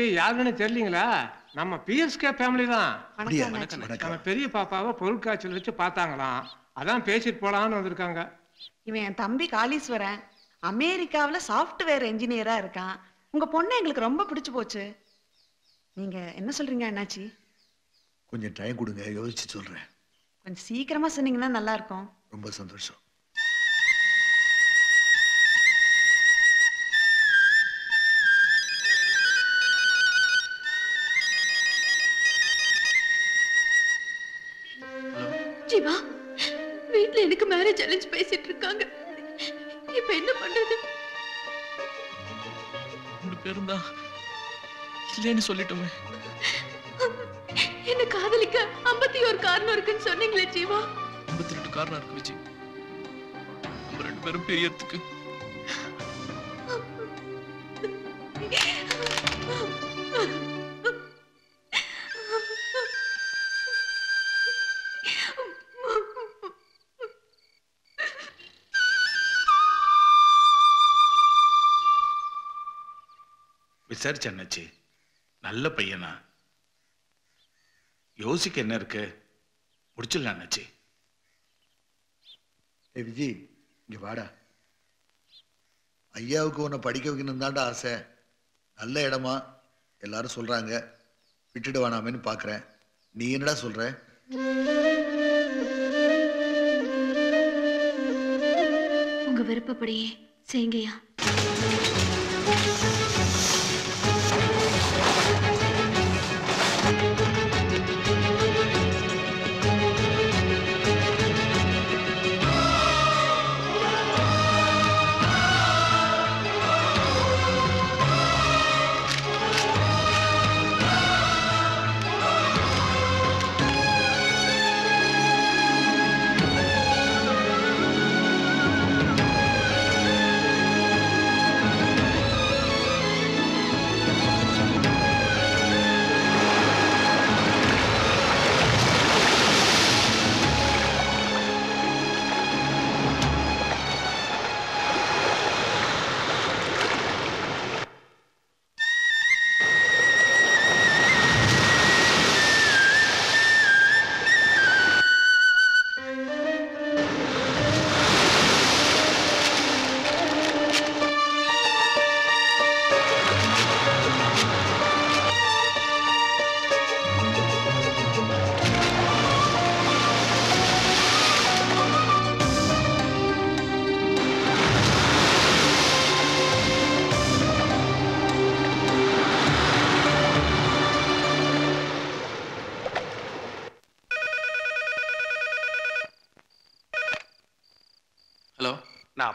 யாருன்னு தெரியலீங்களா? நம்ம பிஎஸ்கே ஃபேமிலி தான். பெரிய பாப்பாவை பொருட்காட்சியில் வச்சு பார்த்தாங்களாம், அதான் பேசிட்டு போலான்னு வந்திருக்காங்க. இவன் என் தம்பி காளீஸ்வரன், அமெரிக்காவில சாஃப்ட்வேர் என்ஜினியரா இருக்கான். உங்க பொண்ணு எங்களுக்கு ரொம்ப பிடிச்சு போச்சு. நீங்க என்ன சொல்றீங்க அண்ணாச்சி? கொஞ்சம் டைம் கொடுங்க, யோசிச்சு சொல்றேன். கொஞ்சம் சீக்கிரமா சொன்னீங்கன்னா நல்லா இருக்கும். ரொம்ப சந்தோஷம். ஜீவா, வீட்டுல எனக்கு மேரேஜ் அலைன்ஸ் பேசிட்டு இருக்காங்க. இப்ப என்ன பண்றது? ஒரு பேருந்தா இல்லைன்னு சொல்லிட்டோமே. என்ன காதலிக்க ஐம்பத்தி ஒரு காரணம் இருக்குன்னு சொன்னீங்களே ஜீவா. ஐம்பத்தி ரெண்டு காரணம் இருக்கு விஜி. நம்ம ரெண்டு பேரும் பெரியத்துக்கு விசாரிச்சி. நல்ல பையனா? யோசிக்க என்ன இருக்கு, முடிச்சிடலாம் அண்ணாச்சி. ஏ விஜி, இங்க வாடா. ஐயாவுக்கு உன்னை படிக்க வைக்கணும் தாண்டா ஆசை. நல்ல இடமா எல்லாரும் சொல்றாங்க, விட்டுட்டு வானாமேன்னு பாக்குறேன். நீ என்னடா சொல்ற? உங்க விருப்பப்படியே செய்யுங்கய்யா.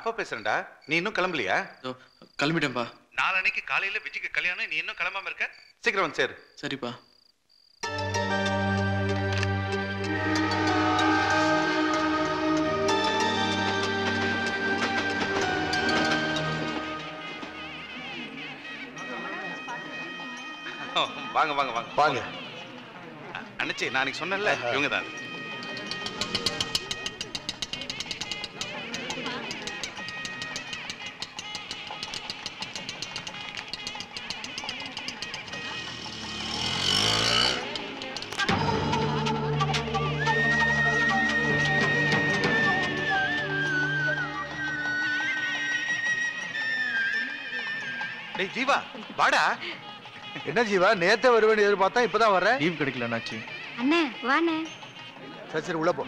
அப்பா பேசுறேன்டா, நீ இன்னும் கிளம்பலையா? கிளம்பிட்டேன்பா. நாளைக்கு காலையில விஜய்க்கு கல்யாணம், நீ இன்னும் கிளம்பாம இருக்க? சீக்கிரம் வந்து சேரு. சரிப்பா. வாங்க வாங்க வாங்க வாங்க அண்ணாச்சி. நான் சொன்னேன்ல, இவங்க தான். ஜீவா வாடா. என்ன ஜீவா, நேத்தே வருவேன் எதிர்பார்த்தா, இப்பதான் வர்றேன். லீவ் கிடைக்கல அண்ணாச்சி. அண்ணே வாண்ணே. சரி சரி உள்ள போ.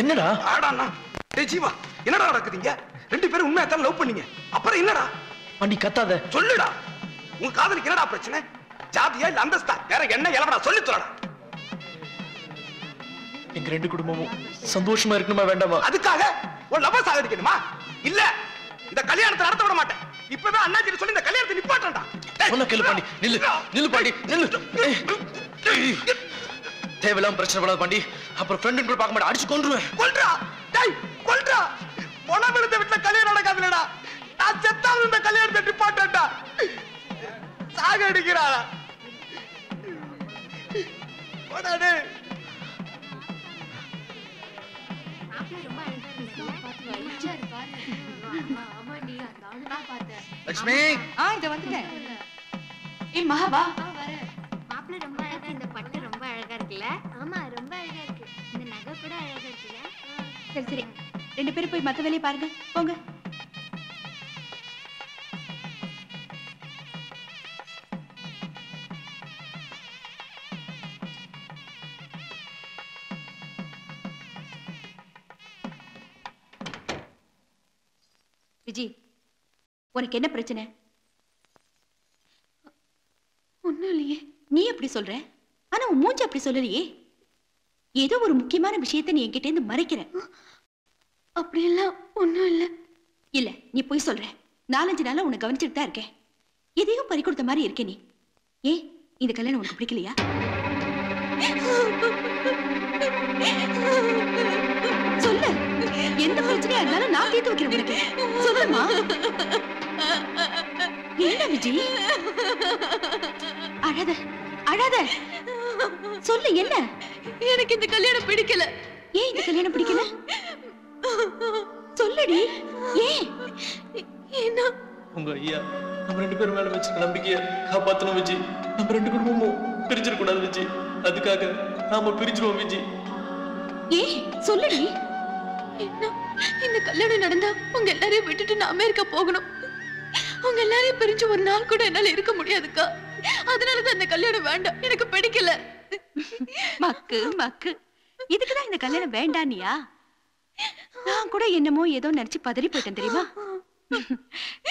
என்னடா ஆடானா? டேய் ஜீவா, என்னடா நடக்குதுங்க? ரெண்டு பேரும் உண்மையா தான் லவ் பண்ணீங்க, அப்புறம் என்னடா? அண்ணி கத்தாத, சொல்லுடா. உன் காதலுக்கு என்னடா பிரச்சனை? ஜாதியா இல்ல அந்தஸ்தா? வேற என்ன எலவடா சொல்லி தரடா. எங்க ரெண்டு குடும்பமும் சந்தோஷமா இருக்கணுமா வேண்டாமா? அதுக்காக ஒரு லவ் சாகடிக்கணுமா? இல்ல இந்த கல்யாணத்தை நடத்த விட மாட்டேன். இப்பவே அண்ணாச்சி சொல்லி இந்த கல்யாணத்தை நிப்பாட்டடா. என்ன கேளு பாண்டி, நில்லு நில்லு பாண்டி நில்லு. தேவலாம் பிரச்சனை பண்ணாத பாண்டி, அப்புறம் ஃப்ரெண்ட் கூட பார்க்க மாட்டேன், அடிச்சு கொன்றுவேன். கொல்றா டேய் கொல்றா, பொண்ண விழுந்த வீட்ல கல்யாணம் நடக்காதுலடா. நான் செத்தாலும் இந்த கல்யாணத்தை நிப்பாட்டடா. சாகடிக்கறாடா போடாடே. லட்சுமி ஆ இத வந்துட்டேன். ஏ மகா வா வர. மாப்ள ரொம்ப அழகா, இந்த பட்டு ரொம்ப அழகா இருக்குல? ஆமா ரொம்ப அழகா இருக்கு. இந்த நகை கூட அழகா இருக்குல? சரி சரி ரெண்டு பேரும் போய் மத்த வேலைய பாருங்க போங்க. விஜி உனக்கு என்ன பிரச்சனை? ஒண்ணும் இல்லையே. நீ எப்படி சொல்ற? ஆனா உன் மூஞ்சி அப்படி சொல்லலையே. ஏதோ ஒரு முக்கியமான விஷயத்தை நீ என்கிட்ட இருந்து மறைக்கிற. அப்படி எல்லாம் ஒண்ணும் இல்ல. இல்ல நீ போய் சொல்ற. நாலஞ்சு நாளா உன்னை கவனிச்சுட்டு தான் இருக்கேன். எதையும் பறி கொடுத்த மாதிரி இருக்கே நீ. ஏன் இந்த கல்யாணம் உனக்கு பிடிக்கலையா? சொல்லு, எந்த பிரச்சனையா இருந்தாலும் நான் தீர்த்து வைக்கிறேன் உனக்கு. சொல்லுமா என்ன விஜய்? அழாத அழாத, சொல்லு என்ன. எனக்கு இந்த கல்யாணம் பிடிக்கல. ஏன் இந்த கல்யாணம் பிடிக்கல சொல்லடி. ஏன் என்ன? உங்க ஐயா நம்ம ரெண்டு பேரும் மேல வச்சு நம்பிக்கைய காப்பாத்தணும் விஜய். நம்ம ரெண்டு குடும்பமும் பிரிஞ்சிடக்கூடாது விஜய். அதுக்காக நாம பிரிஞ்சிருவோம் விஜய். ஏன் சொல்லடி. என்ன இந்த கல்யாணம் நடந்தா உங்க எல்லாரையும் விட்டுட்டு நான் அமெரிக்கா போகணும். உங்க எல்லாரையும் பிரிஞ்சு ஒரு நாள் கூட என்னால இருக்க முடியாதுக்கா. அதனாலதான் இந்த கல்யாணம் வேண்டாம், எனக்கு பிடிக்கல. மக்கு மக்கு, இதுக்குதான் இந்த கல்யாணம் வேண்டாம்னியா? நான் கூட என்னமோ ஏதோ நினைச்சு பதறி போயிட்டேன் தெரியுமா.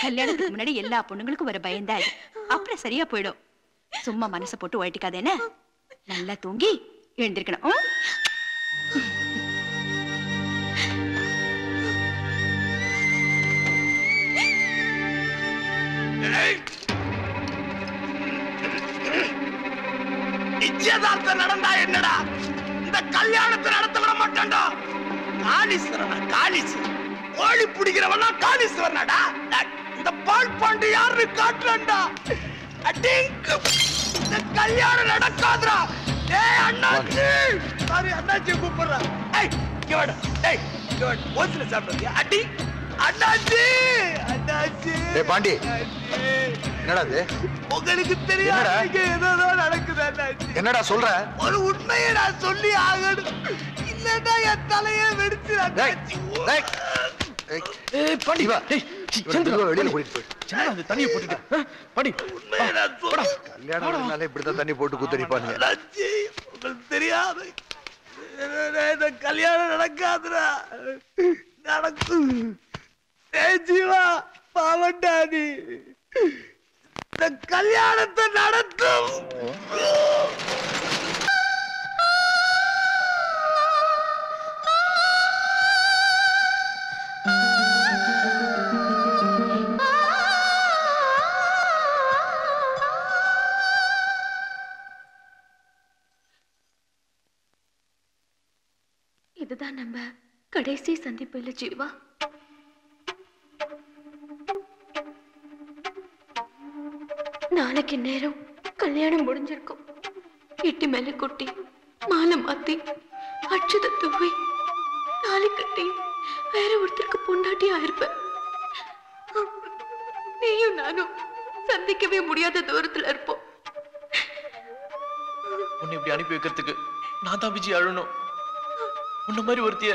கல்யாணத்துக்கு முன்னாடி எல்லா பொண்ணுங்களுக்கும் வர பயந்தா இது, அப்புறம் சரியா போயிடும். சும்மா மனசை போட்டு உழைட்டிக்காத என்ன. நல்லா தூங்கி எழுந்திருக்கணும். நிச்சயதார்த்தம் நடந்தா என்னடா, இந்த கல்யாணத்தை நடத்த விட மாட்டேன்டா. காளீஸ்வரனா காளீஸ்வரன், கோழி பிடிக்கிறவனா காளீஸ்வரனாடா. இந்த பால் பாண்டு யாரு காட்டுறா. இந்த கல்யாணம் நடக்காதுடா. ஏய் அண்ணாச்சி, சாரி அண்ணாச்சி கூப்பிடுறா. ஏய் கேவடா, ஏய் கேவடா, ஓசில சாப்பிடுறியா? அடி அண்ணாச்சி அண்ணாச்சி. ஏய் பாண்டி என்னடா இது? உங்களுக்கு தெரியாதா ஏதோ நடக்குது அண்ணாச்சி? என்னடா சொல்ற? ஒரு உண்மையை நான் சொல்லி ஆகணும், இல்லடா என் தலைய வெடிச்சு அண்ணாச்சி. டேய் ஏய் பாண்டி வா. டேய் சந்திரா வெளிய போயிடு. சந்திரா அந்த தண்ணியை போட்டுட்டு பாண்டி உண்மையை நான் சொல்றேன். கல்யாணம்னாலே இப்படி தான் தண்ணி போட்டு குதிரிப்பாங்க அண்ணாச்சி. உங்களுக்கு தெரியாது இந்த கல்யாணம் நடக்காதுடா. நடக்கு தேஜிவா பாவண்டாதி, இந்த கல்யாணத்தை நடத்தும். இதுதான் நம்ம கடைசி சந்திப்பு இல்ல ஜீவா? நாளைக்கு நேரம் கல்யாணம் முடிஞ்சிருக்கும். எட்டி மேல கொட்டி மாலை மாத்தி அச்சுத தூவி நாளை கட்டி வேற ஒருத்தருக்கு பொண்டாட்டி ஆயிருப்பேன். நீயும் நானும் சந்திக்கவே முடியாத தூரத்துல இருப்போம். உன்னை இப்படி அனுப்பி வைக்கிறதுக்கு நான் தான் விஜய் அழணும். உன்ன மாதிரி ஒருத்திய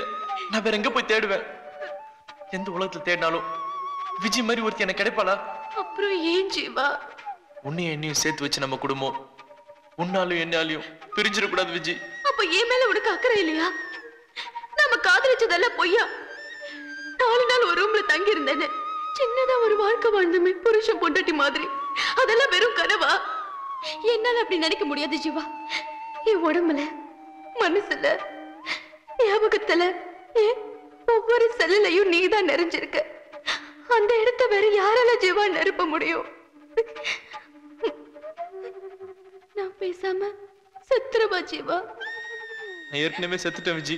நான் வேற எங்க போய் தேடுவேன்? எந்த உலகத்துல தேடினாலும் விஜய் மாதிரி ஒருத்தி எனக்கு கிடைப்பாளா? அப்புறம் ஏன் ஜீவா உன்னையும் என்னையும் சேர்த்து வச்சு நம்ம குடும்பம் உன்னாலும் என்னாலையும் பிரிஞ்சிடக்கூடாது விஜய். அப்ப ஏன் மேல உனக்கு அக்கறை இல்லையா? நம்ம காதலிச்சதெல்லாம் பொய்யா? நாலு நாள் ஒரு ரூம்ல தங்கி இருந்தேன்னு சின்னதா ஒரு வாழ்க்கை வாழ்ந்தமே, புருஷன் பொண்டாட்டி மாதிரி. அதெல்லாம் வெறும் கனவா? என்னால அப்படி நினைக்க முடியாது ஜீவா. என் உடம்புல மனசுல ஞாபகத்துல ஒவ்வொரு செல்லையும் நீதான் நிறைஞ்சிருக்க. அந்த இடத்த வேற யாரால ஜீவா நிரப்ப முடியும்? நான் பேசாம செத்துறவா ஜீவா? நான் ஏற்கனவே செத்துட்டேன் விஜி.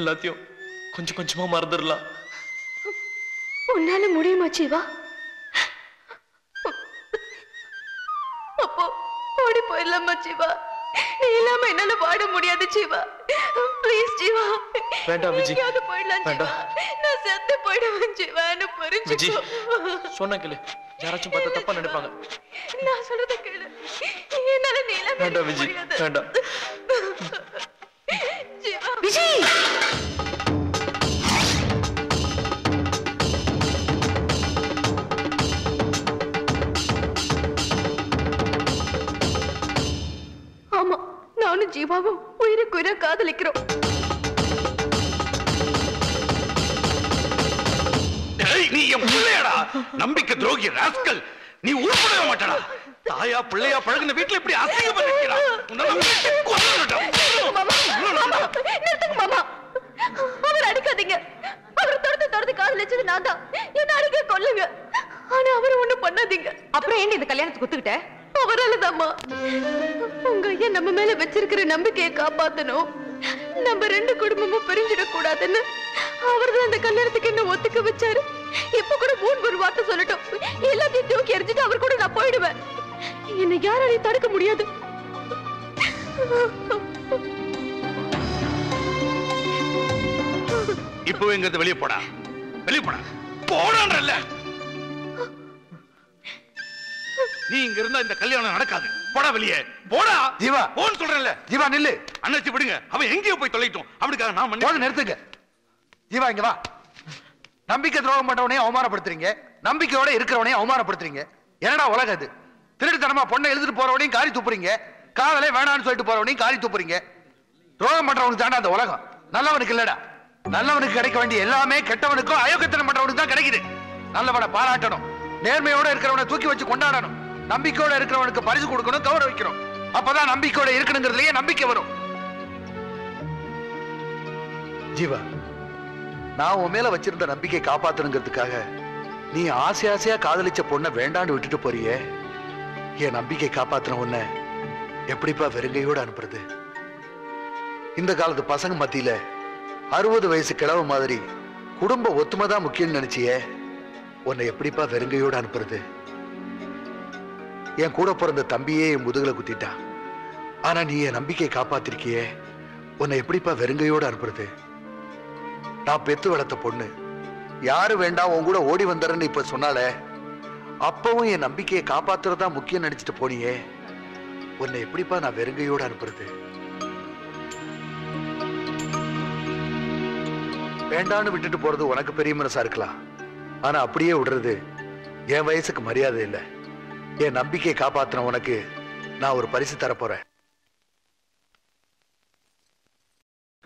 எல்லாத்தையும் கொஞ்சம் கொஞ்சமா மறந்துடலாம். உன்னால முடியுமா ஜீவா? அப்போ ஓடி போயிடலாமா ஜீவா? நீ இல்லாம என்னால வாட முடியாது ஜீவா. ப்ளீஸ் ஜீவா. வேண்டாம் விஜி. நீயாவது போயிடலாம் ஜீவா. நான் செத்து போயிடுவேன் ஜீவான்னு புரிஞ்சுக்கோ. சொன்னா கேளு. யாராச்சும் பார்த்தா தப்பா நினைப்பாங்க. நான் சொல்றத கேளு. நீ என்னால நீ இல்லாம வாட முடியாது. வேண்டாம் ஜீவா. விஜி ஜீவாவும் உயிருக்கு உயிரை காதலிக்கிறோம். நீ என் பிள்ளையடா, நம்பிக்கை துரோகி ராஸ்கல். நீ உருப்பட மாட்டடா. தாயா பிள்ளையா பழகுன வீட்டுல இப்படி அசிங்கப்படுறீங்களா? மாமா அவர் அடிக்காதீங்க. அவர் தொடர்ந்து தொடர்ந்து காதலிச்சது நான் தான். என்ன அடிக்க கொல்லுங்க, ஆனா அவரை ஒண்ணும் பண்ணாதீங்க. அப்புறம் ஏன் இந்த கல்யாணத்துக்கு ஒத்துக்கிட்ட? அவராலதாம்மா. உங்க ஐயா நம்ம மேல வச்சிருக்கிற நம்பிக்கையை காப்பாத்தணும். நம்ம ரெண்டு குடும்பமும் பிரிஞ்சிடக்கூடாதுன்னு அவர்தான் அந்த கல்யாணத்துக்கு என்ன ஒத்துக்க வச்சாரு. இப்ப கூட மூணு ஒரு வார்த்தை சொல்லட்டும், எல்லாத்தையும் தூக்கி எரிஞ்சிட்டு அவர் கூட நான் போயிடுவேன். என்னை யாராலையும் தடுக்க முடியாது. இப்பவே இங்க வெளியே போடா, வெளியே போடா, போடான்றல்ல. நீ இங்க இருந்தா இந்த கல்யாணம் நடக்காது. போடா வெளியே, போடா. ஜீவா போன்னு சொல்றேன்ல. ஜீவா நில்லு, அண்ணாச்சி விடுங்க. அவன் எங்கேயோ போய் தொலைட்டும். அப்படிக்காக நான் பண்ணி நிறுத்துங்க. ஜீவா இங்க வா. நம்பிக்கை துரோகம் பண்றவனையும் அவமானப்படுத்துறீங்க, நம்பிக்கையோட இருக்கிறவனையும் அவமானப்படுத்துறீங்க. என்னடா உலகம் அது? திருடுத்தனமா பொண்ணை எழுதிட்டு போறவனையும் காரி துப்புறீங்க, காதலே வேணான்னு சொல்லிட்டு போறவனையும் காரி துப்புறீங்க. துரோகம் பண்றவனுக்கு தாண்டா அந்த உலகம், நல்லவனுக்கு இல்லடா. நல்லவனுக்கு கிடைக்க வேண்டிய எல்லாமே கெட்டவனுக்கும் அயோக்கியத்தனம் பண்றவனுக்கு தான் கிடைக்குது. நல்லவனை பாராட்டணும், நேர்மையோட இருக்கிறவனை தூக்கி வச்சு கொண்டாடணும், நம்பிக்கையோட இருக்கிறவனுக்கு பரிசு கொடுக்கணும், கௌரவிக்கிறோம். அப்பதான் நம்பிக்கையோட இருக்கணுங்கிறதுலயே நம்பிக்கை வரும். ஜீவா, நான் உன் மேல வச்சிருந்த நம்பிக்கையை காப்பாத்தணுங்கிறதுக்காக நீ ஆசை ஆசையா காதலிச்ச பொண்ணை வேண்டான்னு விட்டுட்டு போறியே. என் நம்பிக்கை காப்பாத்தின உன்னை எப்படிப்பா வெறுங்கையோட அனுப்புறது? இந்த காலத்து பசங்க மத்தியில அறுபது வயசு கிழவு மாதிரி குடும்ப ஒத்துமை தான் முக்கியம்னு நினைச்சியே. உன்னை எப்படிப்பா வெறுங்கையோட அனுப்புறது? என் கூட பிறந்த தம்பியே என் முதுகுல குத்திட்டான். ஆனா நீ என் நம்பிக்கையை காப்பாத்திருக்கியே. உன்னை எப்படிப்பா வெறுங்கையோட அனுப்புறது? நான் பெத்து வளர்த்த பொண்ணு யாரு வேண்டாம் உன் கூட ஓடி வந்தறன்னு இப்ப சொன்னாலே, அப்பவும் என் நம்பிக்கையை காப்பாத்துறதா முக்கியம் நினைச்சிட்டு போனியே. உன்னை எப்படிப்பா நான் வெறுங்கையோட அனுப்புறது? வேண்டான்னு விட்டுட்டு போறது உனக்கு பெரிய மனசா இருக்கலாம். ஆனா அப்படியே விடுறது என் வயசுக்கு மரியாதை இல்லை. என் நம்பிக்கையை காப்பாத்தின உனக்கு நான் ஒரு பரிசு தரப்போறேன்.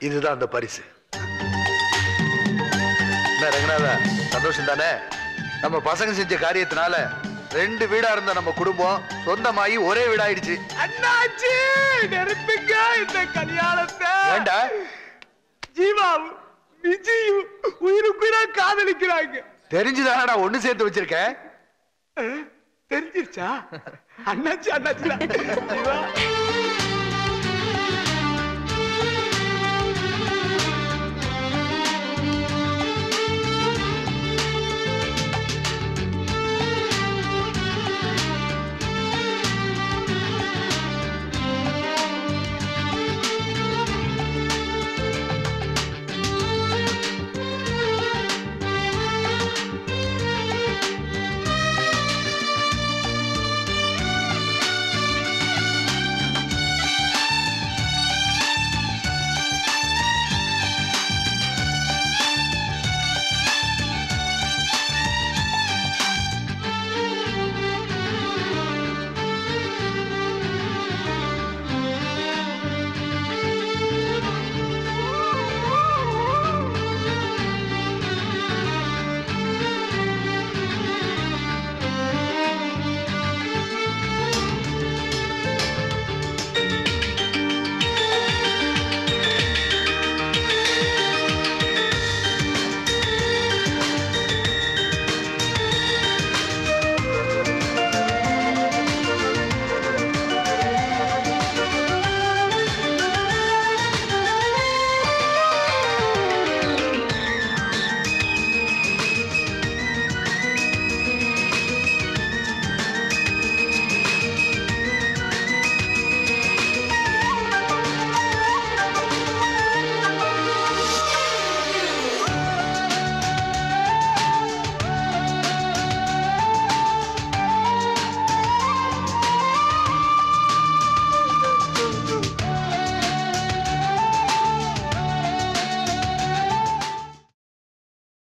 இதுதான் அந்த பரிசு. ரங்கநாதா, சந்தோஷம் தானே? நம்ம பசங்க செஞ்ச காரியத்தினால ரெண்டு வீடா இருந்த நம்ம குடும்பம் சொந்தமாயி ஒரே வீடாயிடுச்சு. அண்ணாச்சி, நெருப்புங்க இந்த கல்யாணத்தை. ஏண்டா ஜீவாவும் விஜயும் உயிருக்குயிரா காதலிக்கிறாங்க. தெரிஞ்சுதானடா ஒண்ணு சேர்த்து வச்சிருக்கேன். தெரிஞ்சிருச்சா? அண்ணாச்சி அண்ணாச்சி